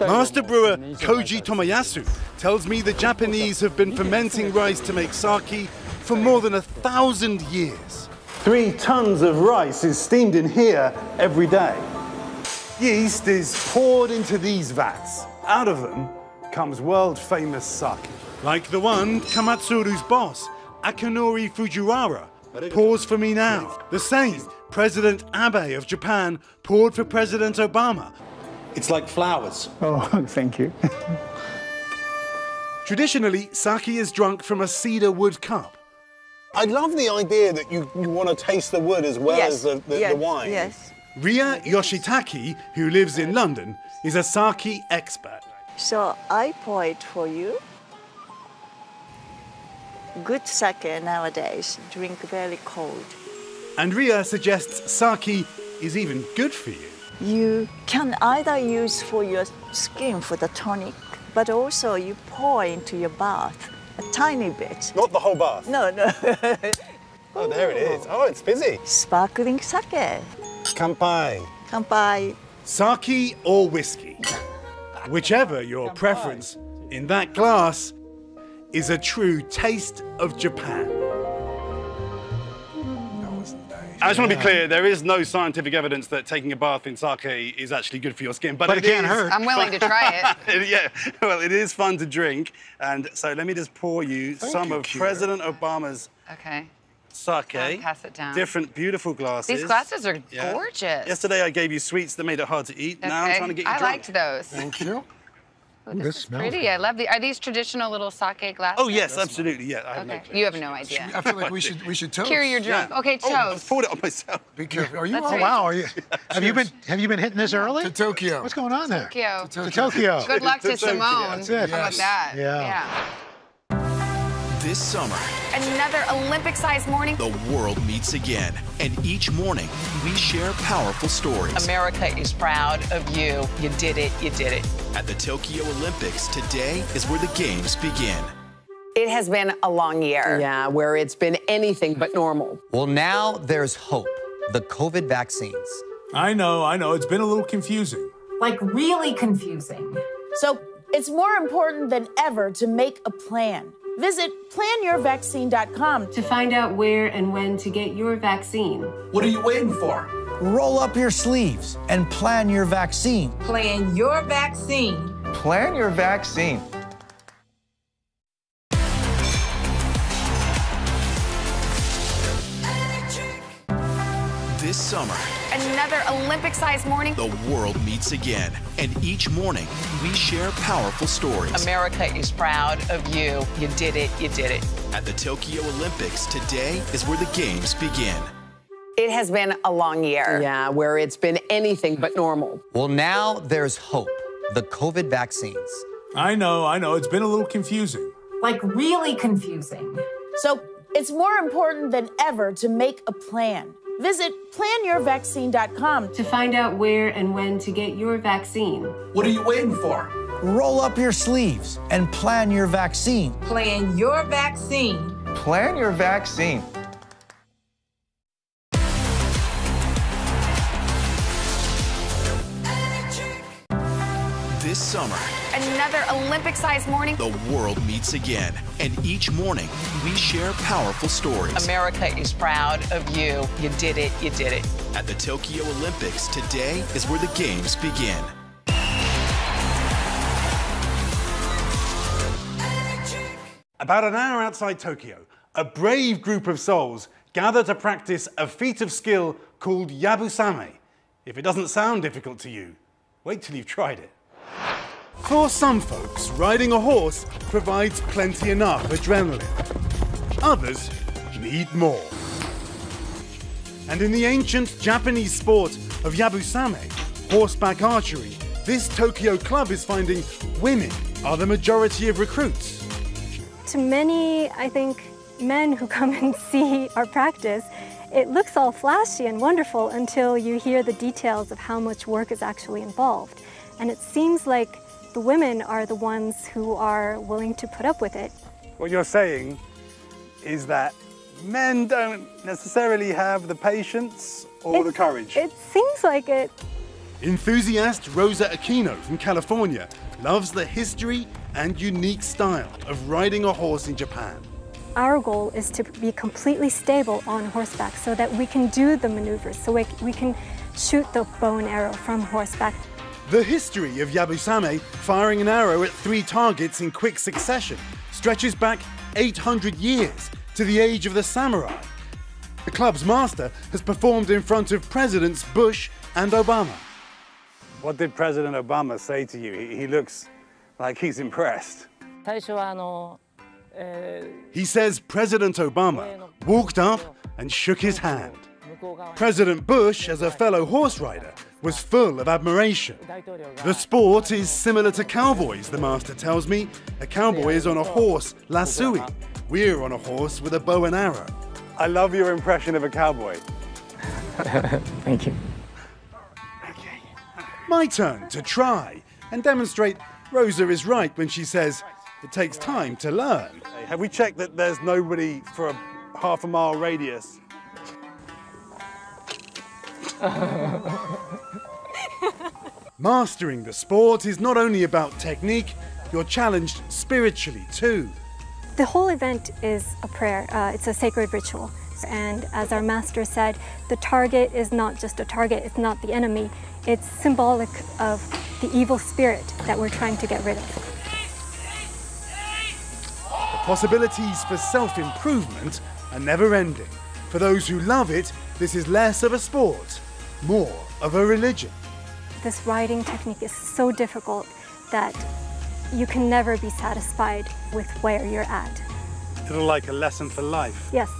Master brewer Koji Tomoyasu tells me the Japanese have been fermenting rice to make sake for more than 1,000 years. 3 tons of rice is steamed in here every day. Yeast is poured into these vats. Out of them comes world-famous sake. Like the one Kamatsuru's boss, Akinori Fujiwara, pours for me now. The same President Abe of Japan poured for President Obama. It's like flowers. Oh, thank you. Traditionally, sake is drunk from a cedar wood cup. I love the idea that you want to taste the wood as well as the wine. Yes. Ria Yoshitaki, who lives in London, is a sake expert. So I pour it for you. Good sake nowadays, drink very cold. And Ria suggests sake is even good for you. You can either use for your skin for the tonic, but also you pour into your bath a tiny bit. Not the whole bath? No, no. Oh, there it is. Oh, it's busy. Sparkling sake. Kanpai. Kanpai. Sake or whiskey? Whichever your preference, in that glass is a true taste of Japan. I just want to be clear, there is no scientific evidence that taking a bath in sake is actually good for your skin. But it can't hurt. I'm willing to try it. Yeah, well, it is fun to drink. And so let me just pour you some of President Obama's sake. I'll pass it down. Different beautiful glasses. These glasses are gorgeous. Yesterday I gave you sweets that made it hard to eat. Now I'm trying to get you drunk. I liked those. Thank you. Ooh, this smells pretty. Good. I love these. Are these traditional little sake glasses? Oh yes, absolutely. Yeah, I have no clue. You have no idea. I feel like we should toast. Cure your drunk. Yeah. Okay, toast. Oh, I poured it on myself. Be careful. Are you? Oh, wow. Are you? Have you been hitting this early? To Tokyo. What's going on there? Tokyo. To Tokyo. Good luck to Simone. That's it. How about that? Yeah. This summer, another Olympic-sized morning, the world meets again. And each morning, we share powerful stories. America is proud of you. You did it, you did it. At the Tokyo Olympics, today is where the games begin. It has been a long year. Yeah, where it's been anything but normal. Well, now there's hope. The COVID vaccines. I know. It's been a little confusing. Like, really confusing. So it's more important than ever to make a plan. Visit planyourvaccine.com to find out where and when to get your vaccine. What are you waiting for? Roll up your sleeves and plan your vaccine. Plan your vaccine. Plan your vaccine. This summer, another Olympic-sized morning, the world meets again. And each morning, we share powerful stories. America is proud of you. You did it, you did it. At the Tokyo Olympics, today is where the games begin. It has been a long year. Yeah, where it's been anything but normal. Well, now there's hope. The COVID vaccines. I know. It's been a little confusing. Like, really confusing. So it's more important than ever to make a plan. Visit planyourvaccine.com to find out where and when to get your vaccine. What are you waiting for? Roll up your sleeves and plan your vaccine. Plan your vaccine. Plan your vaccine. This summer, another Olympic-sized morning, the world meets again. And each morning, we share powerful stories. America is proud of you. You did it, you did it. At the Tokyo Olympics, today is where the games begin. About an hour outside Tokyo, a brave group of souls gather to practice a feat of skill called yabusame. If it doesn't sound difficult to you, wait till you've tried it. For some folks, riding a horse provides plenty enough adrenaline. Others need more. And in the ancient Japanese sport of yabusame, horseback archery, this Tokyo club is finding women are the majority of recruits. To many, I think, men who come and see our practice, it looks all flashy and wonderful until you hear the details of how much work is actually involved. And it seems like the women are the ones who are willing to put up with it. What you're saying is that men don't necessarily have the patience or the courage. It seems like it. Enthusiast Rosa Aquino from California loves the history and unique style of riding a horse in Japan. Our goal is to be completely stable on horseback so that we can do the maneuvers, so we can shoot the bow and arrow from horseback. The history of yabusame, firing an arrow at 3 targets in quick succession, stretches back 800 years to the age of the samurai. The club's master has performed in front of Presidents Bush and Obama. What did President Obama say to you? He looks like he's impressed. He says President Obama walked up and shook his hand. President Bush, as a fellow horse rider, was full of admiration. The sport is similar to cowboys, the master tells me. A cowboy is on a horse lassoing. We're on a horse with a bow and arrow. I love your impression of a cowboy. Thank you. My turn to try and demonstrate Rosa is right when she says it takes time to learn. Have we checked that there's nobody for a half-a-mile radius? Mastering the sport is not only about technique, you're challenged spiritually too. The whole event is a prayer, it's a sacred ritual. And as our master said, the target is not just a target, it's not the enemy, it's symbolic of the evil spirit that we're trying to get rid of. The possibilities for self-improvement are never-ending. For those who love it, this is less of a sport, more of a religion. This riding technique is so difficult that you can never be satisfied with where you're at. It's like a lesson for life. Yes.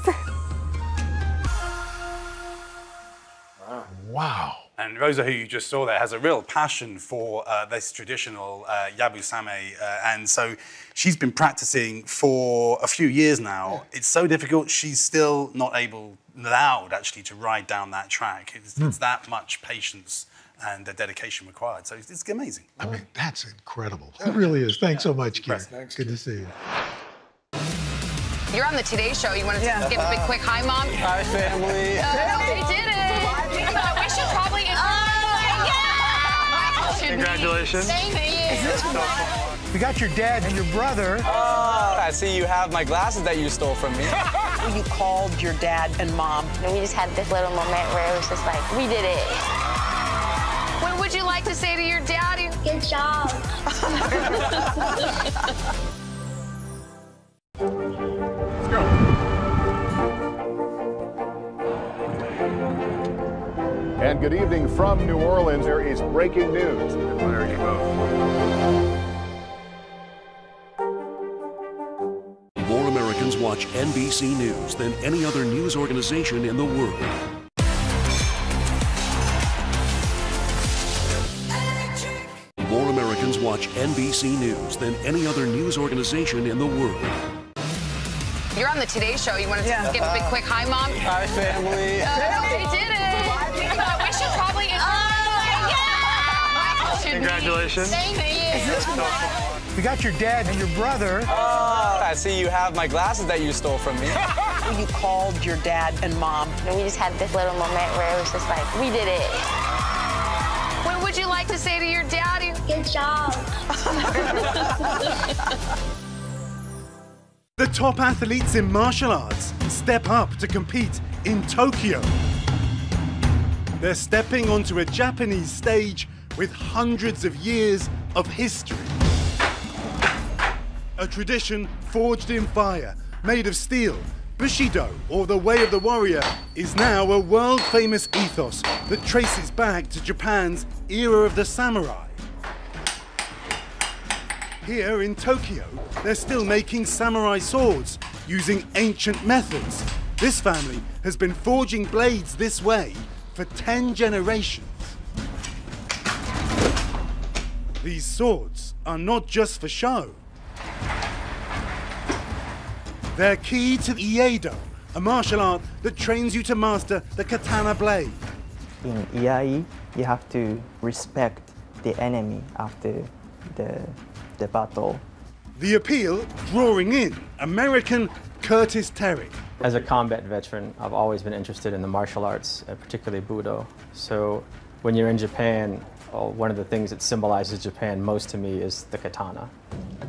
Wow. And Rosa, who you just saw there, has a real passion for this traditional Yabusame, and so she's been practicing for a few years now. It's so difficult, she's still not allowed, actually, to ride down that track. It's that much patience and the dedication required, so it's amazing. I mean, that's incredible. It really is. Thanks so much, Keith. Thanks. Good to see you. You're on the Today Show. You want to give a big quick hi, Mom? Hi, family. We did it. We should probably Congratulations. Thank you. We got your dad and your brother. Oh, I see you have my glasses that you stole from me. You called your dad and mom. And we just had this little moment where it was just like, we did it. What would you like to say to your daddy? Good job. Let's go. And good evening from New Orleans. There is breaking news. More Americans watch NBC News than any other news organization in the world. More Americans watch NBC News than any other news organization in the world. You're on the Today Show. You want to give a big quick hi, Mom? Hi, family. We did it. We should probably Congratulations. Thank you. We got your dad and your brother. Oh, I see you have my glasses that you stole from me. You called your dad and mom. And we just had this little moment where it was just like, we did it. What would you like to say to your daddy? Good job. The top athletes in martial arts step up to compete in Tokyo. They're stepping onto a Japanese stage with hundreds of years of history. A tradition forged in fire, made of steel, Bushido, or the way of the warrior, is now a world-famous ethos that traces back to Japan's era of the samurai. Here in Tokyo, they're still making samurai swords using ancient methods. This family has been forging blades this way for 10 generations. These swords are not just for show. They're key to Ieido, a martial art that trains you to master the katana blade. In Iei, you have to respect the enemy after the battle. The appeal, drawing in American Curtis Terry. As a combat veteran, I've always been interested in the martial arts, particularly Budo. So when you're in Japan, one of the things that symbolizes Japan most to me is the katana.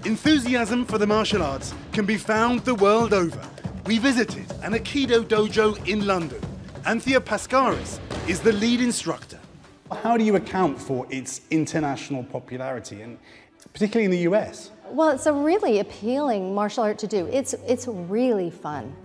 Enthusiasm for the martial arts can be found the world over. We visited an Aikido dojo in London. Anthea Pascaris is the lead instructor. How do you account for its international popularity, and particularly in the US? Well, it's a really appealing martial art to do. It's really fun.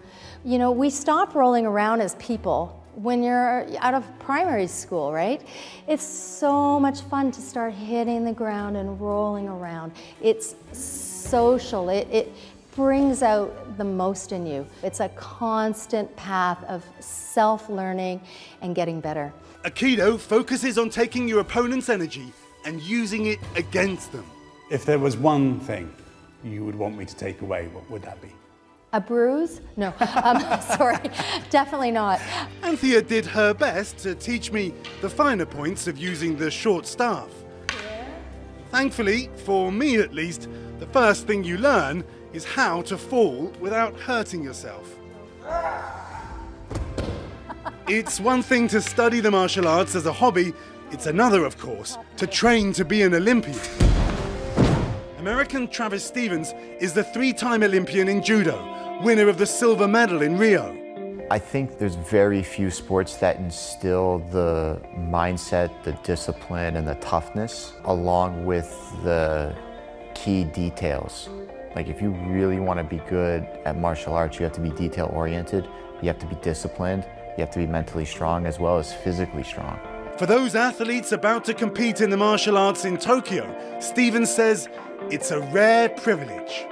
You know, we stop rolling around as people when you're out of primary school, right? It's so much fun to start hitting the ground and rolling around. It's social. It brings out the most in you. It's a constant path of self-learning and getting better. Aikido focuses on taking your opponent's energy and using it against them. If there was one thing you would want me to take away, what would that be? A bruise? No, sorry, definitely not. Anthea did her best to teach me the finer points of using the short staff. Yeah. Thankfully, for me at least, the first thing you learn is how to fall without hurting yourself. It's one thing to study the martial arts as a hobby, It's another, of course, to train to be an Olympian. American Travis Stevens is the three-time Olympian in judo, winner of the silver medal in Rio. I think there's very few sports that instill the mindset, the discipline, and the toughness, along with the key details. Like, if you really want to be good at martial arts, you have to be detail-oriented, you have to be disciplined, you have to be mentally strong as well as physically strong. For those athletes about to compete in the martial arts in Tokyo, Stevens says it's a rare privilege.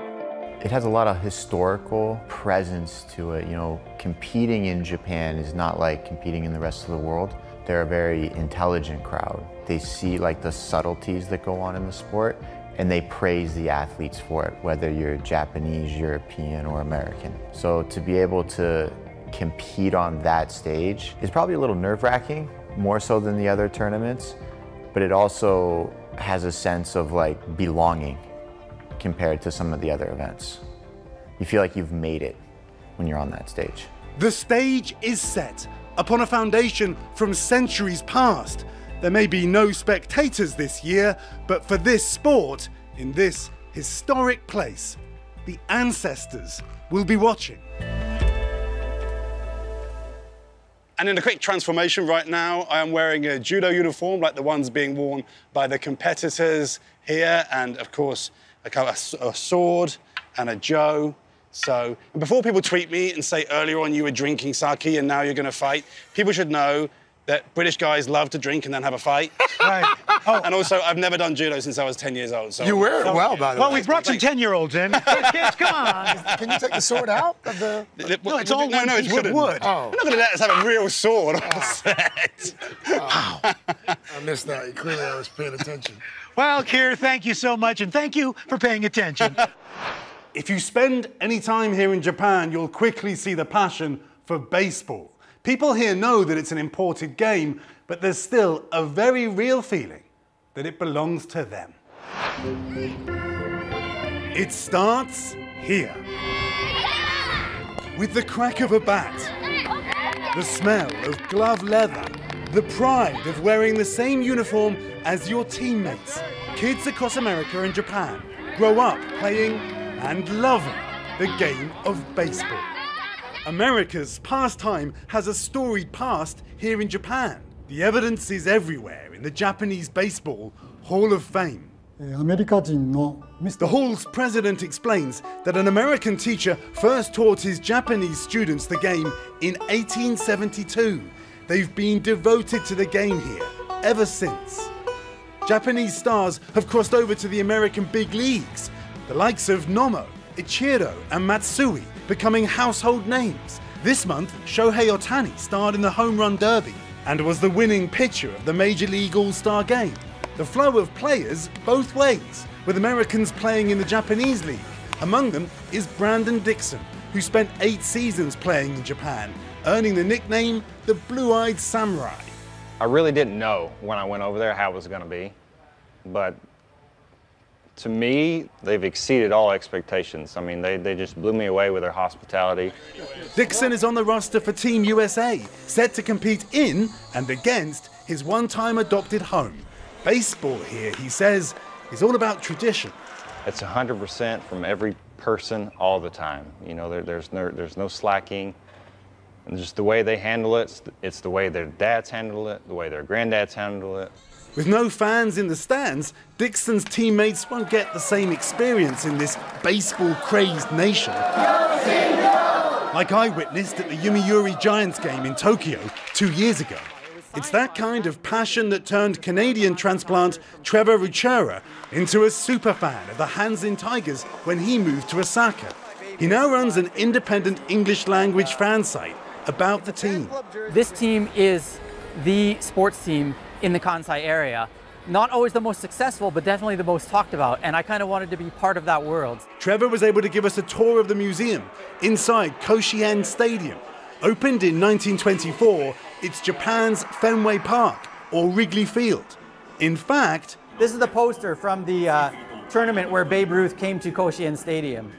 It has a lot of historical presence to it. You know, competing in Japan is not like competing in the rest of the world. They're a very intelligent crowd. They see like the subtleties that go on in the sport, and they praise the athletes for it, whether you're Japanese, European, or American. So to be able to compete on that stage is probably a little nerve-wracking, more so than the other tournaments, but it also has a sense of like belonging compared to some of the other events. You feel like you've made it when you're on that stage. The stage is set upon a foundation from centuries past. There may be no spectators this year, but for this sport, in this historic place, the ancestors will be watching. And in a quick transformation right now, I am wearing a judo uniform like the ones being worn by the competitors here, and of course, a sword and a jo. So, and before people tweet me and say earlier on you were drinking sake and now you're going to fight, people should know that British guys love to drink and then have a fight. Right. Oh. And also, I've never done judo since I was 10 years old. So you were well, by the way. Well, we brought some 10-year-olds in. Kids, come on. Can you take the sword out of the? No, it's all no, it's wooden. Wood. Oh. They're not going to let us have a real sword on the set. Wow. I missed that. Clearly, I was paying attention. Well, Keir, thank you so much, and thank you for paying attention. If you spend any time here in Japan, you'll quickly see the passion for baseball. People here know that it's an imported game, but there's still a very real feeling that it belongs to them. It starts here. With the crack of a bat, the smell of glove leather, the pride of wearing the same uniform as your teammates. Kids across America and Japan grow up playing and loving the game of baseball. America's pastime has a storied past here in Japan. The evidence is everywhere in the Japanese Baseball Hall of Fame. The Hall's president explains that an American teacher first taught his Japanese students the game in 1872. They've been devoted to the game here ever since. Japanese stars have crossed over to the American big leagues, the likes of Nomo, Ichiro and Matsui, becoming household names. This month, Shohei Ohtani starred in the Home Run Derby and was the winning pitcher of the Major League All-Star Game. The flow of players both ways, with Americans playing in the Japanese League. Among them is Brandon Dixon, who spent 8 seasons playing in Japan, earning the nickname the Blue-Eyed Samurai. I really didn't know when I went over there how it was going to be, but to me, they've exceeded all expectations. I mean, they just blew me away with their hospitality. Dixon is on the roster for Team USA, set to compete in and against his one-time adopted home. Baseball here, he says, is all about tradition. It's 100% from every person all the time. You know, there's no slacking. And just the way they handle it, it's the way their dads handle it, the way their granddads handle it. With no fans in the stands, Dixon's teammates won't get the same experience in this baseball-crazed nation. Like I witnessed at the Yomiuri Giants game in Tokyo 2 years ago. It's that kind of passion that turned Canadian transplant Trevor Ruchera into a superfan of the Hansin Tigers when he moved to Osaka. He now runs an independent English-language fan site about the team. This team is the sports team in the Kansai area. Not always the most successful, but definitely the most talked about, and I kind of wanted to be part of that world. Trevor was able to give us a tour of the museum inside Koshien Stadium. Opened in 1924, it's Japan's Fenway Park, or Wrigley Field. In fact, this is the poster from the tournament where Babe Ruth came to Koshien Stadium.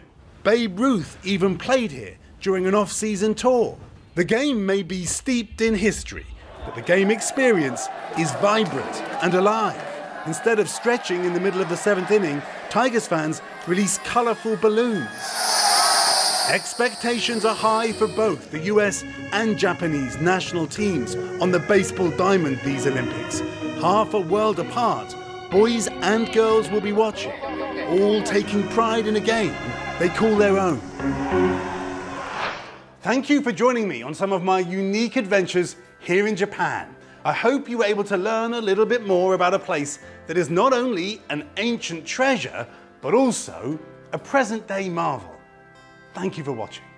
Babe Ruth even played here during an off-season tour. The game may be steeped in history, But the game experience is vibrant and alive. Instead of stretching in the middle of the seventh inning, Tigers fans release colourful balloons. Expectations are high for both the US and Japanese national teams on the baseball diamond these Olympics. Half a world apart, boys and girls will be watching, all taking pride in a game they call their own. Thank you for joining me on some of my unique adventures here in Japan. I hope you were able to learn a little bit more about a place that is not only an ancient treasure, but also a present-day marvel. Thank you for watching.